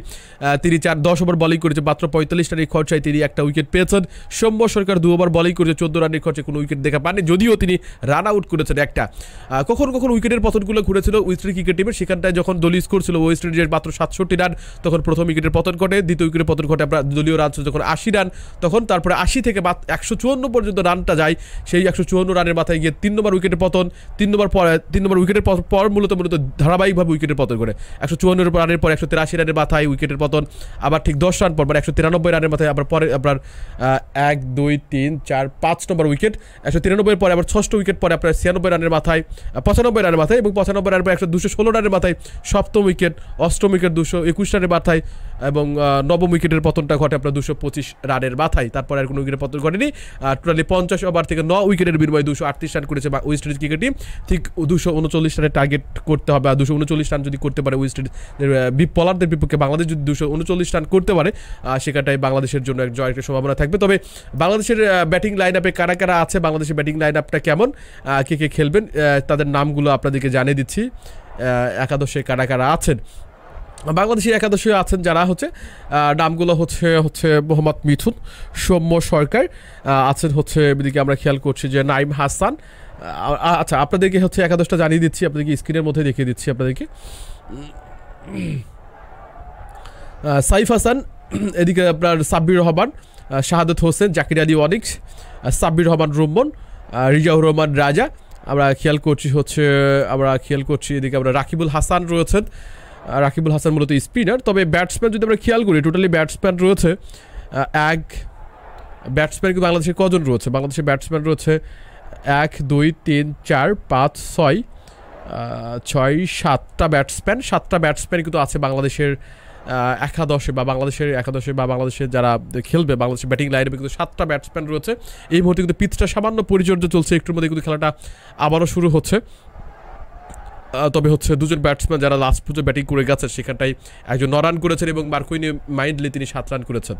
তিনি 10 ওভার বলিং করেছে মাত্র 45 রানের খরচায় তিনি একটা উইকেট পেয়েছেন। সৌম্য সরকার 2 ওভার বলিং করেছে 14 রানের খরচে কোনো উইকেট দেখা পাননি, যদিও তিনি রান আউট করেছেন একটা। কখন উইকেটের পতনগুলো ঘুরেছিল ওয়েস্ট ইন্ডিজ ক্রিকেট টিমের, সেখানটায় যখন দলীয় স্কোর ছিল ওয়েস্ট ইন্ডিজের মাত্র 67 রান তখন প্রথম উইকেটের পতন ঘটে, দ্বিতীয় উইকেটের পতন ঘটে আমরা দলীয় রান ছিল যখন 80 রান, তখন তারপরে 80 থেকে 154 পর্যন্ত রানটা যায়। সেই 154 রানের মাথায় গিয়ে 3 নম্বর উইকেটের পতন, 3 নম্বর উইকেটের পর মূলত ধারাবাহিকভাবে উইকেটের পতন করে 154 রানের পর 183 রানের মাথায় উইকেটের পতন, আবার ঠিক 10 রান পর মানে 193 রানের মাথায় আবার পরে আপনার 1, 2, 3, 4, 5 নম্বর উইকেট, 193 পরে আবার 6th উইকেট পরে আপনার 96 রানের মাথায় 95 রানের মাথায় এবং 95 রানের পর 216 রানের মাথায় 7th উইকেট, 8th উইকেট 221 রানের মাথায় এবং 9ম উইকেটের পতনটা ঘটে আপনার 225 রানের মাথায়। তারপরে আর কোনো উইকেটের পতন ঘটেনি। টোটালি 50 ওভার থেকে 9 উইকেটের বিনিময়ে 238 রান করেছে ওয়েস্ট ইন্ডিজ ক্রিকেট টিম। ঠিক 239 রানের টার্গেট করতে হবে, আর 239 রান যদি করতে পারে ওয়েস্ট ইন্ডিজ বলারদের বিপক্ষে বাংলাদেশ যদি 239 রান করতে পারে সেখানটাই বাংলাদেশের জন্য এক জয়ের সম্ভাবনা থাকবে। তবে বাংলাদেশের ব্যাটিং লাইন আপে কারা কারা আছে, বাংলাদেশের ব্যাটিং লাইন আপটা কেমন, কে খেলবেন, তাদের নামগুলো আপনাদেরকে জানিয়ে দিচ্ছি। একাদশে কারা কারা আছেন, বাংলাদেশের একাদশে আছেন যারা হচ্ছে নামগুলো হচ্ছে হচ্ছে মোহাম্মদ মিথুন, সৌম্য সরকার আছেন হচ্ছে, এদিকে আমরা খেয়াল করছি যে নাইম হাসান। আচ্ছা আপনাদেরকে হচ্ছে একাদশটা জানিয়ে দিচ্ছি, আপনাদেরকে স্ক্রিনের মধ্যে দেখিয়ে দিচ্ছি আপনাদেরকে। সাইফ হাসান, এদিকে আপনার সাব্বির রহমান, শাহাদাত হোসেন, জাকির আলী অনিক, সাব্বির রহমান রুম্মন, রিজাউর রহমান রাজা আমরা খেয়াল করছি হচ্ছে, এদিকে আমরা রাকিবুল হাসান রয়েছেন। রাকিবুল হাসান মূলত স্পিনার, তবে ব্যাটসম্যান যদি আমরা খেয়াল করি টোটালি ব্যাটসম্যান রয়েছে এক ব্যাটসম্যান কিন্তু বাংলাদেশে কজন রয়েছে, বাংলাদেশে ব্যাটসম্যান রয়েছে 1, 2, 3, 4, 5, 6, 7টা ব্যাটসম্যান, 7টা ব্যাটসম্যান কিন্তু আছে বাংলাদেশের একাদশে বা বাংলাদেশের যারা খেলবে বাংলাদেশের ব্যাটিং লাইনে কিন্তু 7টা ব্যাটসম্যান রয়েছে। এই মুহূর্তে কিন্তু পিচটা সামান্য পরিচর্যা চলছে, একটুর মধ্যে কিন্তু খেলাটা আবারও শুরু হচ্ছে। তবে হচ্ছে 2জন ব্যাটসম্যান যারা লাস্ট পর্যন্ত ব্যাটিং করে গেছেন, সেখানটাই একজন 9 রান করেছেন এবং মার্কুইনো মাইন্ডলি তিনি 7 রান করেছেন।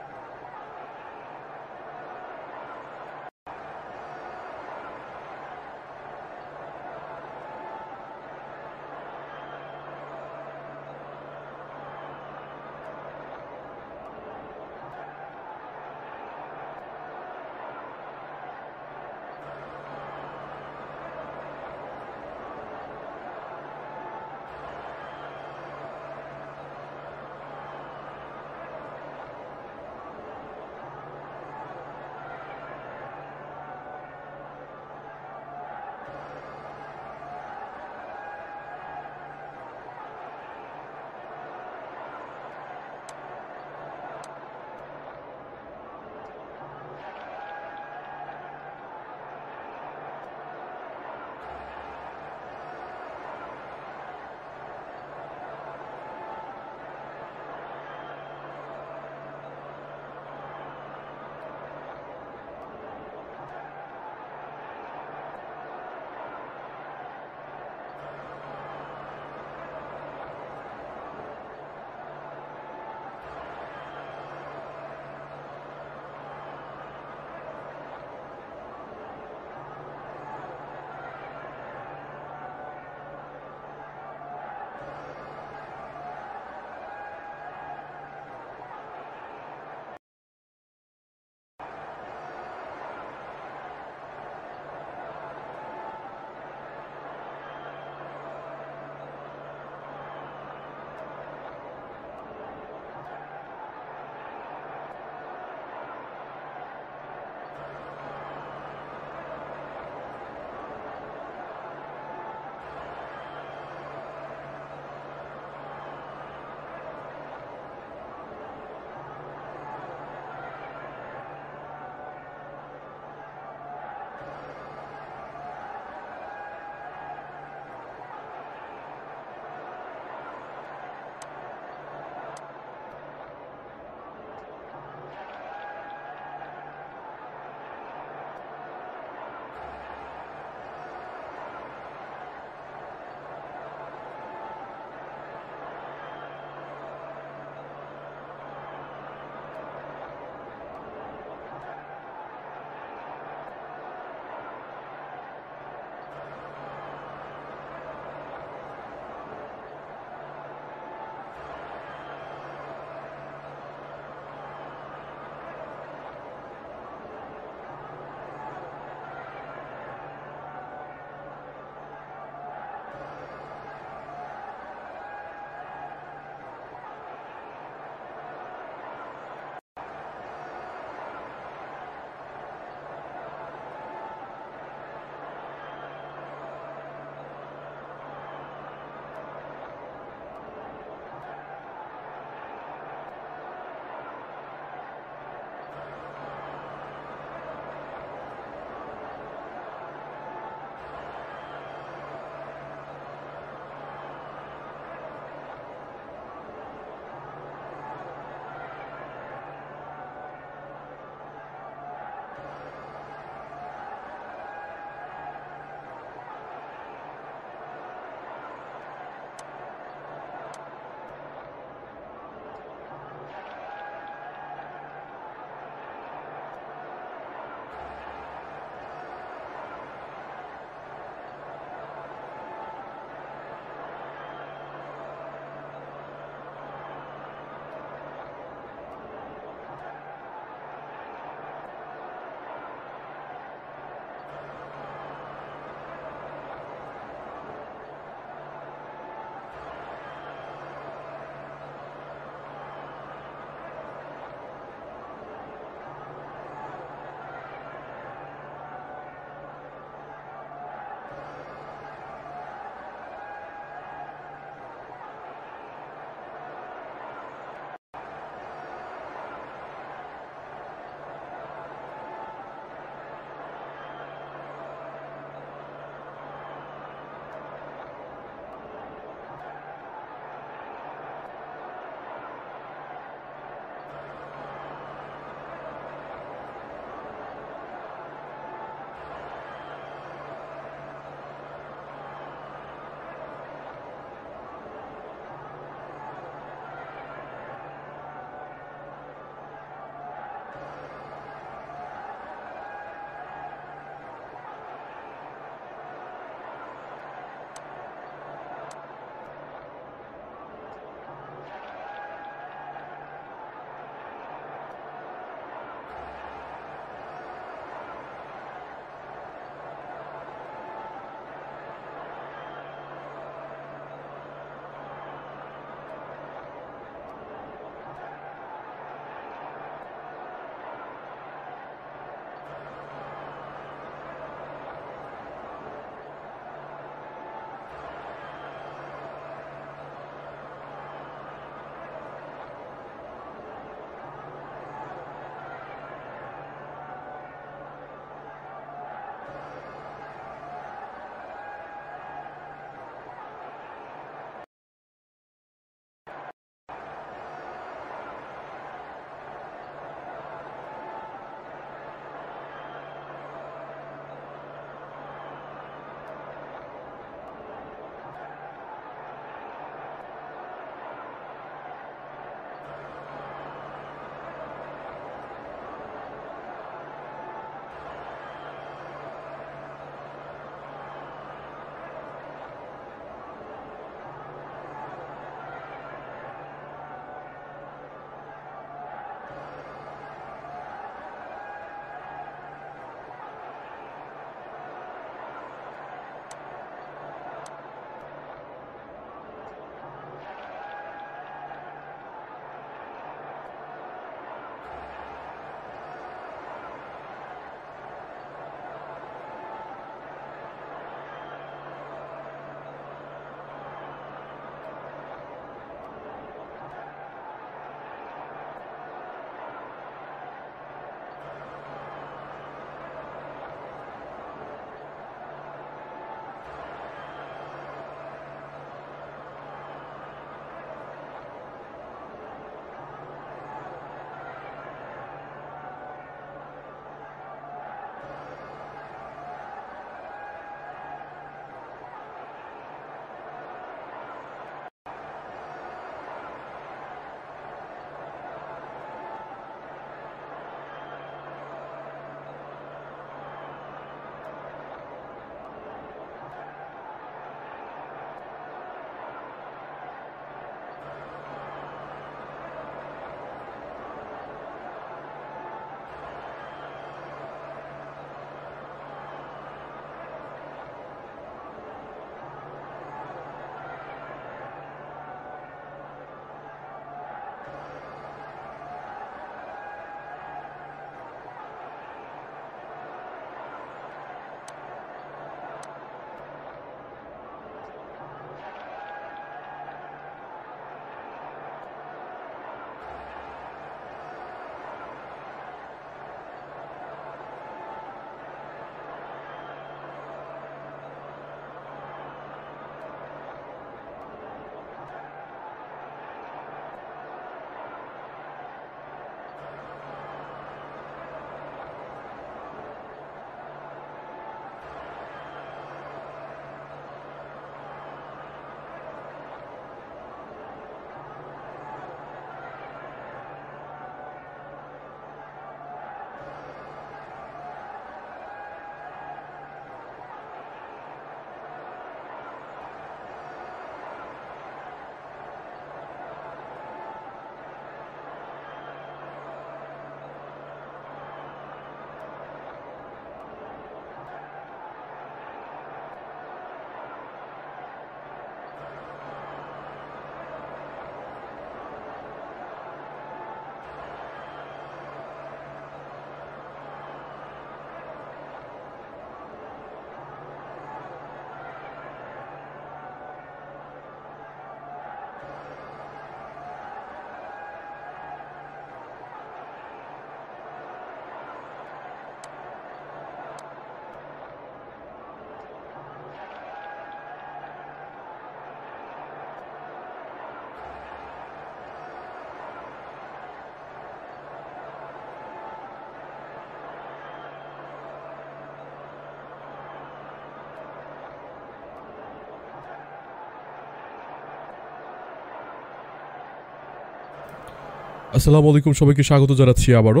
আসসালামু আলাইকুম সবাইকে স্বাগত জানাচ্ছি আবারো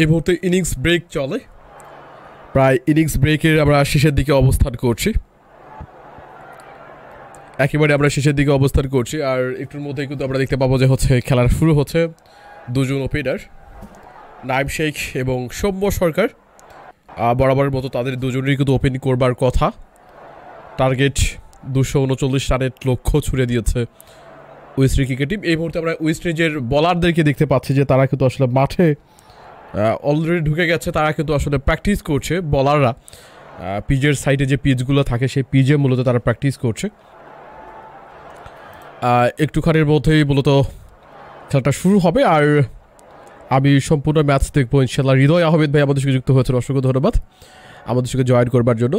এই মুহূর্তে ইনিংস ব্রেক চলে প্রায় ইনিংস ব্রেকের আমরা শেষের দিকে অবস্থান করছি একেবারে আমরা শেষের দিকে অবস্থান করছি আর একটুর মধ্যে কিন্তু আমরা দেখতে পাবো যে হচ্ছে খেলার শুরু হচ্ছে দুজন ওপেনার নাইম শেখ এবং সৌম্য সরকার বরাবরের মতো তাদের দুজনেরই কিন্তু ওপেন করবার কথা টার্গেট 239 রানের লক্ষ্য ছুঁয়ে দিয়েছে ওয়েস্ট ক্রিকেট টিম এই মুহূর্তে আমরা ওয়েস্ট ইন্ডিজের বোলারদেরকে দেখতে পাচ্ছি যে তারা কিন্তু আসলে মাঠে অলরেডি ঢুকে গেছে তারা কিন্তু আসলে প্র্যাকটিস করছে বোলাররা পিচের সাইডে যে পিচগুলো থাকে সেই পিচে মূলত তারা প্র্যাকটিস করছে একটুখানির মধ্যেই মূলত খেলাটা শুরু হবে আর আমি সম্পূর্ণ ম্যাচ দেখবো ইনশাআল্লাহ হৃদয় আহমেদ ভাই আমাদের সঙ্গে যুক্ত হয়েছেন অসংখ্য ধন্যবাদ আমাদের সঙ্গে জয়েন করবার জন্য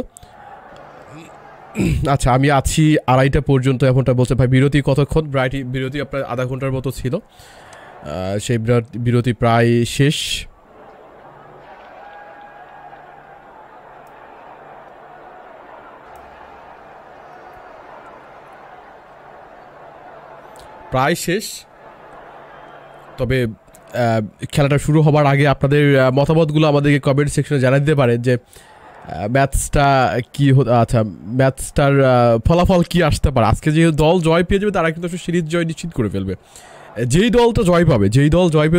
আচ্ছা আমি আছি আড়াইটা পর্যন্ত এখনটা বলছে ভাই বিরতি কতক্ষণ ব্রাইটি বিরতি আপনার আধা ঘন্টার মতো ছিল সেই বিরতি প্রায় শেষ তবে খেলাটা শুরু হবার আগে আপনাদের মতামতগুলো আমাদেরকে কমেন্ট সেকশনে জানিয়ে দিতে পারেন যে ম্যাচটা কি আচ্ছা ম্যাচটার ফলাফল কি আসতে পারে আজকে যে দল জয় পেয়ে যাবে তারা কিন্তু সিরিজ জয় নিশ্চিত করে ফেলবে যেই দলটা জয় পাবে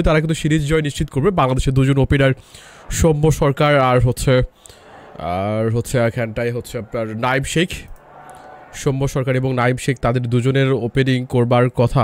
তারা কিন্তু সিরিজ জয় নিশ্চিত করবে বাংলাদেশের দুজন ওপেনার সৌম্য সরকার আর হচ্ছে এখানটাই হচ্ছে আপনার নাইম শেখ সৌম্য সরকার এবং নাইম শেখ তাদের দুজনের ওপেনিং করবার কথা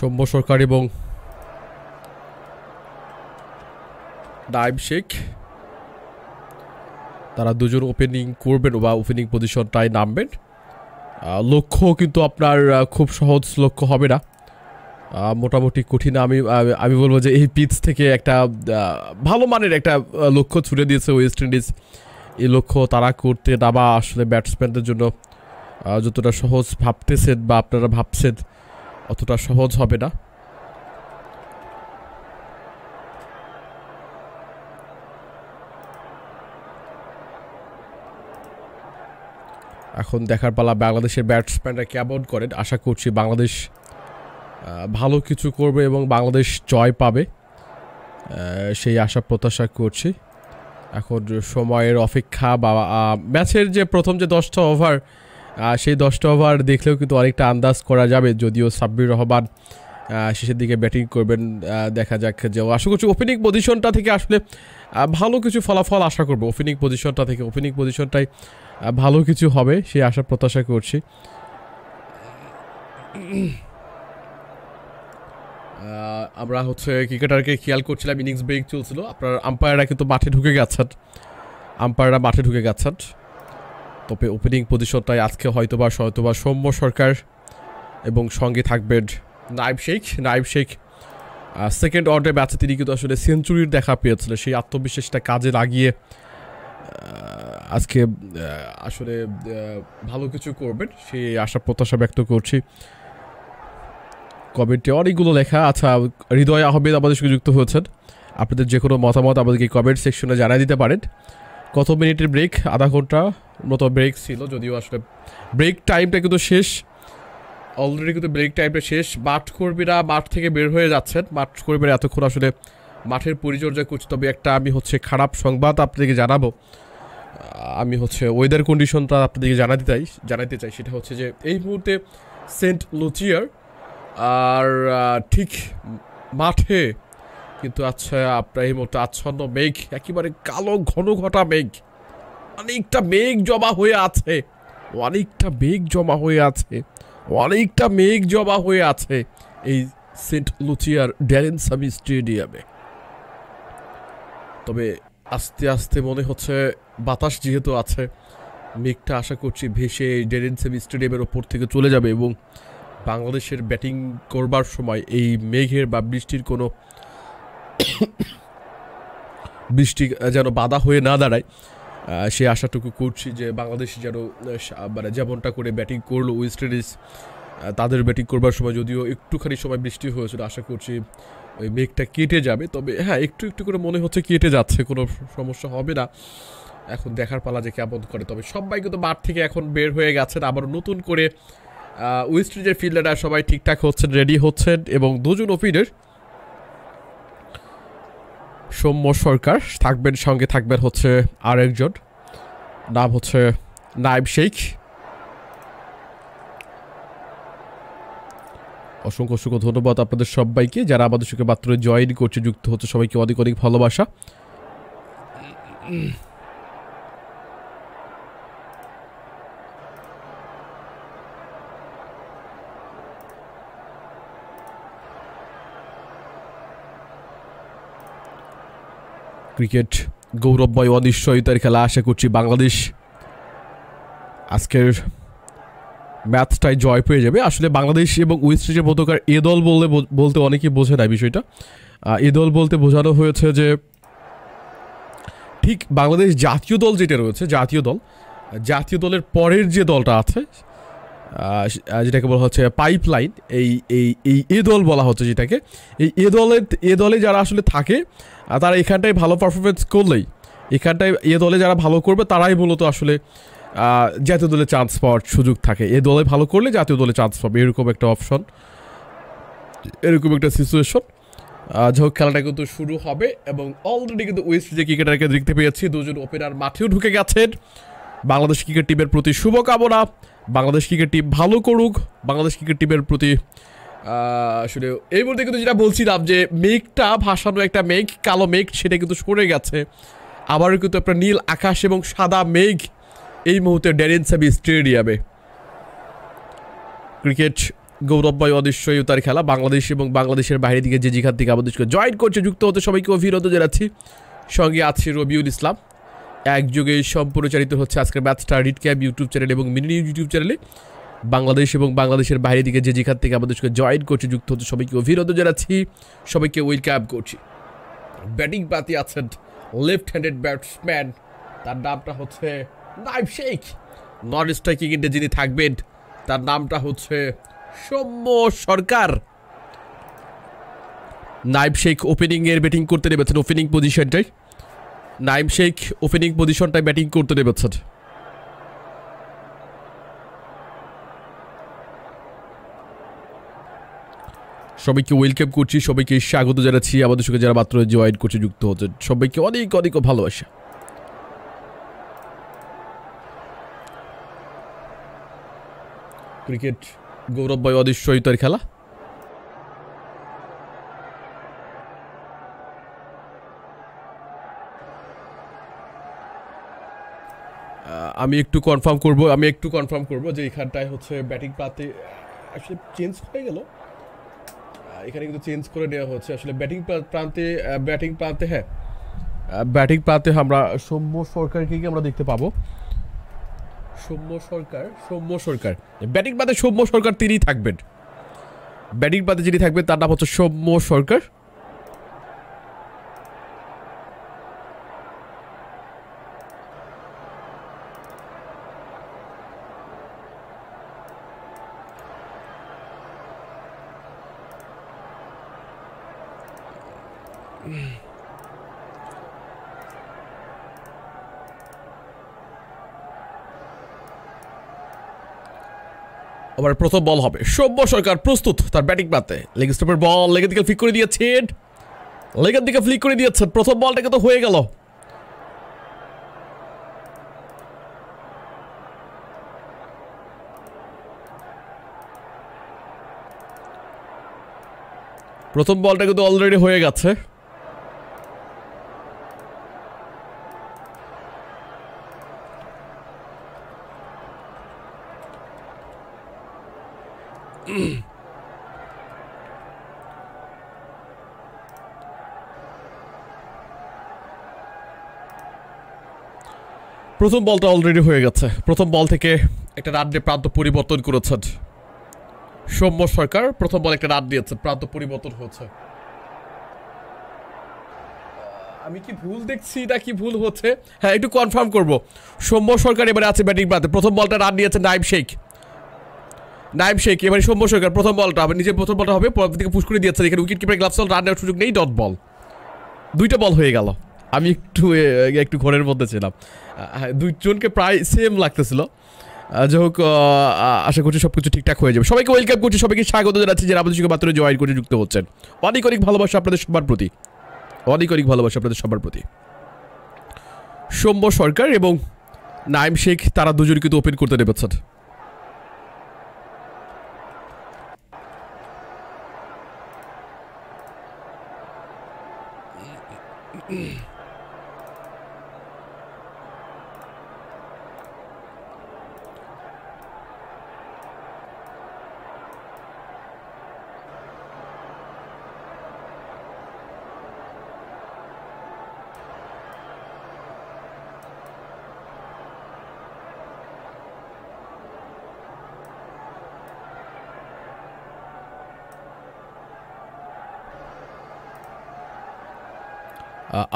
সৌম্য সরকার এবং নাইম শেখ তারা দুজন ওপেনিং করবেন বা ওপেনিং পজিশনটায় নামবেন লক্ষ্য কিন্তু আপনার খুব সহজ লক্ষ্য হবে না মোটামুটি কঠিন আমি আমি বলবো যে এই পিচ থেকে একটা ভালো মানের একটা লক্ষ্য ছুঁড়ে দিয়েছে ওয়েস্ট ইন্ডিজ এই লক্ষ্য তারা করতে নামা আসলে ব্যাটসম্যানদের জন্য যতটা সহজ ভাবতেছেন বা আপনারা ভাবছেন অতটা সহজ হবে না এখন দেখার পালা বাংলাদেশের ব্যাটসম্যানরা কেমন করেন আশা করছি বাংলাদেশ ভালো কিছু করবে এবং বাংলাদেশ জয় পাবে সেই আশা প্রত্যাশা করছি এখন সময়ের অপেক্ষা বা ম্যাচের যে প্রথম যে 10টা ওভার সেই 10টা ওভার দেখলেও কিন্তু অনেকটা আন্দাজ করা যাবে যদিও সাব্বির রহমান শেষের দিকে ব্যাটিং করবেন দেখা যাক যে আশা করছি ওপেনিং পজিশনটা থেকে আসলে ভালো কিছু ফলাফল আশা করবো ওপেনিং পজিশনটাই ভালো কিছু হবে সেই আশা প্রত্যাশা করছি আমরা হচ্ছে ক্রিকেটারকে খেয়াল করছিলাম ইনিংস ব্রেক চলছিল আপনার আম্পায়াররা কিন্তু মাঠে ঢুকে গেছেন তবে ওপেনিং পজিশনটায় আজকে হয়তোবা সৌম্য সরকার এবং সঙ্গে থাকবেন নাইম শেখ সেকেন্ড অর্ডার ম্যাচে তিনি কিন্তু আসলে সেঞ্চুরির দেখা পেয়েছিলেন সেই আত্মবিশ্বাসটা কাজে লাগিয়ে আজকে আসলে ভালো কিছু করবেন সেই আশা প্রত্যাশা ব্যক্ত করছি কমেন্টে অনেকগুলো লেখা আচ্ছা হৃদয় আহমেদ আমাদের সঙ্গে যুক্ত হয়েছেন আপনাদের যে কোনো মতামত আমাদেরকে কমেন্ট সেকশনে জানিয়ে দিতে পারেন কত মিনিটের ব্রেক আধা ঘন্টা মতো ব্রেক ছিল যদিও আসলে ব্রেক টাইমটা কিন্তু শেষ অলরেডি কিন্তু ব্রেক টাইমটা শেষ মাঠকর্মীরা মাঠ থেকে বের হয়ে যাচ্ছেন মাঠকর্মীরা এতক্ষণ আসলে মাঠের পরিচর্যা করছে তবে একটা আমি হচ্ছে খারাপ সংবাদ আপনাদেরকে জানাবো আমি হচ্ছে ওয়েদার কন্ডিশনটা আপনাদেরকে জানাতে চাই সেটা হচ্ছে যে এই মুহূর্তে সেন্ট লুচিয়ার আর ঠিক মাঠে কিন্তু আচ্ছা আপনার এই মতো আচ্ছন্ন মেঘ একেবারে কালো ঘন ঘটা মেঘ অনেকটা মেঘ জমা হয়ে আছে এই সেন্ট লুচিয়ার ড্যারেন সামি স্টেডিয়ামে তবে আস্তে আস্তে মনে হচ্ছে বাতাস যেহেতু আছে মেঘটা আশা করছি ভেসে ড্যারেন সামি স্টেডিয়ামের ওপর থেকে চলে যাবে এবং বাংলাদেশের ব্যাটিং করবার সময় এই মেঘের বা বৃষ্টির কোনো বৃষ্টি যেন বাধা হয়ে না দাঁড়ায় সেই আশাটুকু করছি যে বাংলাদেশ যেন মানে যেমনটা করে ব্যাটিং করলো ওয়েস্ট ইন্ডিজ তাদের ব্যাটিং করবার সময় যদিও একটুখানি সময় বৃষ্টি হয়েছিল আশা করছি ওই মেঘটা কেটে যাবে তবে হ্যাঁ একটু একটু করে মনে হচ্ছে কেটে যাচ্ছে কোনো সমস্যা হবে না এখন দেখার পালা যে কেমন করে তবে সবাই কিন্তু মাঠ থেকে এখন বের হয়ে গেছেন আবার নতুন করে ওয়েস্ট ইন্ডিজের ফিল্ডাররা সবাই ঠিকঠাক হচ্ছেন রেডি হচ্ছেন এবং দুজন ওপেনার সৌম্য সরকার থাকবেন সঙ্গে থাকবেন হচ্ছে আরেকজন নাম হচ্ছে নাইম শেখ অসংখ্য অসংখ্য ধন্যবাদ আপনাদের সবাইকে যারা আমাদের সঙ্গে মাত্র জয়েন করছে যুক্ত হচ্ছে সবাইকে অনেক অনেক ভালোবাসা ক্রিকেট গৌরবময় অনিশ্চয়তার খেলা আশা করছি বাংলাদেশ আজকের ম্যাচটায় জয় পেয়ে যাবে আসলে বাংলাদেশ এবং ওয়েস্ট ইন্ডিজের মধ্যকার এ দল বলতে অনেকেই বোঝে না বিষয়টা এ দল বলতে বোঝানো হয়েছে যে ঠিক বাংলাদেশ জাতীয় দল যেটা রয়েছে জাতীয় দলের পরের যে দলটা আছে যেটাকে বলা হচ্ছে পাইপলাইন এই এই এই এ দল বলা হচ্ছে যেটাকে এই এ দলে যারা আসলে থাকে তারা এখানটায় ভালো পারফরমেন্স করলেই এখানটায় এ দলে যারা ভালো করবে তারাই মূলত আসলে জাতীয় দলে চান্স পাওয়ার সুযোগ থাকে এ দলে ভালো করলে জাতীয় দলে চান্স পাবে এরকম একটা অপশন এরকম একটা সিচুয়েশন যাই খেলাটা কিন্তু শুরু হবে এবং অলরেডি কিন্তু ওয়েস্ট ইন্ডিজ ক্রিকেটারকে দেখতে পেয়েছি দুজন ওপেনার মাঠেও ঢুকে গেছেন বাংলাদেশ ক্রিকেট টিমের প্রতি শুভকামনা বাংলাদেশ ক্রিকেট টিম ভালো করুক বাংলাদেশ ক্রিকেট টিমের প্রতি আসলে এই মুহূর্তে কিন্তু যেটা বলছিলাম যে মেঘটা ভাসানো একটা মেঘ কালো মেঘ সেটা কিন্তু সরে গেছে আবারও কিন্তু আপনার নীল আকাশ এবং সাদা মেঘ এই মুহূর্তে ড্যারেন সামি স্টেডিয়ামে ক্রিকেট গৌরবময় অনিশ্চয়তার খেলা বাংলাদেশ এবং বাংলাদেশের বাইরে দিকে যে যেখান থেকে আমাদেরকে জয়েন করছে যুক্ত হতে সবাইকে অভিনন্দন জানাচ্ছি সঙ্গে আছে রবিউল ইসলাম একযোগে সম্প্রচারিত হচ্ছে আজকের ম্যাচটা রিড ক্যাম্প ইউটিউব চ্যানেল এবং মিনি ইউটিউব চ্যানেলে বাংলাদেশ এবং বাংলাদেশের বাইরে দিকে যে যেখান থেকে আমাদেরকে জয়েন করছে যুক্ত হতে সবাইকে অভিনন্দন জানাচ্ছি সবাইকে ওয়েলকাম করছি ব্যাটিং পাতি আছেন লেফট হ্যান্ডেড ব্যাটসম্যান তার নামটা হচ্ছে নাইম শেখ নন স্ট্রাইকিং ইন্ডিয়া যিনি থাকবেন তার নামটা হচ্ছে সৌম্য সরকার নাইম শেখ ওপেনিংয়ের ব্যাটিং করতে নেমেছেন ওপেনিং পজিশনটাই নাইম শেখ ওপেনিং পজিশনটায় ব্যাটিং করতে নেমেছেন সবাইকে ওয়েলকাম করছি সবাইকে স্বাগত জানাচ্ছি আমাদের সঙ্গে যারা মাত্র জয়েন করছে যুক্ত হচ্ছেন সবাইকে অনেক অনেক ভালোবাসা ক্রিকেট গৌরবময় অনিশ্চয়তার খেলা আমি একটু কনফার্ম করব যে এখানটায় হচ্ছে ব্যাটিং প্রার্থী আসলে চেঞ্জ হয়ে গেল এখানে কিন্তু চেঞ্জ করে নেওয়া হচ্ছে আসলে ব্যাটিং প্রান্তে হ্যাঁ ব্যাটিং প্রান্তে আমরা সৌম্য সরকারকে কি আমরা দেখতে পাবো সৌম্য সরকার ব্যাটিং প্রান্তে সৌম্য সরকার তিনিই থাকবেন ব্যাটিং প্রান্তে যিনি থাকবেন তার নাম হচ্ছে সৌম্য সরকার আবার প্রথম বল হবে সৌম্য সরকার প্রস্তুত তার ব্যাটিং পাতে লেগ স্টপের বল লেগের দিকে ফ্লিক করে দিয়েছেন প্রথম বলটাকে তো হয়ে গেল প্রথম বলটা কিন্তু অলরেডি হয়ে গেছে প্রথম বলটা অলরেডি হয়ে গেছে প্রথম বল থেকে একটা রান দিয়ে প্রান্ত পরিবর্তন করেছেন সৌম্য সরকার প্রথম বল একটা রান দিয়েছেন প্রান্ত পরিবর্তন হচ্ছে আমি কি ভুল দেখছি নাকি ভুল হচ্ছে হ্যাঁ একটু কনফার্ম করব সৌম্য সরকার এবারে আছে ব্যাটিং পাতে প্রথম বলটা রান নিয়েছে নাইম শেখ এবারে সৌম্য সরকার প্রথম বলটা আবার নিজে প্রথম বলটা হবে পরের দিকে পুশ করে দিয়েছে এখানে wicket keeper gloves all run নেওয়ার সুযোগ নেই ডট বল দুইটা বল হয়ে গেল আমি একটু ঘরের মধ্যে ছিলাম দুইজনকে প্রায় সেম লাগতেছিল যাক আশা করছি সবকিছু ঠিকঠাক হয়ে যাবে সবাইকে ওয়েলকাম করছি সবাইকে স্বাগত জানাচ্ছি যারা আমাদের সঙ্গে মাত্র জয়েন করে যুক্ত হচ্ছেন অনেক অনেক ভালোবাসা আপনাদের সবার প্রতি সৌম্য সরকার এবং নাইম শেখ তারা দুজনকে কিন্তু ওপেন করতে নেবেছেন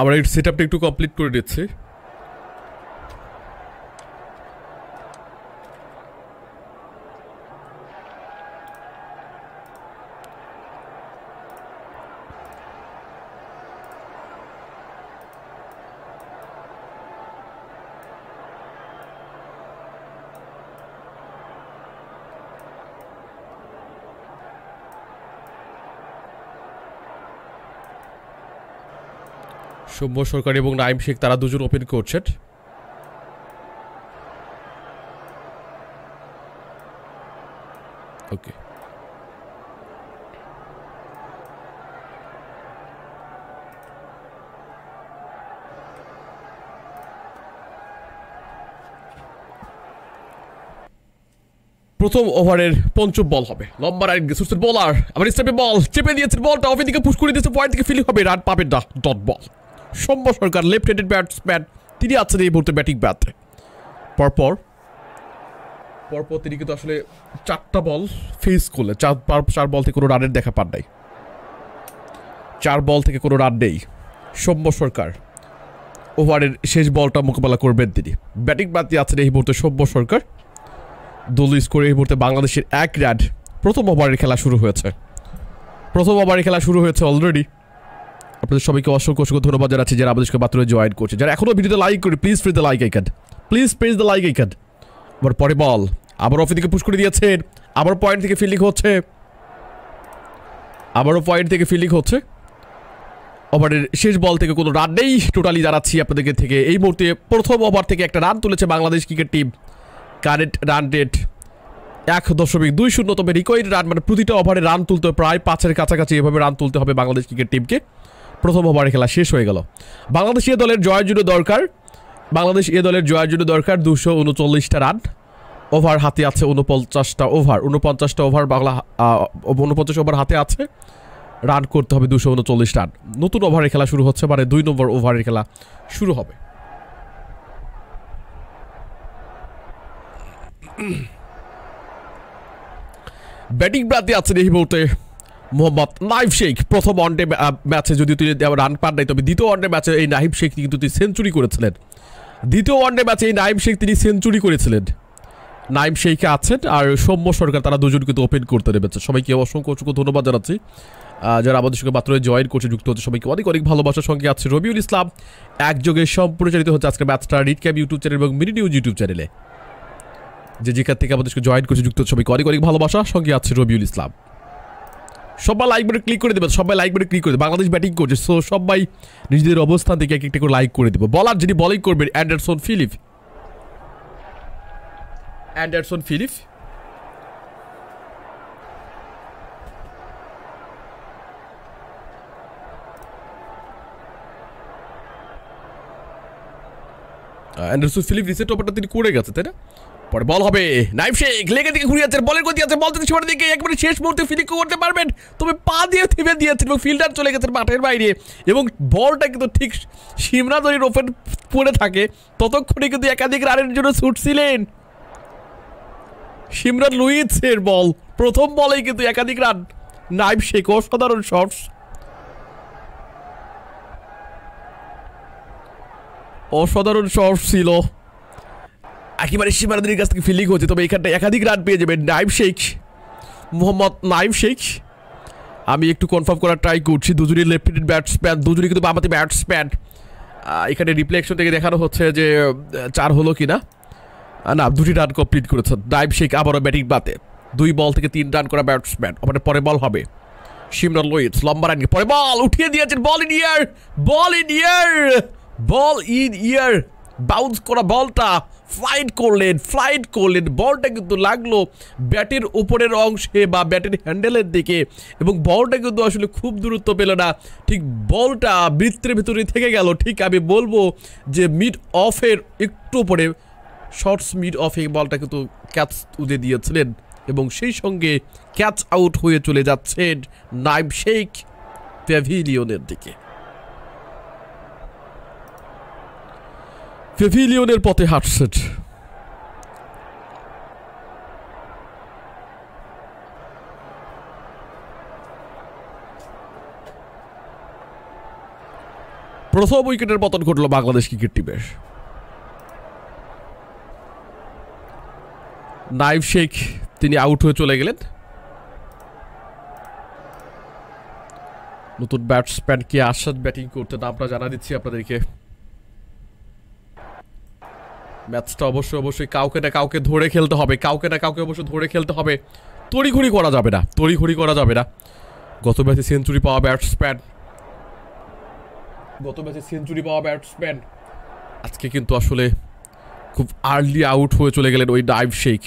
আমরা এই সেটআপটা একটু কমপ্লিট করে দিচ্ছি সৌম্য সরকার এবং নাইম শেখ তারা দুজন ওপেন করছেন ওকে প্রথম ওভারের পঞ্চম বল হবে লম্বা রাইট সুস্টের বোলার আবার স্টেপে বল চেপে দিয়েছেন বলটা অফের দিকে পুশ করে দিয়েছে পয়েন্ট থেকে ফিল হবে রান পাবে না dot ball Soumya Sarkar left handed batsman তিনি আছেন এই মুহূর্তে ব্যাটিং ব্যাটে পরপর তিনি কিন্তু আসলে চারটা বল ফেস করলেন চার বল থেকে কোনো রানের দেখা পান নাই চার বল থেকে কোনো রান নেই সৌম্য সরকার ওভারের শেষ বলটা মোকাবেলা করবেন তিনি ব্যাটিং ব্যাটে আছেন এই মুহূর্তে সৌম্য সরকার দলীয় স্কোরে এই মুহূর্তে বাংলাদেশের 1 রান প্রথম ওভারের খেলা শুরু হয়েছে অলরেডি আপনাদের সবাইকে অসংখ্য অসংখ্য ধন্যবাদ জানাচ্ছি যারা আমাদেরকে মাত্র জয়েন করছে যারা এখনও ভিডিওতে লাইক করে please press the like icon আবার পরে বল আবার অফের দিকে পুশ করে দিয়েছেন আবার পয়েন্ট থেকে ফিল্ডিং হচ্ছে ওভারের শেষ বল থেকে কোনো রান নেই টোটালি জানাচ্ছি আপনাদেরকে থেকে এই মুহূর্তে প্রথম ওভার থেকে একটা রান তুলেছে Bangladesh cricket team current run rate 1.20 তবে রিকোয়ার্ড রান মানে প্রতিটা ওভারে রান তুলতে প্রায় 5-এর কাছাকাছি এভাবে রান তুলতে হবে বাংলাদেশ ক্রিকেট টিমকে প্রথম ওভারের খেলা শেষ হয়ে গেল বাংলাদেশ এ দলের জয়ের জন্য দরকার 239টা রান ওভার হাতে আছে 49টা ওভার হাতে আছে রান করতে হবে 239 রান নতুন ওভারের খেলা শুরু হচ্ছে মানে 2 নম্বর ওভারের খেলা শুরু হবে ব্যাটিং ব্রাতে আছেন এই মুহূর্তে মোহাম্মদ নাইম শেখ প্রথম ওয়ানডে ম্যাচে যদি তিনি রান পান নাই তবে দ্বিতীয় ওয়ানডে ম্যাচে এই নাইম শেখ কিন্তু তিনি সেঞ্চুরি করেছিলেন নাইম শেখে আছেন আর সৌম্য সরকার তারা দুজন কিন্তু ওপেন করতে নেবেছে সবাইকে অসংখ্য ধন্যবাদ জানাচ্ছি যারা আমাদের সঙ্গে মাত্র জয়েন করছে যুক্ত হচ্ছে সবাইকে অনেক ভালোবাসার সঙ্গে আছে রবিউল ইসলাম একযোগে সম্প্রচারিত হচ্ছে আজকে ম্যাচটা রিড ক্যাব ইউটিউব চ্যানেল এবং মিনি নিউজ ইউটিউব চ্যানেলে যেখান থেকে আমাদেরকে জয়েন করছে যুক্ত হচ্ছে সবাইকে অনেক ভালোবাসা সঙ্গে আছে রবিউল ইসলাম সবাই লাইক বাটনে ক্লিক করে দেবেন বাংলাদেশ ব্যাটিং করছে সো সবাই নিজেদের অবস্থান থেকে এক একটা করে লাইক করে দেবো বলার যিনি বলিং করবেন অ্যান্ডারসন ফিলিপ রিসেট ওভারটা তিনি করে গেছে তাই না পরে বল হবে নাইম শেখ লেগে দিকে ঘুরে যাচ্ছেন বলের গতি আছে বল থেকে সীমানা দিকে একবারে শেষ মুহূর্তে ফিনিশ করতে পারবেন তবে পা দিয়ে থেমে দিয়েছেন এবং ফিল্ডার চলে গেছেন মাঠের বাইরে এবং বলটা কিন্তু ঠিক সীমানা দড়ির ওপেন পড়ে থাকে ততক্ষণে কিন্তু একাধিক রানের জন্য ছুটছিলেন শিমরান লুইসের বল প্রথম বলেই কিন্তু একাধিক রান নাইম শেখ অসাধারণ শটস অসাধারণ শট ছিল একেবারে সীমানাদের কাছ থেকে ফিল্ডিং হচ্ছে তবে এখানটা একাধিক রান পেয়ে যাবে নাইম শেখ মোহাম্মদ নাইম শেখ আমি একটু কনফার্ম করার ট্রাই করছি দুজনই লেফট ফিটেড ব্যাটসম্যান দুজনই কিন্তু বামহাতি ব্যাটসম্যান এখানে রিফ্লেকশন থেকে দেখানো হচ্ছে যে চার হলো কিনা না দুটি রান কমপ্লিট করেছে নাইম শেখ আবারও ব্যাটিং বাতে দুই বল থেকে তিন রান করা ব্যাটসম্যান ওখানে পরে বল হবে Shermon Lewis লম্বা রান পরে বল উঠিয়ে দিয়েছেন বল ইন ইয়ার বাউন্স করা বলটা ফ্লাইট করলেন বলটা কিন্তু লাগলো ব্যাটের উপরের অংশে বা ব্যাটের হ্যান্ডেলের দিকে এবং বলটা কিন্তু আসলে খুব দূরত্ব পেল না ঠিক বলটা বৃত্তের ভিতরে থেকে গেল ঠিক আমি বলবো যে মিড অফের একটু উপরে শর্টস মিড অফে বলটা কিন্তু ক্যাচ তুলে দিয়েছিলেন এবং সেই সঙ্গে ক্যাচ আউট হয়ে চলে যাচ্ছেন নাইম শেখ প্যাভিলিয়নের দিকে প্যাভিলিয়নের পথে হাঁটছেন প্রথম উইকেটের পতন ঘটল বাংলাদেশ ক্রিকেট টিমের নাইম শেখ তিনি আউট হয়ে চলে গেলেন নতুন ব্যাটসম্যান কে আসাদ ব্যাটিং করতে আমরা জানা দিচ্ছি আপনাদেরকে ম্যাচটা অবশ্যই কাউকে ধরে খেলতে হবে তড়িঘড়ি করা যাবে না গত ম্যাচে সেঞ্চুরি পাওয়া ব্যাটসম্যান আজকে কিন্তু আসলে খুব আর্লি আউট হয়ে চলে গেলেন ওই নাইম শেখ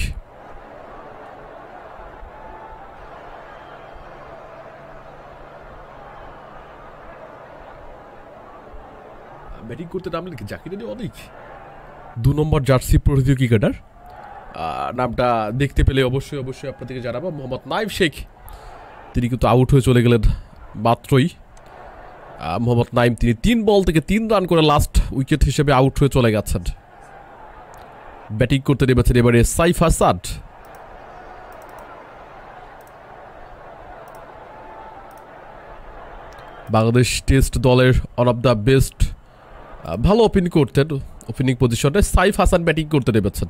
ব্যাটিং করতে নামলেন কি জাকির আলী অনেক 2 নম্বর জার্সি পরিচিত ক্রিকেটার নামটা দেখতে পেলে অবশ্যই আপনাদেরকে জানাবো মোহাম্মদ নাইম শেখ তিনি কিন্তু আউট হয়ে চলে গেলেন মাত্রই মোহাম্মদ নাইম তিনি 3 বল থেকে 3 রান করে লাস্ট উইকেট হিসেবে আউট হয়ে চলে গেছেন ব্যাটিং করতে নেমেছেন এবারে সাইফ হাসান বাংলাদেশ টেস্ট দলের ওয়ান অফ দ্য বেস্ট ভালো ওপেন করতেন ওপেনিং পজিশনে সাইফ হাসান ব্যাটিং করতে নেমেছেন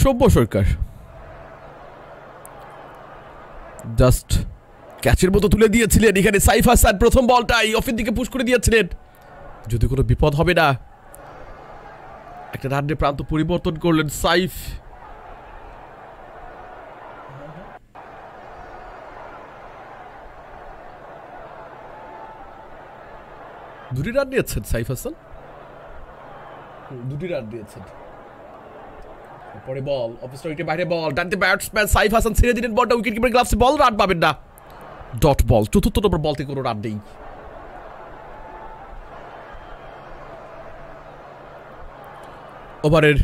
সৌম্য সরকার জাস্ট ক্যাচের মতো তুলে দিয়েছিলেন এখানে সাইফ হাসান প্রথম বলটাই অফের দিকে পুশ করে দিয়েছিলেন যদি কোনো বিপদ হবে না একটা রানে প্রান্ত পরিবর্তন করলেন সাইফ দুটি রান দিয়েছেন সাইফ হাসান দুটি রান দিয়েছেন পরে বল অফিসটাকে বাইরে বল ডানতে ব্যাটসম্যান সাইফ হাসান ছেড়ে দিলেন বলটা উইকেট কিপার গ্লাভসে বল রান পাবেন না ডট বল চতুর্থ নম্বর বল থেকে কোনো রান নেই ওভারের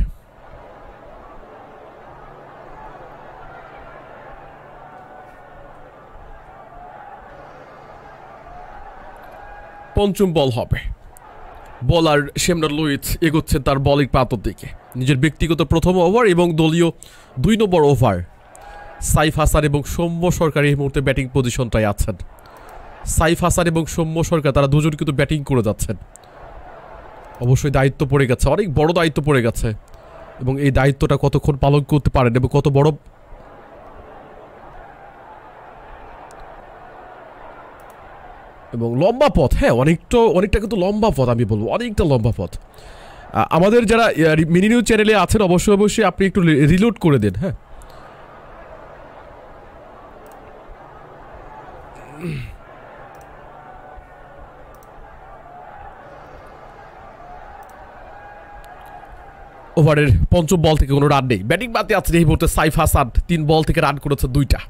পঞ্চম বল হবে বোলার শেমরন লুইস এগোচ্ছে তার বলিং প্রান্তর দিকে নিজের ব্যক্তিগত প্রথম ওভার এবং দলীয় 2 নম্বর ওভার সাইফ হাসান এবং সৌম্য সরকার এই মুহূর্তে ব্যাটিং পজিশনটায় আছেন সাইফ হাসান এবং সৌম্য সরকার তারা দুজন কিন্তু ব্যাটিং করে যাচ্ছেন অবশ্যই দায়িত্ব পড়ে গেছে অনেক বড় দায়িত্ব পড়ে গেছে এবং এই দায়িত্বটা কতক্ষণ পালন করতে পারেন এবং কত বড় এবং লম্বা পথ হ্যাঁ অনেকটা কিন্তু লম্বা পথ আমি বলবো অনেকটা লম্বা পথ আমাদের যারা মিনি নিউজ চ্যানেলে আছেন অবশ্যই আপনি একটু রিলোড করে দেন হ্যাঁ ওভারের পঞ্চম বল থেকে কোনো রান নেই ব্যাটিং বাতে আছে এই মুহূর্তে সাইফ হাসান 3 বল থেকে রান করেছে 2টা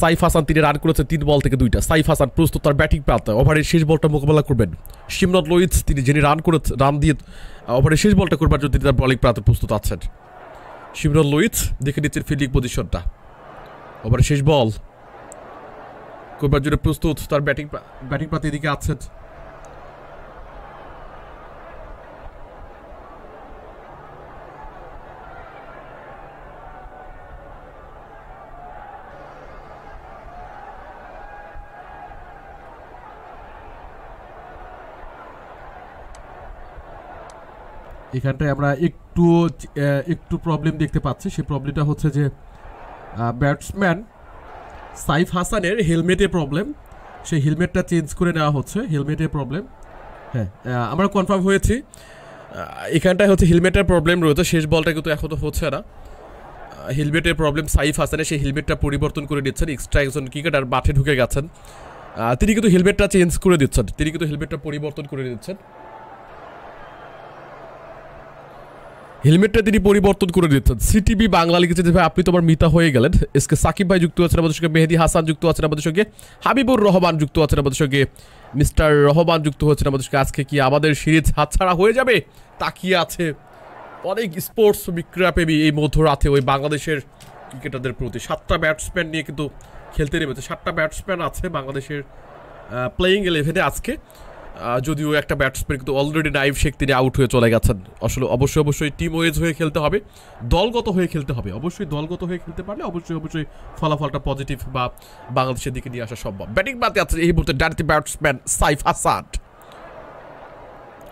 সাইফ হাসান তিনি রান করেছে 3 বল থেকে 2টা সাইফ হাসান প্রস্তুত তার ব্যাটিং প্রান্তে ওভারের শেষ বলটা মোকাবেলা করবেন শিমরন লুইস তিনি যিনি রান দিয়ে ওভারের শেষ বলটা করবার জন্য তিনি তার বলিং প্রান্তে প্রস্তুত আছেন শিমরন লুইস দেখে নিচ্ছেন ফিল্ডিং পজিশনটা ওভারের শেষ বল করবার জন্য প্রস্তুত তার ব্যাটিং প্রান্তে এদিকে আছেন এখানটায় আমরা একটু একটু প্রবলেম দেখতে পাচ্ছি সেই প্রবলেমটা হচ্ছে যে ব্যাটসম্যান সাইফ হাসানের হেলমেটে প্রবলেম সেই হেলমেটটা চেঞ্জ করে নেওয়া হচ্ছে হেলমেটে প্রবলেম হ্যাঁ আমরা কনফার্ম হয়েছে এখানটায় হচ্ছে হেলমেটের প্রবলেম রয়েছে শেষ বলটা কিন্তু এখন তো হচ্ছে না হেলমেটের প্রবলেম সাইফ হাসানের সেই হেলমেটটা পরিবর্তন করে দিচ্ছেন এক্সট্রা একজন ক্রিকেটার মাঠে ঢুকে গেছেন তিনি কিন্তু হেলমেটটা চেঞ্জ করে দিচ্ছেন তিনি কিন্তু হেলমেটটা পরিবর্তন করে দিচ্ছেন হেলমেটটা তিনি পরিবর্তন করে দিচ্ছেন সিটিবি বাংলা লিখেছে যে ভাই আপনি তোমার মিতা হয়ে গেলেন এসকে সাকিব ভাই যুক্ত আছেন আমাদের সঙ্গে মেহেদি হাসান যুক্ত আছেন আমাদের সঙ্গে হাবিবুর রহমান যুক্ত আছেন আমাদের সঙ্গে মিস্টার রহমান যুক্ত হচ্ছেন আমাদের সঙ্গে আজকে কি আমাদের সিরিজ হাতছাড়া হয়ে যাবে তাকিয়ে আছে অনেক স্পোর্টস বিক্রিয়াপ্রেমী এই মধ্যরাতে ওই বাংলাদেশের ক্রিকেটারদের প্রতি সাতটা ব্যাটসম্যান নিয়ে কিন্তু খেলতে নেমেছে সাতটা ব্যাটসম্যান আছে বাংলাদেশের প্লেয়িং ইলেভেনে আজকে যদিও একটা ব্যাটসম্যান কিন্তু অলরেডি নাইম শেখ তিনি আউট হয়ে চলে গেছেন আসলে অবশ্যই অবশ্যই টিম ওয়েজ হয়ে খেলতে হবে দলগত হয়ে খেলতে হবে অবশ্যই দলগত হয়ে খেলতে পারলে অবশ্যই অবশ্যই ফলাফলটা পজিটিভ বা বাংলাদেশের দিকে নিয়ে আসা সম্ভব ব্যাটিং বাতে আছে এই মুহূর্তে ডার্টি ব্যাটসম্যান সাইফ হাসান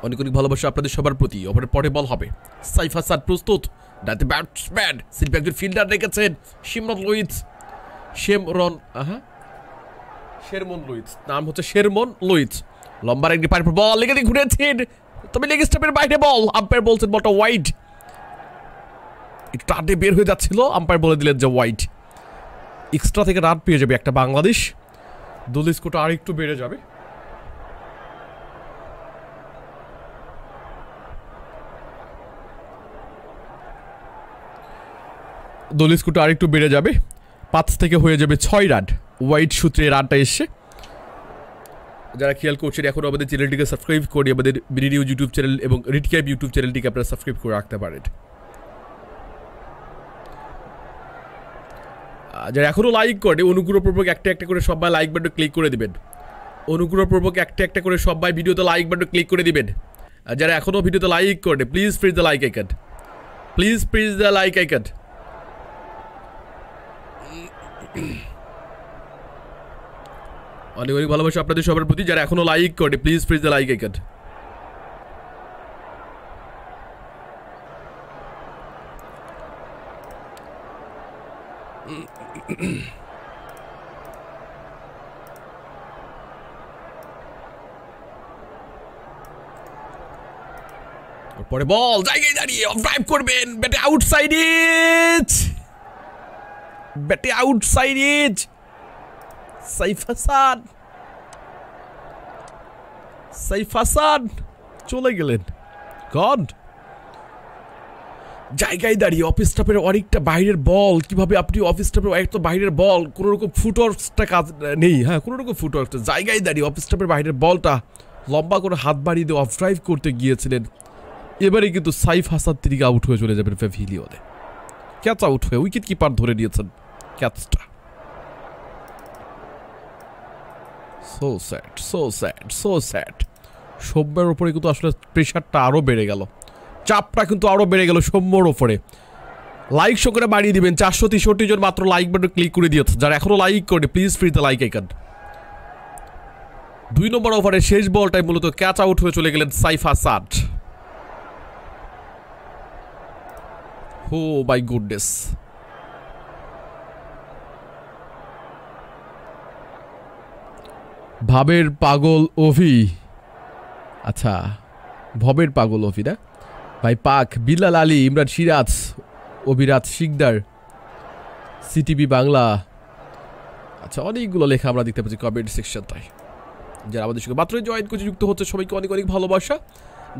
অনেক অনেক ভালোবাসা আপনাদের সবার প্রতি ওভারের পরে বল হবে সাইফ হাসান প্রস্তুত ডার্টি ব্যাটসম্যান সিট ব্যাকজন ফিল্ডার রেখেছেন Shimron Lewis Shemron Sherman Lewis নাম হচ্ছে শেরমন লুইস লম্বা রেগি পার বল লেগে দিয়ে ঘুরেছেন তবে লেগ স্ট্যাম্পের বাইরে বল আম্পায়ার বলছেন বলটা ওয়াইড একটু রানে বের হয়ে যাচ্ছিল আম্পায়ার বলে দিলেন যে ওয়াইড এক্সট্রা থেকে রান পেয়ে যাবে একটা বাংলাদেশ দলের স্কোরটা আর একটু বেড়ে যাবে দলের স্কোরটা আর একটু বেড়ে যাবে ৫ থেকে হয়ে যাবে ৬ রান ওয়াইড সূত্রে রানটা এসছে যারা খেয়াল করছেন এখন আমাদের চ্যানেলটিকে সাবস্ক্রাইব করে আমাদের বিডি নিউজ ইউটিউব চ্যানেল এবং রিটক্যাপ ইউটিউব চ্যানেলটিকে আপনারা সাবস্ক্রাইব করে রাখতে পারেন যারা এখনও লাইক করে অনুগ্রহপূর্বক একটা করে সবাই লাইক বাটনে ক্লিক করে দেবেন অনুগ্রহপূর্বক একটা করে সবাই ভিডিওতে লাইক বাটনে ক্লিক করে দেবেন যারা এখনও ভিডিওতে লাইক করে please press the like icon please press the like icon অনেক অনেক ভালোবাসা আপনাদের সবার প্রতি যারা এখনো লাইক করে please press the like icon পরে বল জায়গায় দাঁড়িয়ে অফ ড্রাইভ করবেন ব্যাটে আউটসাইড ইজ ব্যাটে আউটসাইড ইজ সাইফ হাসান চলে গেলেন গড জায়গায় দাঁড়িয়ে অফিস স্টাফের অনেকটা বাইরের বল কিভাবে আপনি অফিস স্টাফের অনেকটা বাইরের বল কোনো রকম ফুটওয়ার্কটা কাজ নেই হ্যাঁ কোনো রকম ফুটওয়ার্কটা জায়গায় দাঁড়িয়ে অফিস স্টাফের বাইরের বলটা লম্বা করে হাত বাড়িয়ে দিয়ে অফ ড্রাইভ করতে গিয়েছিলেন এবারে কিন্তু সাইফ হাসান তিনি আউট হয়ে চলে যাবেন প্যাভিলিয়নে ক্যাচ আউট হয়ে উইকেট কিপার ধরে নিয়েছেন ক্যাচটা So sad. সৌম্যের ওপরে কিন্তু আসলে প্রেশারটা আরও বেড়ে গেল চাপটা কিন্তু আরও বেড়ে গেল সৌম্যর ওপরে লাইক শো করে বাড়িয়ে দিবেন ৪৬৩ জন মাত্র লাইক বাটন ক্লিক করে দিয়েছে যারা এখনও লাইক করে please free the like icon ২ number ওভারের শেষ বলটাই মূলত ক্যাচ আউট হয়ে চলে গেলেন Saif Hasan oh my goodness ভাবের পাগল অভি আচ্ছা ভবের পাগল অভি না ভাই পাক বিল্লাল আলী ইমরান সিরাজ অভিরাজ শিকদার সিটিভি বাংলা আচ্ছা অনেকগুলো লেখা আমরা দেখতে পাচ্ছি কমেন্ট সেকশনটায় যারা আমাদের সঙ্গে মাত্রই জয়েন করছে যুক্ত হচ্ছে সবাইকে অনেক অনেক ভালোবাসা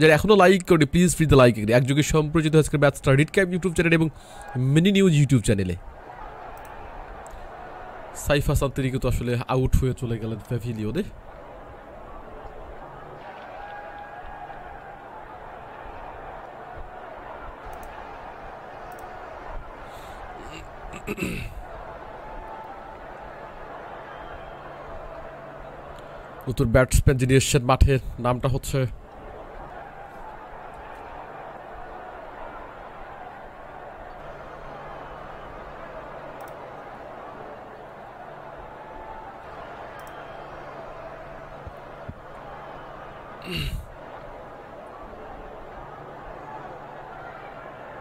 যারা এখনও লাইক করে প্লিজ ফ্রি দ্য লাইক একযোগে সম্প্রচিত আজকের ম্যাচটা রিটক্যাপ ইউটিউব চ্যানেল এবং মিনি নিউজ ইউটিউব চ্যানেলে সাইফ হাসান তিনি কিন্তু আসলে আউট হয়ে চলে গেলেন প্যাভিলিয়নে নতুন ব্যাটসম্যান যিনি এসছেন মাঠে নামটা হচ্ছে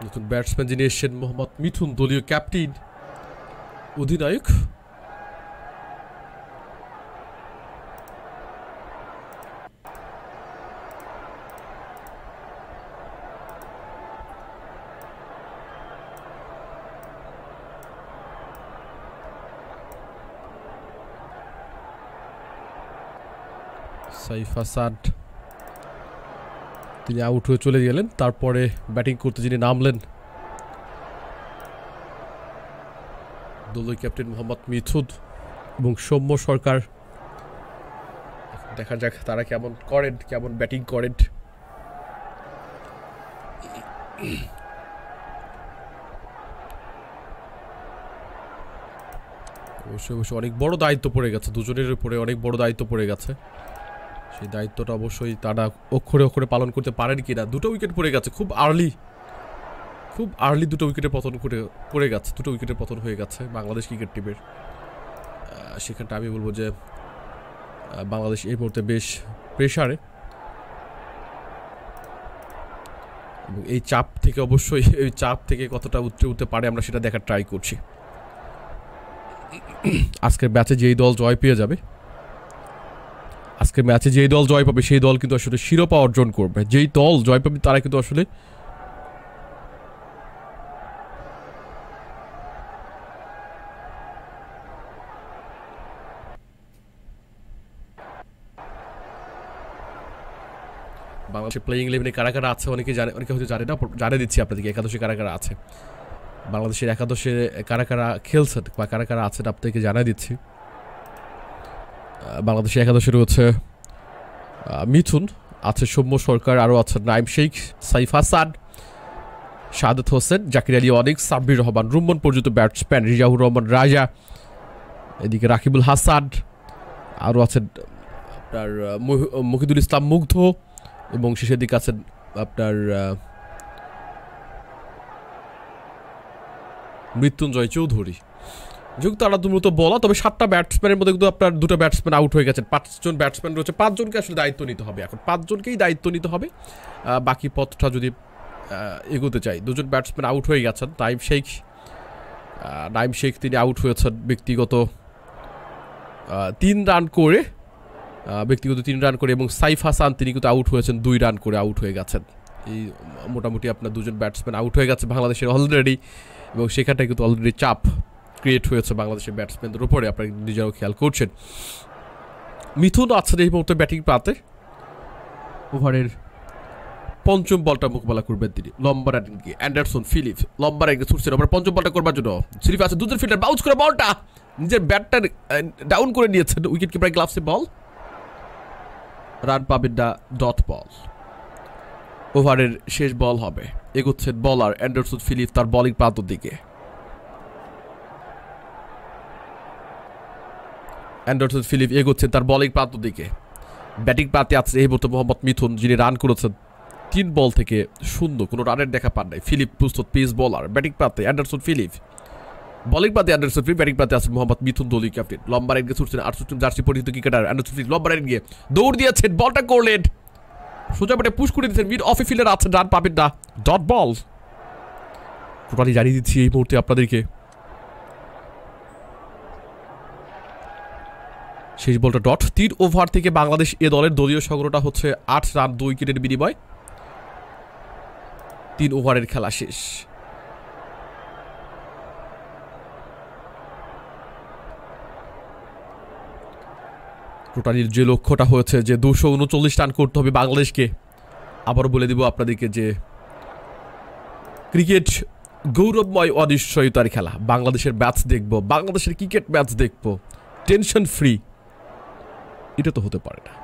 নতুন ব্যাটসম্যান যিনি এসেছেন মোহাম্মদ মিথুন, দলীয় ক্যাপ্টেন, অধিনায়ক। সাইফ হাসান তিনি আউট হয়ে চলে গেলেন, তারপরে ব্যাটিং করতে যিনি নামলেন দলীয় ক্যাপ্টেন মোহাম্মদ মিথুন এবং সৌম্য সরকার। দেখা যাক তারা কেমন করেন, কেমন ব্যাটিং করেন। অবশ্যই অবশ্যই অনেক বড় দায়িত্ব পড়ে গেছে দুজনের উপরে, অনেক বড় দায়িত্ব পড়ে গেছে। সেই দায়িত্বটা অবশ্যই তারা অক্ষরে অক্ষরে পালন করতে পারেন কিনা। দুটো উইকেট পড়ে গেছে, খুব আর্লি দুটো উইকেটের পতন পড়ে গেছে, দুটো উইকেটের পতন হয়ে গেছে বাংলাদেশ ক্রিকেট টিমের। সেখানটা আমি বলবো যে বাংলাদেশ এই মুহূর্তে বেশ প্রেশারে, এবং এই চাপ থেকে অবশ্যই কতটা উতরে উঠতে পারে আমরা সেটা দেখার ট্রাই করছি। আজকের ম্যাচে যেই দল জয় পেয়ে যাবে, আজকের ম্যাচে যেই দল জয় পাবে সেই দল কিন্তু আসলে শিরোপা অর্জন করবে। যেই দল জয় পাবে তারা কিন্তু আসলে বাংলাদেশের প্লেয়িং ইলেভেনে কারা কারা আছে অনেকে জানে, অনেকে হয়তো জানে না, জানিয়ে দিচ্ছি আপনাদেরকে। একাদশে কারা কারা আছে, বাংলাদেশের একাদশে কারা কারা খেলছেন বা কারা কারা আছেন আপনাদেরকে জানিয়ে দিচ্ছি। বাংলাদেশের একাদশে রয়েছে মিথুন, আছে সৌম্য সরকার, আরও আছে নাইম শেখ, সাইফ হাসান, শাহাদাত হোসেন, জাকির আলী অনিক, সাব্বির রহমান, রুম্মন পর্যন্ত ব্যাটসম্যান, রেজাউর রহমান রাজা, এদিকে রাকিবুল হাসান, আরও আছেন আপনার মুকিদুল ইসলাম মুগ্ধো, এবং শেষের দিকে আছেন আপনার মৃত্যুঞ্জয় চৌধুরী। যেহেতু তারা মূলত বলা, তবে 7টা ব্যাটসম্যানের মধ্যে কিন্তু আপনার 2টা ব্যাটসম্যান আউট হয়ে গেছেন, 5জন ব্যাটসম্যান রয়েছে, 5জনকে আসলে দায়িত্ব নিতে হবে। এখন 5জনকেই দায়িত্ব নিতে হবে বাকি পথটা যদি এগোতে চাই। 2জন ব্যাটসম্যান আউট হয়ে গেছেন, নাইম শেখ তিনি আউট হয়েছেন ব্যক্তিগত 3 রান করে, এবং সাইফ হাসান তিনি কিন্তু আউট হয়েছেন 2 রান করে, আউট হয়ে গেছেন। এই মোটামুটি আপনার 2জন ব্যাটসম্যান আউট হয়ে গেছে বাংলাদেশের অলরেডি, এবং সেখানটায় কিন্তু অলরেডি চাপ ক্রিয়েট হয়েছে বাংলাদেশের ব্যাটসম্যানদের উপরে, আপনারা নিজেরাও খেয়াল করছেন। মিথুন আছেন এই মুহূর্তে ব্যাটিং পাতে, ওভারের 5ম বলটা মোকাবেলা করবেন তিনি, লম্বা রানিংকে অ্যান্ডারসন ফিলিপ লম্বা রানিংকে ছুটছেন ওভারের 5ম বলটা করবার জন্য। সিরিফ আছে দুজন ফিল্ডার, বাউন্স করে বলটা নিজের ব্যাটটা ডাউন করে নিয়েছেন উইকেট কিপার গ্লাভসে, বল রান পাবেন না, ডট বল। ওভারের শেষ বল হবে, এগোচ্ছেন বলার অ্যান্ডারসন ফিলিপ তার বলিং প্রান্তর দিকে। অ্যান্ডারসন ফিলিপ এগোচ্ছেন তার বলিং প্রান্তর দিকে। ব্যাটিং প্রান্তে আছে এই মুহূর্তে মোহাম্মদ মিথুন, যিনি রান করেছেন 3 বল থেকে 0, কোনো রানের দেখা পান নাই। ফিলিপ প্রস্তুত পেস বলার, ব্যাটিং প্রান্তে অ্যান্ডারসন ফিলিপ, বলিং প্রান্তে অ্যান্ডারসন ফিলিপ, ব্যাটিং প্রান্তে আছে মোহাম্মদ মিথুন দলীয় ক্যাপ্টেন। লম্বা রাইন গিয়ে ছুটছেন 68 জার্সি পরিচিত ক্রিকেটার অ্যান্ডারসন ফিলিপ, লম্বা রাইন গিয়ে দৌড় দিয়েছেন, বলটা করলেন সোজা ব্যাটে পুশ করে দিয়েছেন, মিড অফে ফিল্ডার আছেন, রান পাবেন না, ডট বল। টোটালি জানিয়ে দিচ্ছি এই মুহূর্তে আপনাদেরকে, শেষ বলটা ডট। 3 ওভার থেকে বাংলাদেশ এ দলের দলীয় সংগ্রহটা হচ্ছে 8 রান 2 উইকেটের বিনিময়। 3 ওভারের খেলা শেষ। টোটালির যে লক্ষ্যটা হয়েছে যে 239 রান করতে হবে বাংলাদেশকে। আবারও বলে দিব আপনাদেরকে যে ক্রিকেট গৌরবময় অনিশ্চয়তার খেলা। বাংলাদেশের ম্যাচ দেখব, বাংলাদেশের ক্রিকেট ম্যাচ দেখব টেনশন ফ্রি, এটা তো হতে পারে না। ওয়েস্ট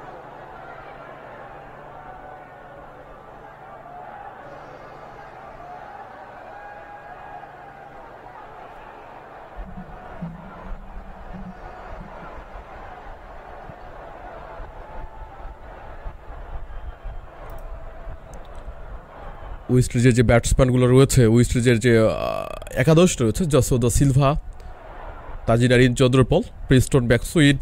ইন্ডিজের যে ব্যাটসম্যানগুলো রয়েছে, ওয়েস্ট ইন্ডিজের যে একাদশ রয়েছে, Joshua Da Silva, Tagenarine Chanderpaul, Preston ব্যাকসুইড,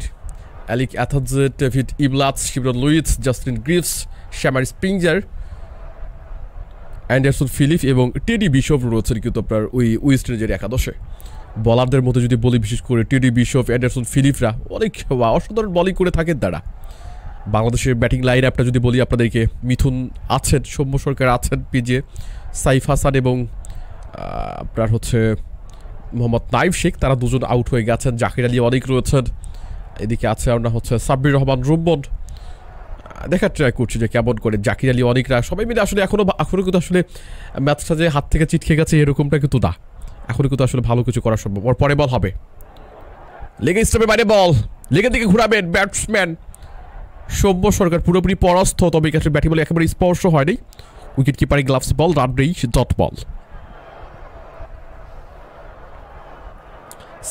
Alick Athanaze, Tevin Imlach, Shimron Lewis, Justin Greaves, Shamar Springer, Anderson Phillip এবং টেডি বিশপ রয়েছেন কিন্তু আপনার ওই ওয়েস্ট ইন্ডিজের একাদশে। বলারদের মধ্যে যদি বলি বিশেষ করে টেডি বিশপ, অ্যান্ডারসন ফিলিপরা অনেক অসাধারণ বলিং করে থাকেন তারা। বাংলাদেশের ব্যাটিং লাইন আপটা যদি বলি আপনাদেরকে, মিথুন আছেন, সৌম্য সরকার আছেন, পিজে সাইফ হাসান এবং আপনার হচ্ছে মোহাম্মদ নাইম শেখ, তারা দুজন আউট হয়ে গেছেন। জাকির আলী অনেক রয়েছেন, এদিকে আছে আপনার হচ্ছে সাব্বির রহমান রুম্বন। দেখার ট্রাই করছি যে কেমন করে জাকির আলী অনেকরা সবাই মিলে আসলে এখনও কিন্তু আসলে ম্যাচটা যে হাত থেকে চিটকে গেছে এরকমটা কিন্তু না, এখনও কিন্তু আসলে ভালো কিছু করা সম্ভব। ওর পরে বল হবে, লেগ স্টপের বাইরে বল, লেগের দিকে ঘুরাবেন ব্যাটসম্যান সৌম্য সরকার, পুরোপুরি পরাস্ত। তবে এক্ষেত্রে ব্যাটিং বল একেবারে স্পর্শ হয়নি, উইকেট কিপারে গ্লাভস বল, রান নেই, ডট বল।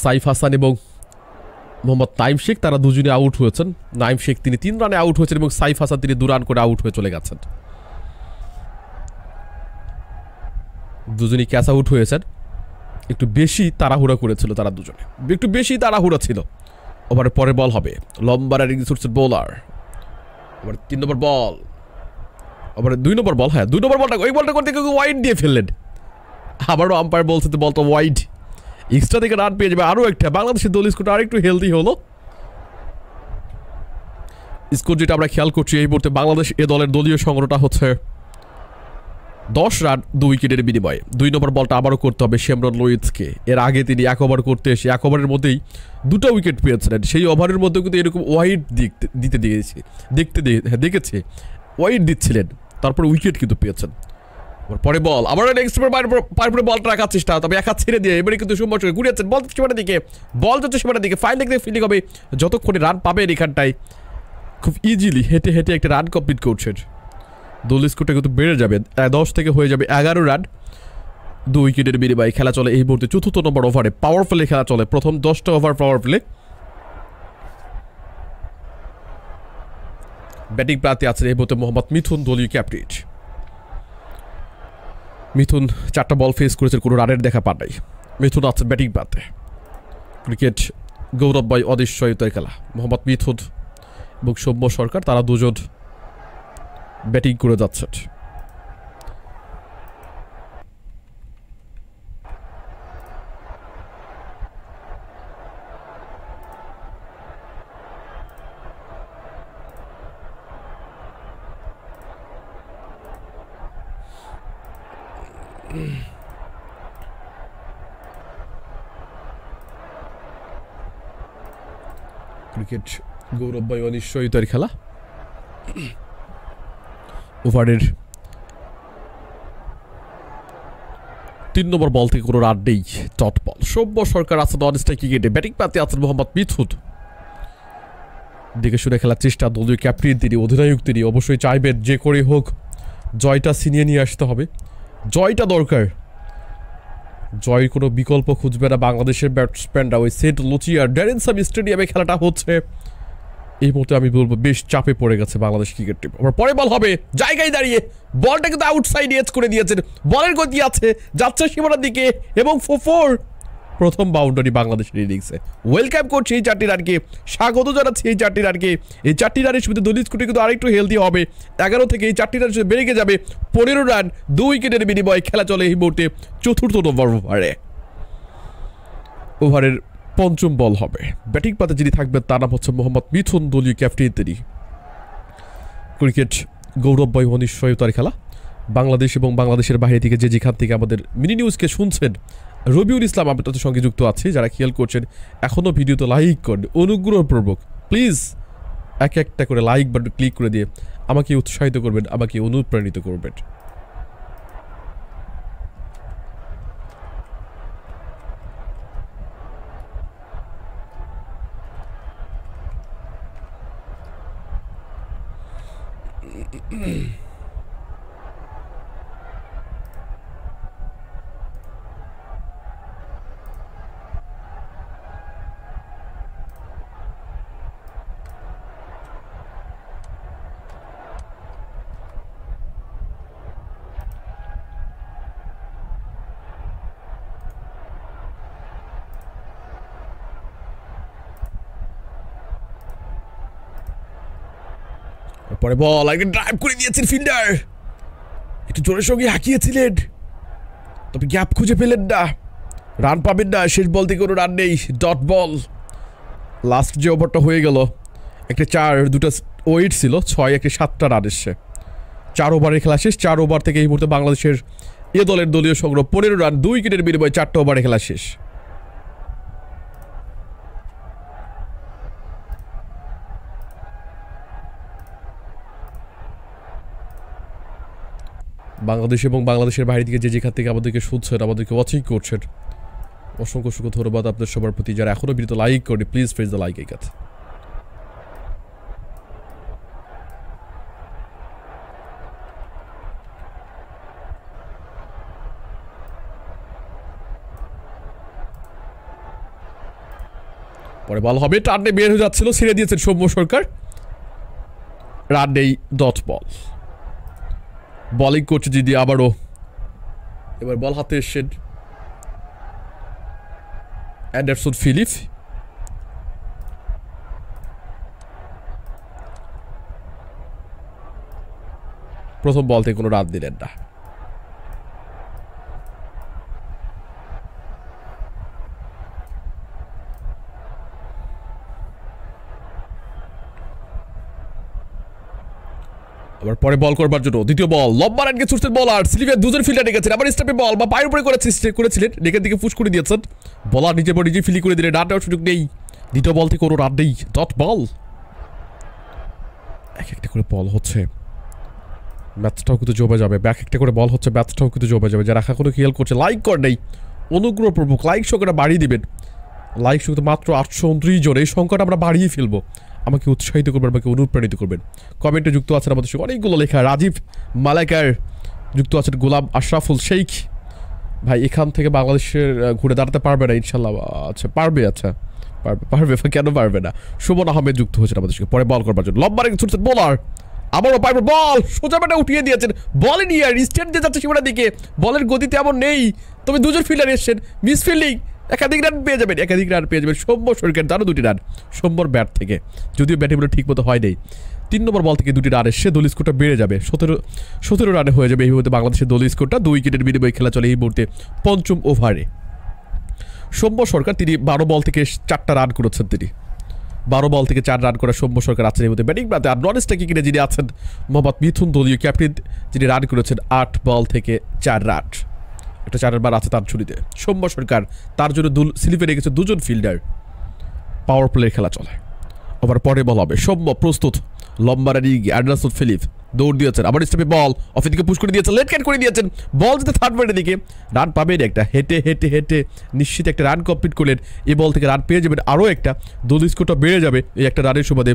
সাইফ হাসান এবং মোহাম্মদ নাইম শেখ তারা দুজনে আউট হয়েছেন। নাইম শেখ তিনি 3 রানে আউট হয়েছেন এবং সাইফ হাসান তিনি 2 রান করে আউট হয়ে চলে গেছেন, দুজনেই ক্যাচ আউট হয়েছেন। একটু বেশি তাড়াহুড়া করেছিল তারা দুজনে, একটু বেশি তাড়াহুড়া ছিল। ওভারের পরে বল হবে, লম্বা রানিং সুটসের বোলার, ওভার 3 নম্বর বল, ওভারে 2 নম্বর বল। হ্যাঁ, 2 নম্বর বলটা ওই বলটা করতে কিন্তু ওয়াইড দিয়ে ফেললেন, আবারও আম্পায়ার বলছে তো বলটা ওয়াইড। এক্সট্রা থেকে রান পেয়ে যাবে আরও একটা, বাংলাদেশের দল স্কোরটা আরেকটু হেলদি হলো। স্কোর যেটা আমরা খেয়াল করছি এই মুহূর্তে, বাংলাদেশ এ দলের দলীয় সংগ্রহটা হচ্ছে 10 রান 2 উইকেটের বিনিময়ে। 2 নম্বর বলটা আবারও করতে হবে শেমরন লুইসকে, এর আগে তিনি 1 ওভার করতে এসে 1 ওভারের মধ্যেই 2টা উইকেট পেয়েছিলেন। সেই ওভারের মধ্যেও কিন্তু এরকম ওয়াইড দিতে দিয়েছে, দেখেছে ওয়াইড দিচ্ছিলেন, তারপর উইকেট কিন্তু পেয়েছেন। পরে বল, আবার নেক্সট পারপরে বলটা রাখার চেষ্টা, তবে একা ছেড়ে দিয়ে এবারে কিন্তু সুম্মা সরকার ঘুরিয়েছেন, বল সীমানার দিকে, বল যাচ্ছে সীমানার দিকে, ফাইন দেখতে ফিলিং হবে। যতক্ষণে রান পাবে এখানটায় খুব ইজিলি হেঁটে হেঁটে একটা রান কমপ্লিট করছেন। দল স্কোরটা কিন্তু বেড়ে যাবে, 10 থেকে হয়ে যাবে 11 রান 2 উইকেটের বিনিময়ে। খেলা চলে এই মুহূর্তে 4র্থ নম্বর ওভারে, পাওয়ার প্লে খেলা চলে, প্রথম 10টা ওভার পাওয়ার প্লে। ব্যাটিং প্রার্থী আছেন এই মুহূর্তে মোহাম্মদ মিথুন, দলীয় ক্যাপ্টেন মিথুন। 4টা বল ফেস করেছেন, কোনো রানের দেখা পান নাই। মিথুন আছেন ব্যাটিং পাতে, ক্রিকেট গৌরবময় অনিশ্চয়তার খেলা। মোহাম্মদ মিথুন এবং সৌম্য সরকার তারা দুজন ব্যাটিং করে যাচ্ছেন। ক্রিকেট গৌরবময় অনিশ্চয়তার খেলা। ওভারের 3 নম্বর বল থেকে কোনো রান নেই, ডট বল। সৌম্য সরকার আছে নন স্ট্রাইকিংয়ে, ব্যাটিং পাতে আছেন মোহাম্মদ মিথুন। দেখে শুনে খেলার চেষ্টা, দলীয় ক্যাপ্টেন তিনি, অধিনায়ক তিনি, অবশ্যই চাইবেন যে করে হোক জয়টা ছিনিয়ে নিয়ে আসতে হবে, জয়টা দরকার। জয়ের কোনো বিকল্প খুঁজবে না বাংলাদেশের ব্যাটসম্যানরা। ওই সেন্ট লুচিয়ার ড্যারেন সামি স্টেডিয়ামে খেলাটা হচ্ছে এই মুহূর্তে, আমি বলবো বেশ চাপে পড়ে গেছে বাংলাদেশ ক্রিকেট টিম। আবার পরে বল হবে, জায়গায় দাঁড়িয়ে বলটা কিন্তু আউটসাইড এজ করে দিয়েছেন, বলের গতি আছে, যাচ্ছে সীমানার দিকে এবং 4-4 প্রথম বাউন্ডারি বাংলাদেশের ইনিংসে। ওয়েলকাম করছি এই 4টি রানকে, স্বাগত জানাচ্ছি এই 4টি রানকে। এই 4টি রানের সাথে দলীয় স্কোরটি কিন্তু আরেকটু হেলদি হবে, 11 থেকে এই 4টি রানের সাথে বেড়ে যাবে 15 রান 2 উইকেটের বিনিময়ে। খেলা চলে এই মুহূর্তে 4র্থ নম্বর ওভারে, ওভারের 5ম বল হবে। ব্যাটিং পাতে যিনি থাকবেন তার নাম হচ্ছে মোহাম্মদ মিথুন, দলীয় ক্যাপ্টেন তিনি। ক্রিকেট গৌরবময় অনিশ্চয়তার খেলা। বাংলাদেশ এবং বাংলাদেশের বাইরে থেকে যে যেখান থেকে আমাদের মিনি নিউজকে শুনছেন, রবিউল ইসলাম আপনাদের সঙ্গে যুক্ত আছে। যারা খেয়াল করছেন এখনও ভিডিওতে লাইক করেন অনুগ্রহপূর্বক, প্লিজ একটা করে লাইক বাটন ক্লিক করে দিয়ে আমাকে উৎসাহিত করবেন, আমাকে অনুপ্রাণিত করবেন। পরে বল, আগে ড্রাইভ করে দিয়েছেন ফিল্ডার, একটু জোরের সঙ্গে হাঁকিয়েছিলেন, তবে গ্যাপ খুঁজে পেলেন না, রান পাবেন না, শেষ বল থেকে কোনো রান নেই, ডট বল। লাস্ট যে ওভারটা হয়ে গেল, একটা 4 দুটো ওয়েট ছিল, 6 একটা 7টা রান এসছে। 4 ওভারের খেলা শেষ। 4 ওভার থেকে এই মুহূর্তে বাংলাদেশের এ দলের দলীয় সংগ্রহ 15 রান, 2 উইকেটের বিনিময়ে 4টা ওভারে খেলা শেষ। বাংলাদেশ এবং বাংলাদেশের বাইরে থেকে যে যেখান থেকে আমাদেরকে শুনছেন, আমাদেরকে ওয়াচিং করছেন, অসংখ্য অসংখ্য ধন্যবাদ আপনার সবার প্রতি। যারা এখনও ভিডিওতে লাইক করেনি, please press the like icon. পরে বল হবে, টার্নে বের হয়ে যাচ্ছিল, ছেড়ে দিয়েছেন সৌম্য সরকার, রান নেই, ডট বল। বলিং করছে দিদি আবারও, এবার বল হাতে এসছেন অ্যান্ডারসন ফিলিপ, প্রথম বল থেকে কোনো রান দিলেন না। আবার পরে বল করবার জন্য দ্বিতীয় বল, লম্বা রানকে ছুটছেন বলার, স্লিপের দুজন ফিল্ডার ডেকেছেন, আবার স্টাপে বল বা পায়ের উপরে করেছিলেন, ডেকের দিকে পুশ করে দিয়েছেন, বলার নিজের পর নিজে ফিলি করে দিলেন, রান নেওয়ার সুযোগ নেই, দ্বিতীয় বল থেকে কোনো রান নেই, ডট বল। এক একটা করে বল হচ্ছে, ম্যাচটাও কিন্তু জমে যাবে, ব্যাক একটা করে বল হচ্ছে, ম্যাচটাও কিন্তু জমে যাবে। যারা এখনও খেয়াল করছে, লাইক কর নেই, অনুগ্রহপূর্বক লাইক সংখ্যাটা বাড়িয়ে দেবেন। লাইক সংখ্যা মাত্র 829 জন, এই সংখ্যাটা আমরা বাড়িয়ে ফেলবো। আমাকে উৎসাহিত করবেন, আমাকে অনুপ্রাণিত করবেন। কমেন্টে যুক্ত আছেন আমাদের সঙ্গে অনেকগুলো লেখা, রাজীব মালাকার যুক্ত আছেন, গোলাম আশরাফুল শেখ ভাই এখান থেকে বাংলাদেশের ঘুরে দাঁড়াতে পারবে না ইনশাল্লাহ। আচ্ছা পারবে, আচ্ছা পারবে, পারবে, কেন পারবে না। সুমন আহমেদ যুক্ত হয়েছেন আমাদের সঙ্গে। পরে বল করবার জন্য লম্বা রেখে ছুটছেন বোলার, আবারও পারবে বল, সোজা ব্যাটা উঠিয়ে দিয়েছেন, বল নিয়ার স্টেট দিয়ে যাচ্ছে সীমানার দিকে, বলের গতিতে এমন নেই, তবে দুজন ফিল্ডার এসছেন, মিস ফিল্ডিং, একাধিক রান পেয়ে যাবেন, একাধিক রান পেয়ে যাবেন। সৌম্য সরকার দারুণ দুটি রান সৌম্যর ব্যাট থেকে, যদিও ব্যাটিংগুলো ঠিকমতো হয় নাই। 3 নম্বর বল থেকে দুটি রান এসে দল স্কোরটা বেড়ে যাবে, 17 রানে হয়ে যাবে এই মুহূর্তে বাংলাদেশের দল স্কোরটা। 2 উইকেটের বিনিময়ে খেলা চলে এই মুহূর্তে পঞ্চম ওভারে। সৌম্য সরকার তিনি 12 বল থেকে 4টা রান করেছেন, তিনি 12 বল থেকে 4 রান করা সৌম্য সরকার আছেন এই মুহূর্তে ব্যাটিং ব্যাটে। আর নন স্ট্রাইকিং কিনে যিনি আছেন মোহাম্মদ মিথুন, দলীয় ক্যাপ্টেন, যিনি রান করেছেন 8 বল থেকে 4 রান, একটা 4 বার আছে তার ঝুলিতে। সৌম্য সরকার, তার জন্য স্লিপে রেখেছে দুজন ফিল্ডার, পাওয়ার প্লের খেলা চলে। আবার পরে বল হবে, সৌম্য প্রস্তুত, লম্বা রানি, অ্যান্ডারসন ফিলিপ দৌড় দিয়েছেন, আবার স্টেপে বল, অফিস দিকে পুশ করে দিয়েছেন, লেট ক্যাট করে দিয়েছেন, বল যেতে থার্ড ব্যাটের দিকে, রান পাবেন একটা, হেঁটে হেঁটে হেঁটে নিশ্চিত একটা রান কমপ্লিট করলেন। এই বল থেকে রান পেয়ে যাবেন আরও একটা, দল স্কোরটা বেড়ে যাবে এই একটা রানের সুবাদে।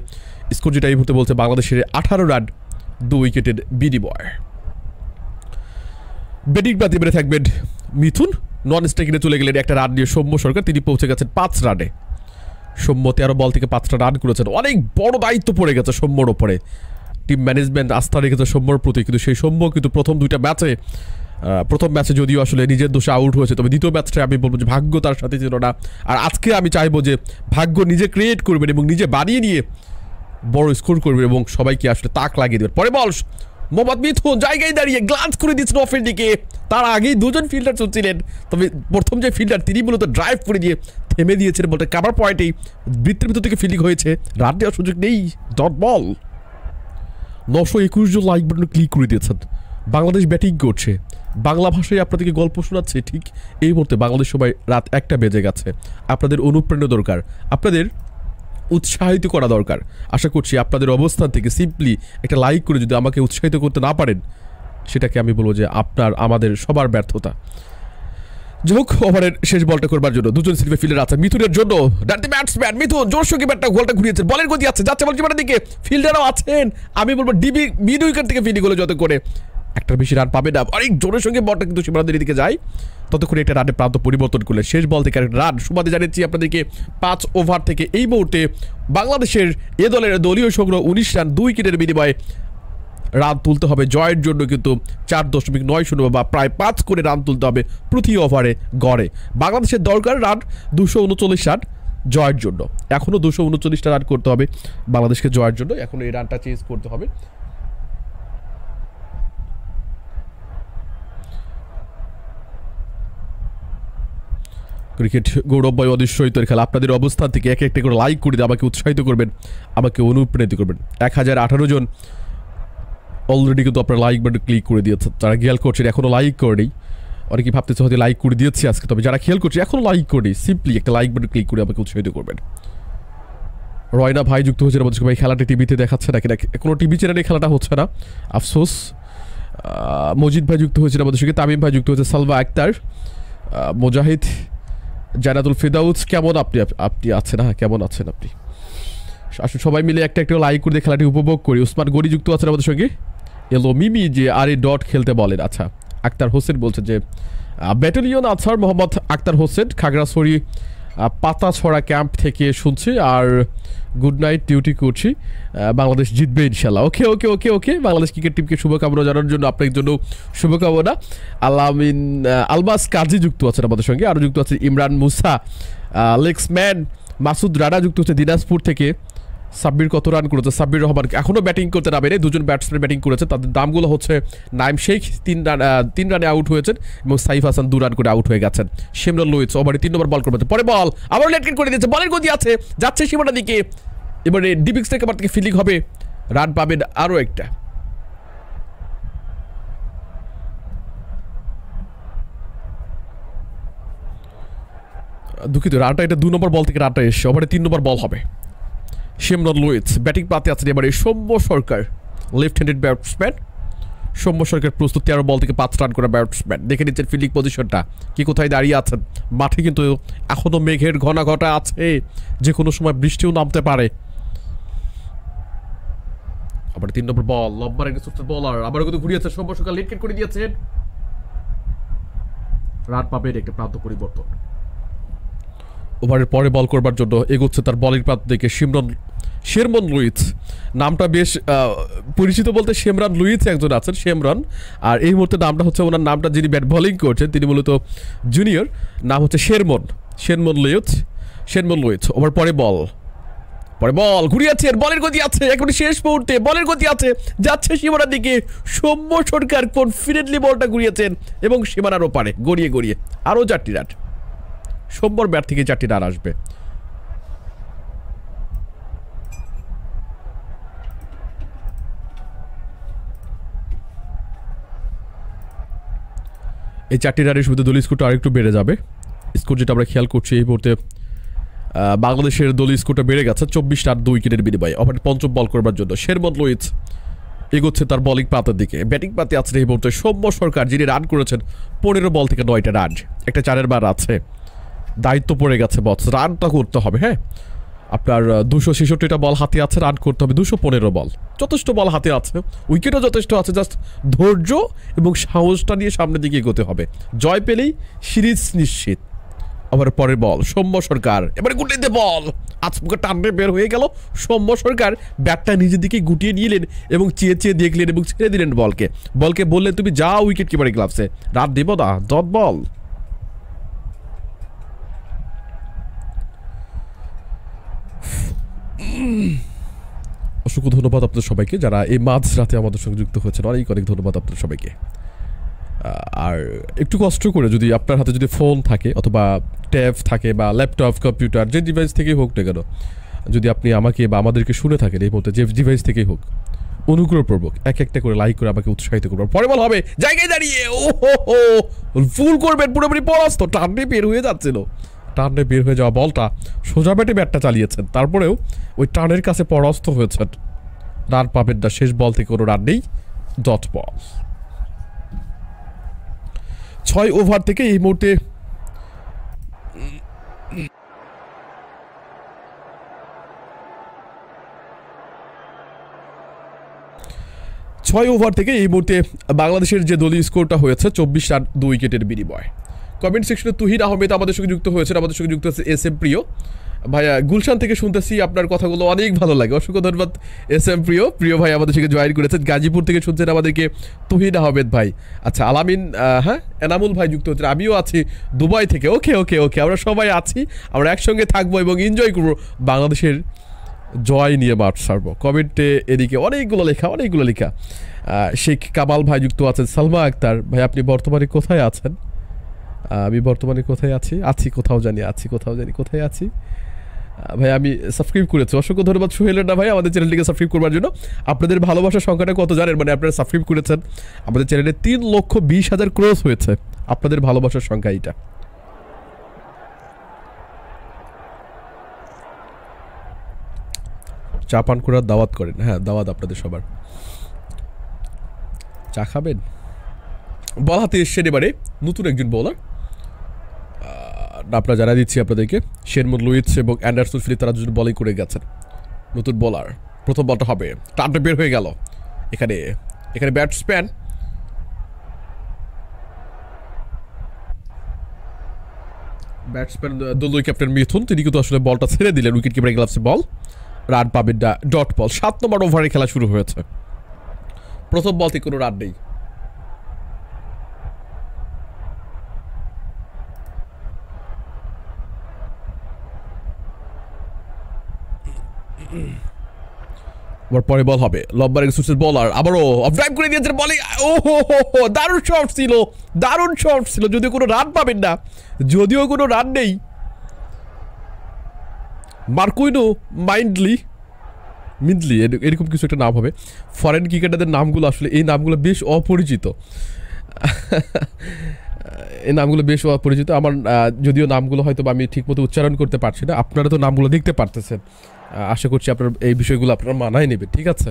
স্কোর যেটা এই মুহূর্তে বলছে বাংলাদেশের 18 রান 2 উইকেটের বিনিময়। ব্যাটিং ব্যাতে বেড়ে থাকবেন মিথুন, নন স্ট্রাইকিংয়ে চলে গেলেন একটা রান নিয়ে সৌম্য সরকার, তিনি পৌঁছে গেছেন 5 রানে। সৌম্য 13 বল থেকে 5টা রান করেছেন, অনেক বড় দায়িত্ব পড়ে গেছে সৌম্যর ওপরে, টিম ম্যানেজমেন্ট আস্থা রেখেছে সৌম্যর প্রতি, কিন্তু সেই সৌম্য কিন্তু প্রথম 2টা ম্যাচে, প্রথম ম্যাচে যদিও আসলে নিজের দোষে আউট হয়েছে, তবে দ্বিতীয় ম্যাচটা আমি বলবো যে ভাগ্য তার সাথে ছিল না। আর আজকে আমি চাইবো যে ভাগ্য নিজে ক্রিয়েট করবেন এবং নিজে বানিয়ে নিয়ে বড় স্কোর করবেন এবং সবাইকে আসলে তাক লাগিয়ে দেবেন। পরে বল, মোহাম্মদ মিথুন জায়গায় দাঁড়িয়ে গ্লান্স করে দিয়েছেন অফের দিকে, তার আগেই দুজন ফিল্ডার চলছিলেন, তবে প্রথম যে ফিল্ডার তিনি মূলত ড্রাইভ করে দিয়ে থেমে দিয়েছেন বলতে, কাভার পয়েন্টেই বৃত্তির ভিতর থেকে ফিল্ডিং হয়েছে, রান দেওয়ার সুযোগ নেই, ডট বল। 921 জন লাইক বাটনে ক্লিক করে দিয়েছেন। বাংলাদেশ ব্যাটিং করছে, বাংলা ভাষায় আপনাদেরকে গল্প শোনাচ্ছে ঠিক এই মুহূর্তে বাংলাদেশ সময় রাত 1টা বেজে গেছে। আপনাদের অনুপ্রেরণা দরকার, আপনাদের উৎসাহিত করা দরকার। আশা করছি আপনাদের অবস্থান থেকে সিম্পলি একটা লাইক করে যদি আমাকে উৎসাহিত করতে না পারেন, সেটাকে আমি বলবো যে আপনার আমাদের সবার ব্যর্থতা। যাই হোক, ওভারের শেষ বলটা করবার জন্য দুজন স্লিপে ফিল্ডার আছে মিথুনের জন্য, ডানতে ব্যাটসম্যান মিথুন জোরসঙ্গী ব্যাটটা গোলটা ঘুরিয়েছেন, বলের গতি আছে, যাচ্ছে বল সীমানার দিকে, ফিল্ডারও আছেন, আমি বলবো ডিবি মিড উইকেট থেকে ফিল্ডিং হলো, যত করে একটার বেশি রান পাবে না, অনেক জোরের সঙ্গে বলটা কিন্তু সীমানার দিকে যায়, ততক্ষণে একটা রানের প্রান্ত পরিবর্তন করলে শেষ বল থেকে একটা রান সুবাদে। জানিয়েছি আপনাদেরকে 5 ওভার থেকে এই মুহূর্তে বাংলাদেশের এ দলের দলীয় সংগ্রহ 19 রান 2 উইকেটের বিনিময়ে। রান তুলতে হবে জয়ের জন্য কিন্তু 4.90 বা প্রায় 5 করে রান তুলতে হবে প্রতি ওভারে গড়ে। বাংলাদেশের দরকার রান 239 রান জয়ের জন্য, এখনও 239টা রান করতে হবে বাংলাদেশকে জয়ের জন্য, এখনও এই রানটা চেঞ্জ করতে হবে। ক্রিকেট গৌরবময় অদৃশ্য ঐতিহ্যের খেলা। আপনাদের অবস্থান থেকে এক একটা করে লাইক করে দিয়ে আমাকে উৎসাহিত করবেন, আমাকে অনুপ্রাণিত করবেন। 1018 জন অলরেডি কিন্তু আপনারা লাইক বাটন ক্লিক করে দিয়েছেন। যারা খেয়াল করছেন এখনও লাইক করেনি, অনেকে ভাবতেছে হয়তো লাইক করে দিয়েছি আজকে, তবে যারা খেয়াল করছে এখনও লাইক করেনি, সিম্পলি একটা লাইক বাটন ক্লিক করে আমাকে উৎসাহিত করবেন। রয়না ভাই যুক্ত হয়েছে, বলছে ভাই খেলাটা টিভিতে দেখাচ্ছে না কিনা, কোনো টিভি চ্যানেলে খেলাটা হচ্ছে না, আফসোস। মজিদ ভাই যুক্ত হয়েছে আমাদের সঙ্গে, তামিম ভাই যুক্ত হয়েছে, সালভা আক্তার, মুজাহিদ, জানাতুল ফিদাউজ, কেমন আপনি আছেন? হ্যাঁ কেমন আছেন আপনি? আসলে সবাই মিলে একটা একটা লাইক করে খেলাটি উপভোগ করি। উসমান গড়ি যুক্ত আছেন আমাদের সঙ্গে, এলো মিমি যে আর এ ডট খেলতে বলেন। আচ্ছা আক্তার হোসেন বলছে যে ব্যাটালিয়ন আছার মোহাম্মদ আক্তার হোসেন খাগড়াছড়ি পাতাছড়া ক্যাম্প থেকে শুনছি আর গুড নাইট, ডিউটি করছি, বাংলাদেশ জিতবে ইনশাল্লাহ। ওকে ওকে ওকে ওকে, বাংলাদেশ ক্রিকেট টিমকে শুভকামনা জানানোর জন্য আপনার জন্য শুভকামনা। আলামিন আলবাস কাজী যুক্ত আছেন আমাদের সঙ্গে, আরও যুক্ত আছে ইমরান মুসা, লেক্সম্যান মাসুদ রানা যুক্ত হচ্ছে দিনাজপুর থেকে। সাব্বির কত রান করেছে? সাব্বির রহমান এখনও ব্যাটিং করতে নামেনি, দুজন ব্যাটসম্যান ব্যাটিং করেছে, তাদের নামগুলো হচ্ছে নাইম শেখ 3 রানে আউট হয়েছেন এবং সাইফ হাসান 2 রান করে আউট হয়ে গেছেন। শেমরন লুইস ওভারে 3 নম্বর বল করবেন, পরে বল আবার লেটকেট করে দিয়েছে, বলের গতি আছে, যাচ্ছে সীমানার দিকে, এবারে ডিবিক্স থেকে আবার থেকে ফিল্ডিং হবে, রান পাবেন আরও একটা। দুঃখিত, রানটা এটা 2 নম্বর বল থেকে রানটা এসছে, ওভারে 3 নম্বর বল হবে। শেমরন লুইস ব্যাটিং পাতে আছেন, এবারে Soumya Sarkar left handed batsman, Soumya Sarkar প্রস্তুত 13 বল থেকে 5 রান করা ব্যাটসম্যান। দেখে নিচ্ছেন ফিল্ডিং পজিশনটা কি, কোথায় দাঁড়িয়ে আছেন মাঠে, কিন্তু এখনও মেঘের ঘনা ঘটা আছে, যে কোনো সময় বৃষ্টিও নামতে পারে। আবার 3 নম্বর বল, লম্বার বলার আবার কিন্তু ঘুরিয়েছে, সৌম্য সরকার লেট করে দিয়েছেন, রান পাবেন একটা প্রান্ত পরিবর্তন। ওভারের পরে বল করবার জন্য এগোচ্ছে তার বলের প্রান্ত থেকে শেরমন লুইস, নামটা বেশ পরিচিত, বলতে শেমরন লুইস একজন আছেন শেমরন, আর এই মুহূর্তে নামটা হচ্ছে ওনার নামটা, যিনি ব্যাট বলিং করছেন তিনি মূলত জুনিয়র, নাম হচ্ছে শেরমন লুইস। ওভার পরে বল ঘুরিয়েছে, বলের গতি আছে, এখন শেষ মুহূর্তে বলের গতি আছে, যাচ্ছে সীমানার দিকে, সৌম্য সরকার কনফিডেন্টলি বলটা ঘুরিয়েছেন এবং সীমানার ওপারে গড়িয়ে আরও 4 রান, সোমবার ব্যাট থেকে 4 রান আসবে। এই 4 রানের সুবিধা দলীয় স্কোরটা আরেকটু বেড়ে যাবে। স্কোর যেটা আমরা খেয়াল করছি এই মুহূর্তে বাংলাদেশের দলীয় স্কোরটা বেড়ে গেছে 24 রান 2 উইকেটের বিনিময়ে। অফার 5ম বল করবার জন্য শেরমন লুইস এগোচ্ছে তার বলিং পাতার দিকে, ব্যাটিং পাতে আছেন এই মুহূর্তে সৌম্য সরকার, যিনি রান করেছেন 15 বল থেকে 9টা রান, একটা 4-এর বার আছে, দায়িত্ব পড়ে গেছে বস, রানটা করতে হবে। হ্যাঁ আপনার 266টা বল হাতে আছে, রান করতে হবে 215 বল, যথেষ্ট বল হাতে আছে, উইকেটও যথেষ্ট আছে, জাস্ট ধৈর্য এবং সাহসটা নিয়ে সামনের দিকে এগোতে হবে, জয় পেলেই সিরিজ নিশ্চিত। আবার পরের বল সৌম্য সরকার, এবারে গুটিতে বল আজকে টানে বের হয়ে গেল, সৌম্য সরকার ব্যাটটা নিজের দিকে গুটিয়ে নিলেন এবং চেয়ে দেখলেন এবং ছেড়ে দিলেন বলকে বললেন তুমি যা উইকেট কিপারের গ্লাভসে, রাত দেব না, দত বল। অসংখ্য ধন্যবাদ আপনাদের সবাইকে যারা এই মাঝরাতে আমাদের সঙ্গে যুক্ত হয়েছেন, অনেক ধন্যবাদ আপনাদের সবাইকে। আর একটু কষ্ট করে যদি আপনার হাতে যদি ফোন থাকে অথবা ট্যাব থাকে বা ল্যাপটপ কম্পিউটার, যে ডিভাইস থেকেই হোক না কেন, যদি আপনি আমাকে বা আমাদেরকে শুনে থাকেন এই মধ্যে যে ডিভাইস থেকেই হোক, অনুগ্রহপূর্বক এক একটা করে লাইক করে আমাকে উৎসাহিত করবেন। পরে বল হবে জায়গায় দাঁড়িয়ে, ও ফুল করবেন, পুরোপুরি পরাস্ত, টার্নে বের হয়ে যাচ্ছিল, টার্নে বের হয়ে যাওয়া বলটা সোজা ব্যাটটা চালিয়েছেন, তারপরেও ওই টার্নের কাছে পরাস্ত হয়েছেন, রান পাবেন না, শেষ বল থেকে কোনো রান নেই, ডট বল। 6 ওভার থেকে এই মুহূর্তে বাংলাদেশের যে দলীয় স্কোরটা হয়েছে 24 রান 2 উইকেটের বিনিময়। কমেন্ট সেকশনে তুহিন আহমেদ আমাদের সঙ্গে যুক্ত হয়েছে, এস এম প্রিয় ভাইয়া গুলশান থেকে শুনতেছি আপনার কথাগুলো, অনেক ভালো লাগে, অসংখ্য ধন্যবাদ এস এম প্রিয় ভাই আমাদের সঙ্গে জয়েন করেছেন। গাজীপুর থেকে শুনছেন আমাদেরকে তুহিন আহমেদ ভাই। আচ্ছা আলামিন, হ্যাঁ এনামুল ভাই যুক্ত হচ্ছেন, আমিও আছি দুবাই থেকে। ওকে ওকে ওকে, আমরা সবাই আছি, আমরা একসঙ্গে থাকবো এবং এনজয় করবো, বাংলাদেশের জয় নিয়ে মাঠ সারবো। কমেন্টে এদিকে অনেকগুলো লেখা। শেখ কামাল ভাই যুক্ত আছেন, সালমা আক্তার ভাই আপনি বর্তমানে কোথায় আছেন? আমি বর্তমানে কোথায় আছি আছি কোথাও জানি আছি কোথাও জানি কোথায় আছি ভাই আমি সাবস্ক্রাইব করেছি অসংখ্য ধন্যবাদ সোহেলের না ভাই আমাদের চ্যানেলটিকে সাবস্ক্রাইব করার জন্য আপনাদের ভালোবাসার সংখ্যাটা কত জানেন মানে আপনারা সাবস্ক্রাইব করেছেন আমাদের চ্যানেলে 3,20,000 ক্রস হয়েছে আপনাদের ভালোবাসার সংখ্যা এটা চা পান করার দাওয়াত করেন হ্যাঁ দাওয়াত আপনাদের সবার চা খাবেন বল হাতে এসেছে এবারে নতুন একজন বোলার আপনারা জানা দিচ্ছি আপনাদেরকে শেরমন লুইস এবং অ্যান্ডারসন ফিলিপ তারা দুজন বলিং করে গেছেন নতুন বোলার প্রথম বলটা হবে টার্নটা বের হয়ে গেল এখানে এখানে ব্যাটসম্যান দলুই ক্যাপ্টেন মিথুন তিনি কিন্তু আসলে বলটা ছেড়ে দিলেন উইকেট কিপার গ্লাভসে বল রান পাবে ডট বল 7 নম্বর ওভারে খেলা শুরু হয়েছে প্রথম বলতে কোনো রান নেই ওর পরে বল হবে লম্বা রেগে সুইচের বলার আবারও অফ ড্রাইভ করে দিয়েছেন বলিং ও হো দারুণ শট ছিল যদিও কোনো রান পাবেন না যদিও কোনো রান নেই মার্কুইনো মিডলি এরকম কিছু একটা নাম হবে ফরেন ক্রিকেটারদের নামগুলো আসলে এই নামগুলো বেশ অপরিচিত এই নামগুলো বেশ অপরিচিত আমার যদিও নামগুলো হয়তো আমি ঠিকমতো উচ্চারণ করতে পারছি না আপনারা তো নামগুলো দেখতে পারতেছেন আশা করছি আপনারা এই বিষয়গুলো আপনারা মানায় নেবেন ঠিক আছে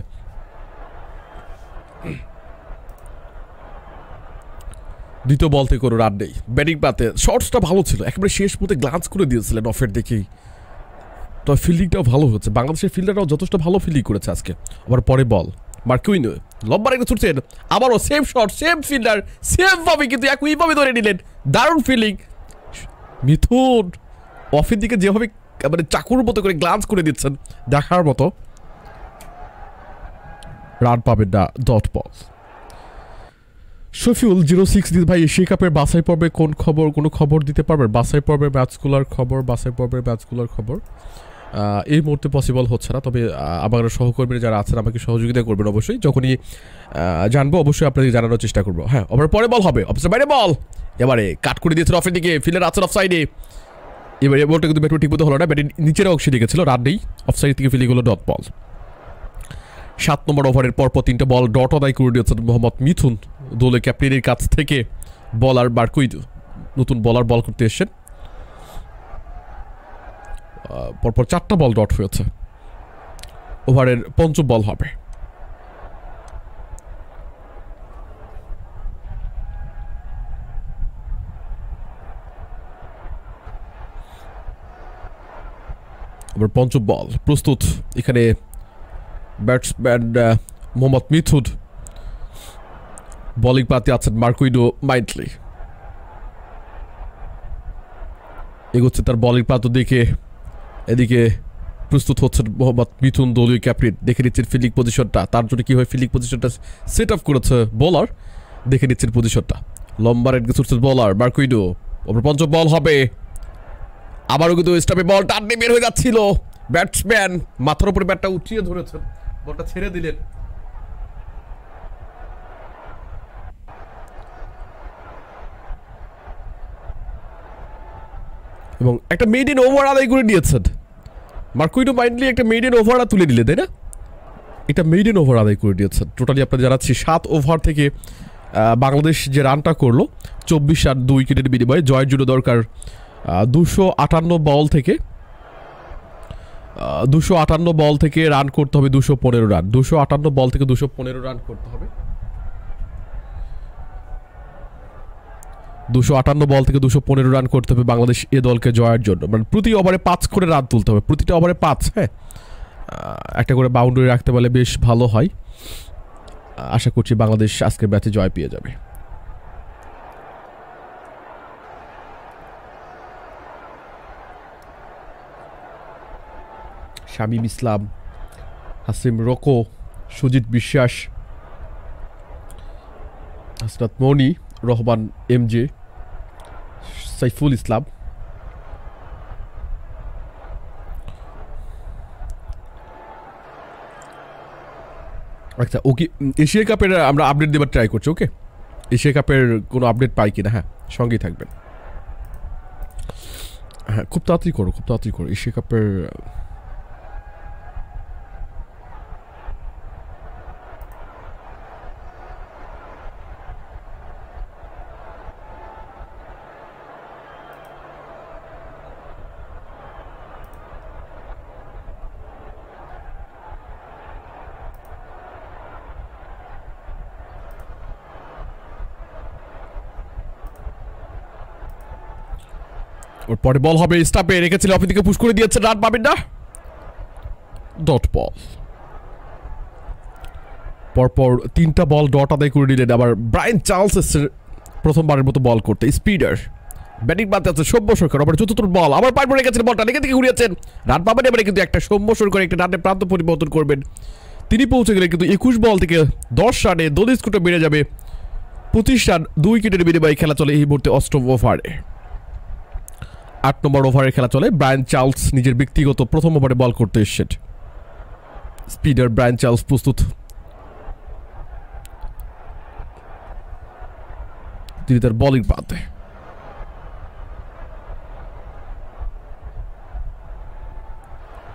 দ্বিতীয় বলতে কোনো রান নেই ব্যাটিং পাতে শর্টসটা ভালো ছিল একেবারে শেষ মুহূর্তে গ্লান্স করে দিয়েছিলেন অফের দেখেই তো ফিল্ডিংটাও ভালো হচ্ছে বাংলাদেশের ফিল্ডাররাও যথেষ্ট ভালো ফিল্ডিং করেছে আজকে আবার পরে বল মার্কুইনো লম্বা রেখে ছুটছেন আবারও সেম শট সেম ফিল্ডার সেমভাবে কিন্তু একইভাবে ধরে নিলেন দারুণ ফিল্ডিং মিথুন অফের দিকে যেভাবে মানে চাকুর মতো করে গ্লান্স করে দিচ্ছেন দেখার মতো রান পাবেন না ডট বল শফিউল 06 দিন ভাই এশিয়া কাপের বাছাই পর্বে কোনো খবর দিতে পারবেন বাছাই পর্বের ম্যাচগুলোর খবর এই মুহূর্তে পসিবল হচ্ছে না তবে আমার সহকর্মীরা যারা আছেন আমাকে সহযোগিতা করবেন অবশ্যই যখনই জানবো অবশ্যই আপনাদের জানানোর চেষ্টা করবো হ্যাঁ আবার পরে বল হবে অফিসের বাইরে বল এবারে কাট করে দিয়েছেন অফের দিকে ফিল্ডার আছেন অফ সাইডে এবারে বলটা কিন্তু ব্যাটও ঠিকমতো হলো না ব্যাটের নিচের অংশে লেগেছিল রান নেই অফ সাইড থেকে ফিল্ডিং হলো ডট বল 7 নম্বর ওভারের পরপর 3টা বল ডট আদায় করে দিয়েছেন মোহাম্মদ মিথুন দলের ক্যাপ্টেনের কাছ থেকে বলার মার্কুইনো নতুন বলার বল করতে এসেছেন পরপর 4টা বল ডট হয়েছে ওভারের 5ম বল হবে ওভার 5ম বল প্রস্তুত এখানে ব্যাটসম্যান মোহাম্মদ মিথুন বলিং পাতে আছেন মার্কুইনো মাইন্ডলি এগোচ্ছে তার বলিং পাত দেখে এদিকে প্রস্তুত হচ্ছেন মোহাম্মদ মিথুন দলীয় ক্যাপ্টেন দেখে নিচ্ছেন ফিল্ডিং পজিশনটা তার জন্য কীভাবে ফিল্ডিং পজিশনটা সেট আপ করেছে বলার দেখে নিচ্ছেন পজিশনটা লম্বা রেটকে ছুটছেন বলার মার্কুইনো ওপর 5ম বল হবে আবারও কিন্তু স্টাম্পে বল টার্নে বের হয়ে যাচ্ছিল ব্যাটসম্যান মাথার উপরে ব্যাটটা উঠিয়ে ধরেছেন বলটা ছেড়ে দিলেন এবং একটা মেডেন ওভার আদায় করে নিয়েছেন মার্কুইনো মাইন্ডলি একটা মেডেন ওভার তুলে দিলেন তাই না একটা মেডেন ওভার আদায় করে নিয়েছেন টোটালি আপনারা জানাচ্ছি 7 ওভার থেকে বাংলাদেশ যে রানটা করলো 24 রান 2 উইকেটের বিনিময়ে জয়ের জন্য দরকার 258 বল থেকে 258 বল থেকে রান করতে হবে 215 রান 258 বল থেকে 215 রান করতে হবে 258 বল থেকে 215 রান করতে হবে বাংলাদেশ এ দলকে জয়ের জন্য মানে প্রতি ওভারে 5 করে রান তুলতে হবে প্রতিটা ওভারে 5 হ্যাঁ একটা করে বাউন্ডারি রাখতে পারলে বেশ ভালো হয় আশা করছি বাংলাদেশ আজকের ম্যাচে জয় পেয়ে যাবে শামীম ইসলাম হাসিম রোকো সুজিত বিশ্বাস হাসনাত মনি রহমান এমজে সাইফুল ইসলাম আচ্ছা ওকে এশিয়া কাপের আমরা আপডেট দেবার ট্রাই করছি ওকে এশিয়া কাপের কোনো আপডেট পাই কিনা হ্যাঁ সঙ্গেই থাকবেন হ্যাঁ খুব তাড়াতাড়ি করো খুব তাড়াতাড়ি করো এশিয়া কাপের ওর পরে বল হবে স্টপে রেখেছিল অফিদিকে পুশ করে দিয়েছে রান পাবেন না ডট বল পরপর তিনটা বল ডট আদায় করে দিলেন আবার ব্রায়ান চার্লস প্রথমবারের মতো বল করতে স্পিডার ব্যাটিং বাদ আছে সৌম্য সরকার আবার চতুর্থ বল আবার পার পড়ে গেছে বলটা নিচে থেকে ঘুরিয়েছেন রান পাবেন এবারে কিন্তু একটা সৌম্য সরকার একটা রানে প্রান্ত পরিবর্তন করবেন তিনি পৌঁছে গেলেন কিন্তু 21 বল থেকে 10 রানে 2 স্কোর বেড়ে যাবে 25 রান 2 উইকেটের বিনিময়ে খেলা চলে এই মুহূর্তে অষ্টম ওভারে 8 নম্বর ওভারে খেলা চলে ব্রায়ান চার্লস নিজের ব্যক্তিগত প্রথম ওভারে বল করতে এসেছেন স্পিডার ব্রায়ান চার্লস প্রস্তুত তিনি তার বোলিং পাতে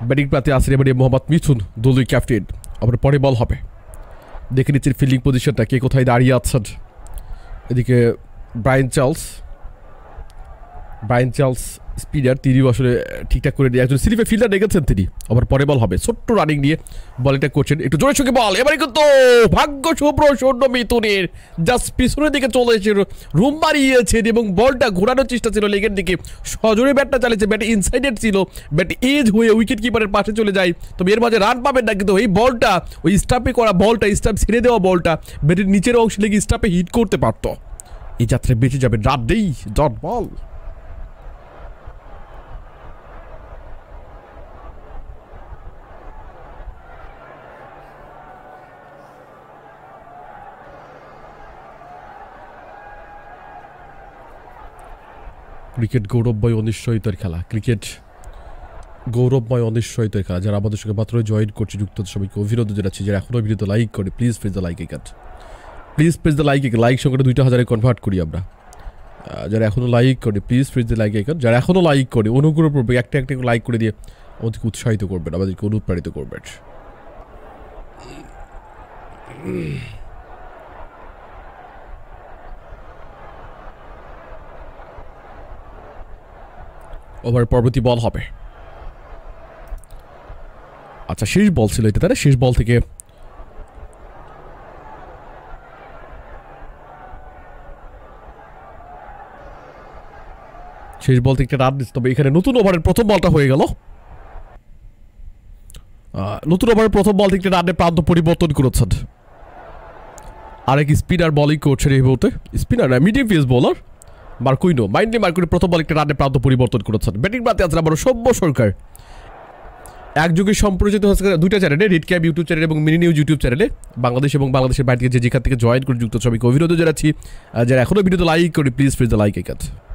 ব্যাটিং পাতে আসলে এবারে মোহাম্মদ মিথুন দলের ক্যাপ্টেন আবার পরে বল হবে দেখে নিচ্ছেন ফিল্ডিং পজিশনটা কে কোথায় দাঁড়িয়ে আছেন এদিকে ব্রায়ান চার্লস স্পিডার তিনিও আসলে ঠিকঠাক করে দিয়ে একজন স্লিপে ফিল্ডার রেখেছেন তিনি আবার পরে বল হবে ছোট্ট রানিং নিয়ে বলটা করছেন একটু জোরে সঙ্গে বল এবারে কিন্তু ভাগ্য শুভ্র সৌম্য মিথুনের জাস্ট পিছনের দিকে চলে এসে রুম মারিয়েছেন এবং বলটা ঘোরানোর চেষ্টা ছিল লেগের দিকে সজোরে ব্যাটটা চালিয়েছে ব্যাট ইনসাইডেড ছিল ব্যাট এজ হয়ে উইকেট কিপারের পাশে চলে যায় তবে এর মাঝে রান পাবেন না কিন্তু এই বলটা ওই স্টাম্পে করা বলটা স্টাম্প ছেড়ে দেওয়া বলটা ব্যাটের নিচের অংশে লেগে স্টাম্পে হিট করতে পারত এই যাত্রায় বেঁচে যাবে রাত দেই ডট বল ক্রিকেট গৌরবময় অনিশ্চয়তার খেলা ক্রিকেট গৌরবময় অনিশ্চয়তার খেলা যারা আমাদের সঙ্গে মাত্র জয়েন করছে যুক্ত সবাইকে অভিনন্দন জানাচ্ছি যারা এখনও ভিডিওতে লাইক করে please press the like icon please press the like icon like সংখ্যাটা 2000 কনভার্ট করি আমরা যারা এখনও লাইক করে please press the like icon যারা এখনও লাইক করে অনুগ্রহপূর্বক একটা একটা লাইক করে দিয়ে আমাদেরকে উৎসাহিত করবেন আমাদেরকে অনুপ্রাণিত করবেন ওভার পরবর্তী বল হবে আচ্ছা শেষ বল ছিল এটা তাহলে শেষ বল থেকে একটা রান দিচ্ছে তবে এখানে নতুন ওভারের প্রথম বলটা হয়ে গেল নতুন ওভারের প্রথম বল থেকে রানে প্রান্ত পরিবর্তন করেছেন আরেক স্পিনার বলিং করছেন এই মুহূর্তে স্পিনার না medium pace bowler Marquino Mindley প্রথম বল একটা রানে প্রান্ত পরিবর্তন করেছেন ব্যাটিং পাতে আছেন আবারও সৌম্য সরকার একযোগে সম্প্রচারিত হচ্ছে দুইটা চ্যানেলে রেড ক্যাপ ইউটিউব চ্যানেল এবং মিনি নিউজ ইউটিউব চ্যানেলে বাংলাদেশ এবং বাংলাদেশের বাইরে থেকে যেখান থেকে জয়েন করে যুক্ত সবাইকে অভিনন্দন জানাচ্ছি যারা এখনও ভিডিওতে লাইক করে প্লিজ দ্য লাইক আইকন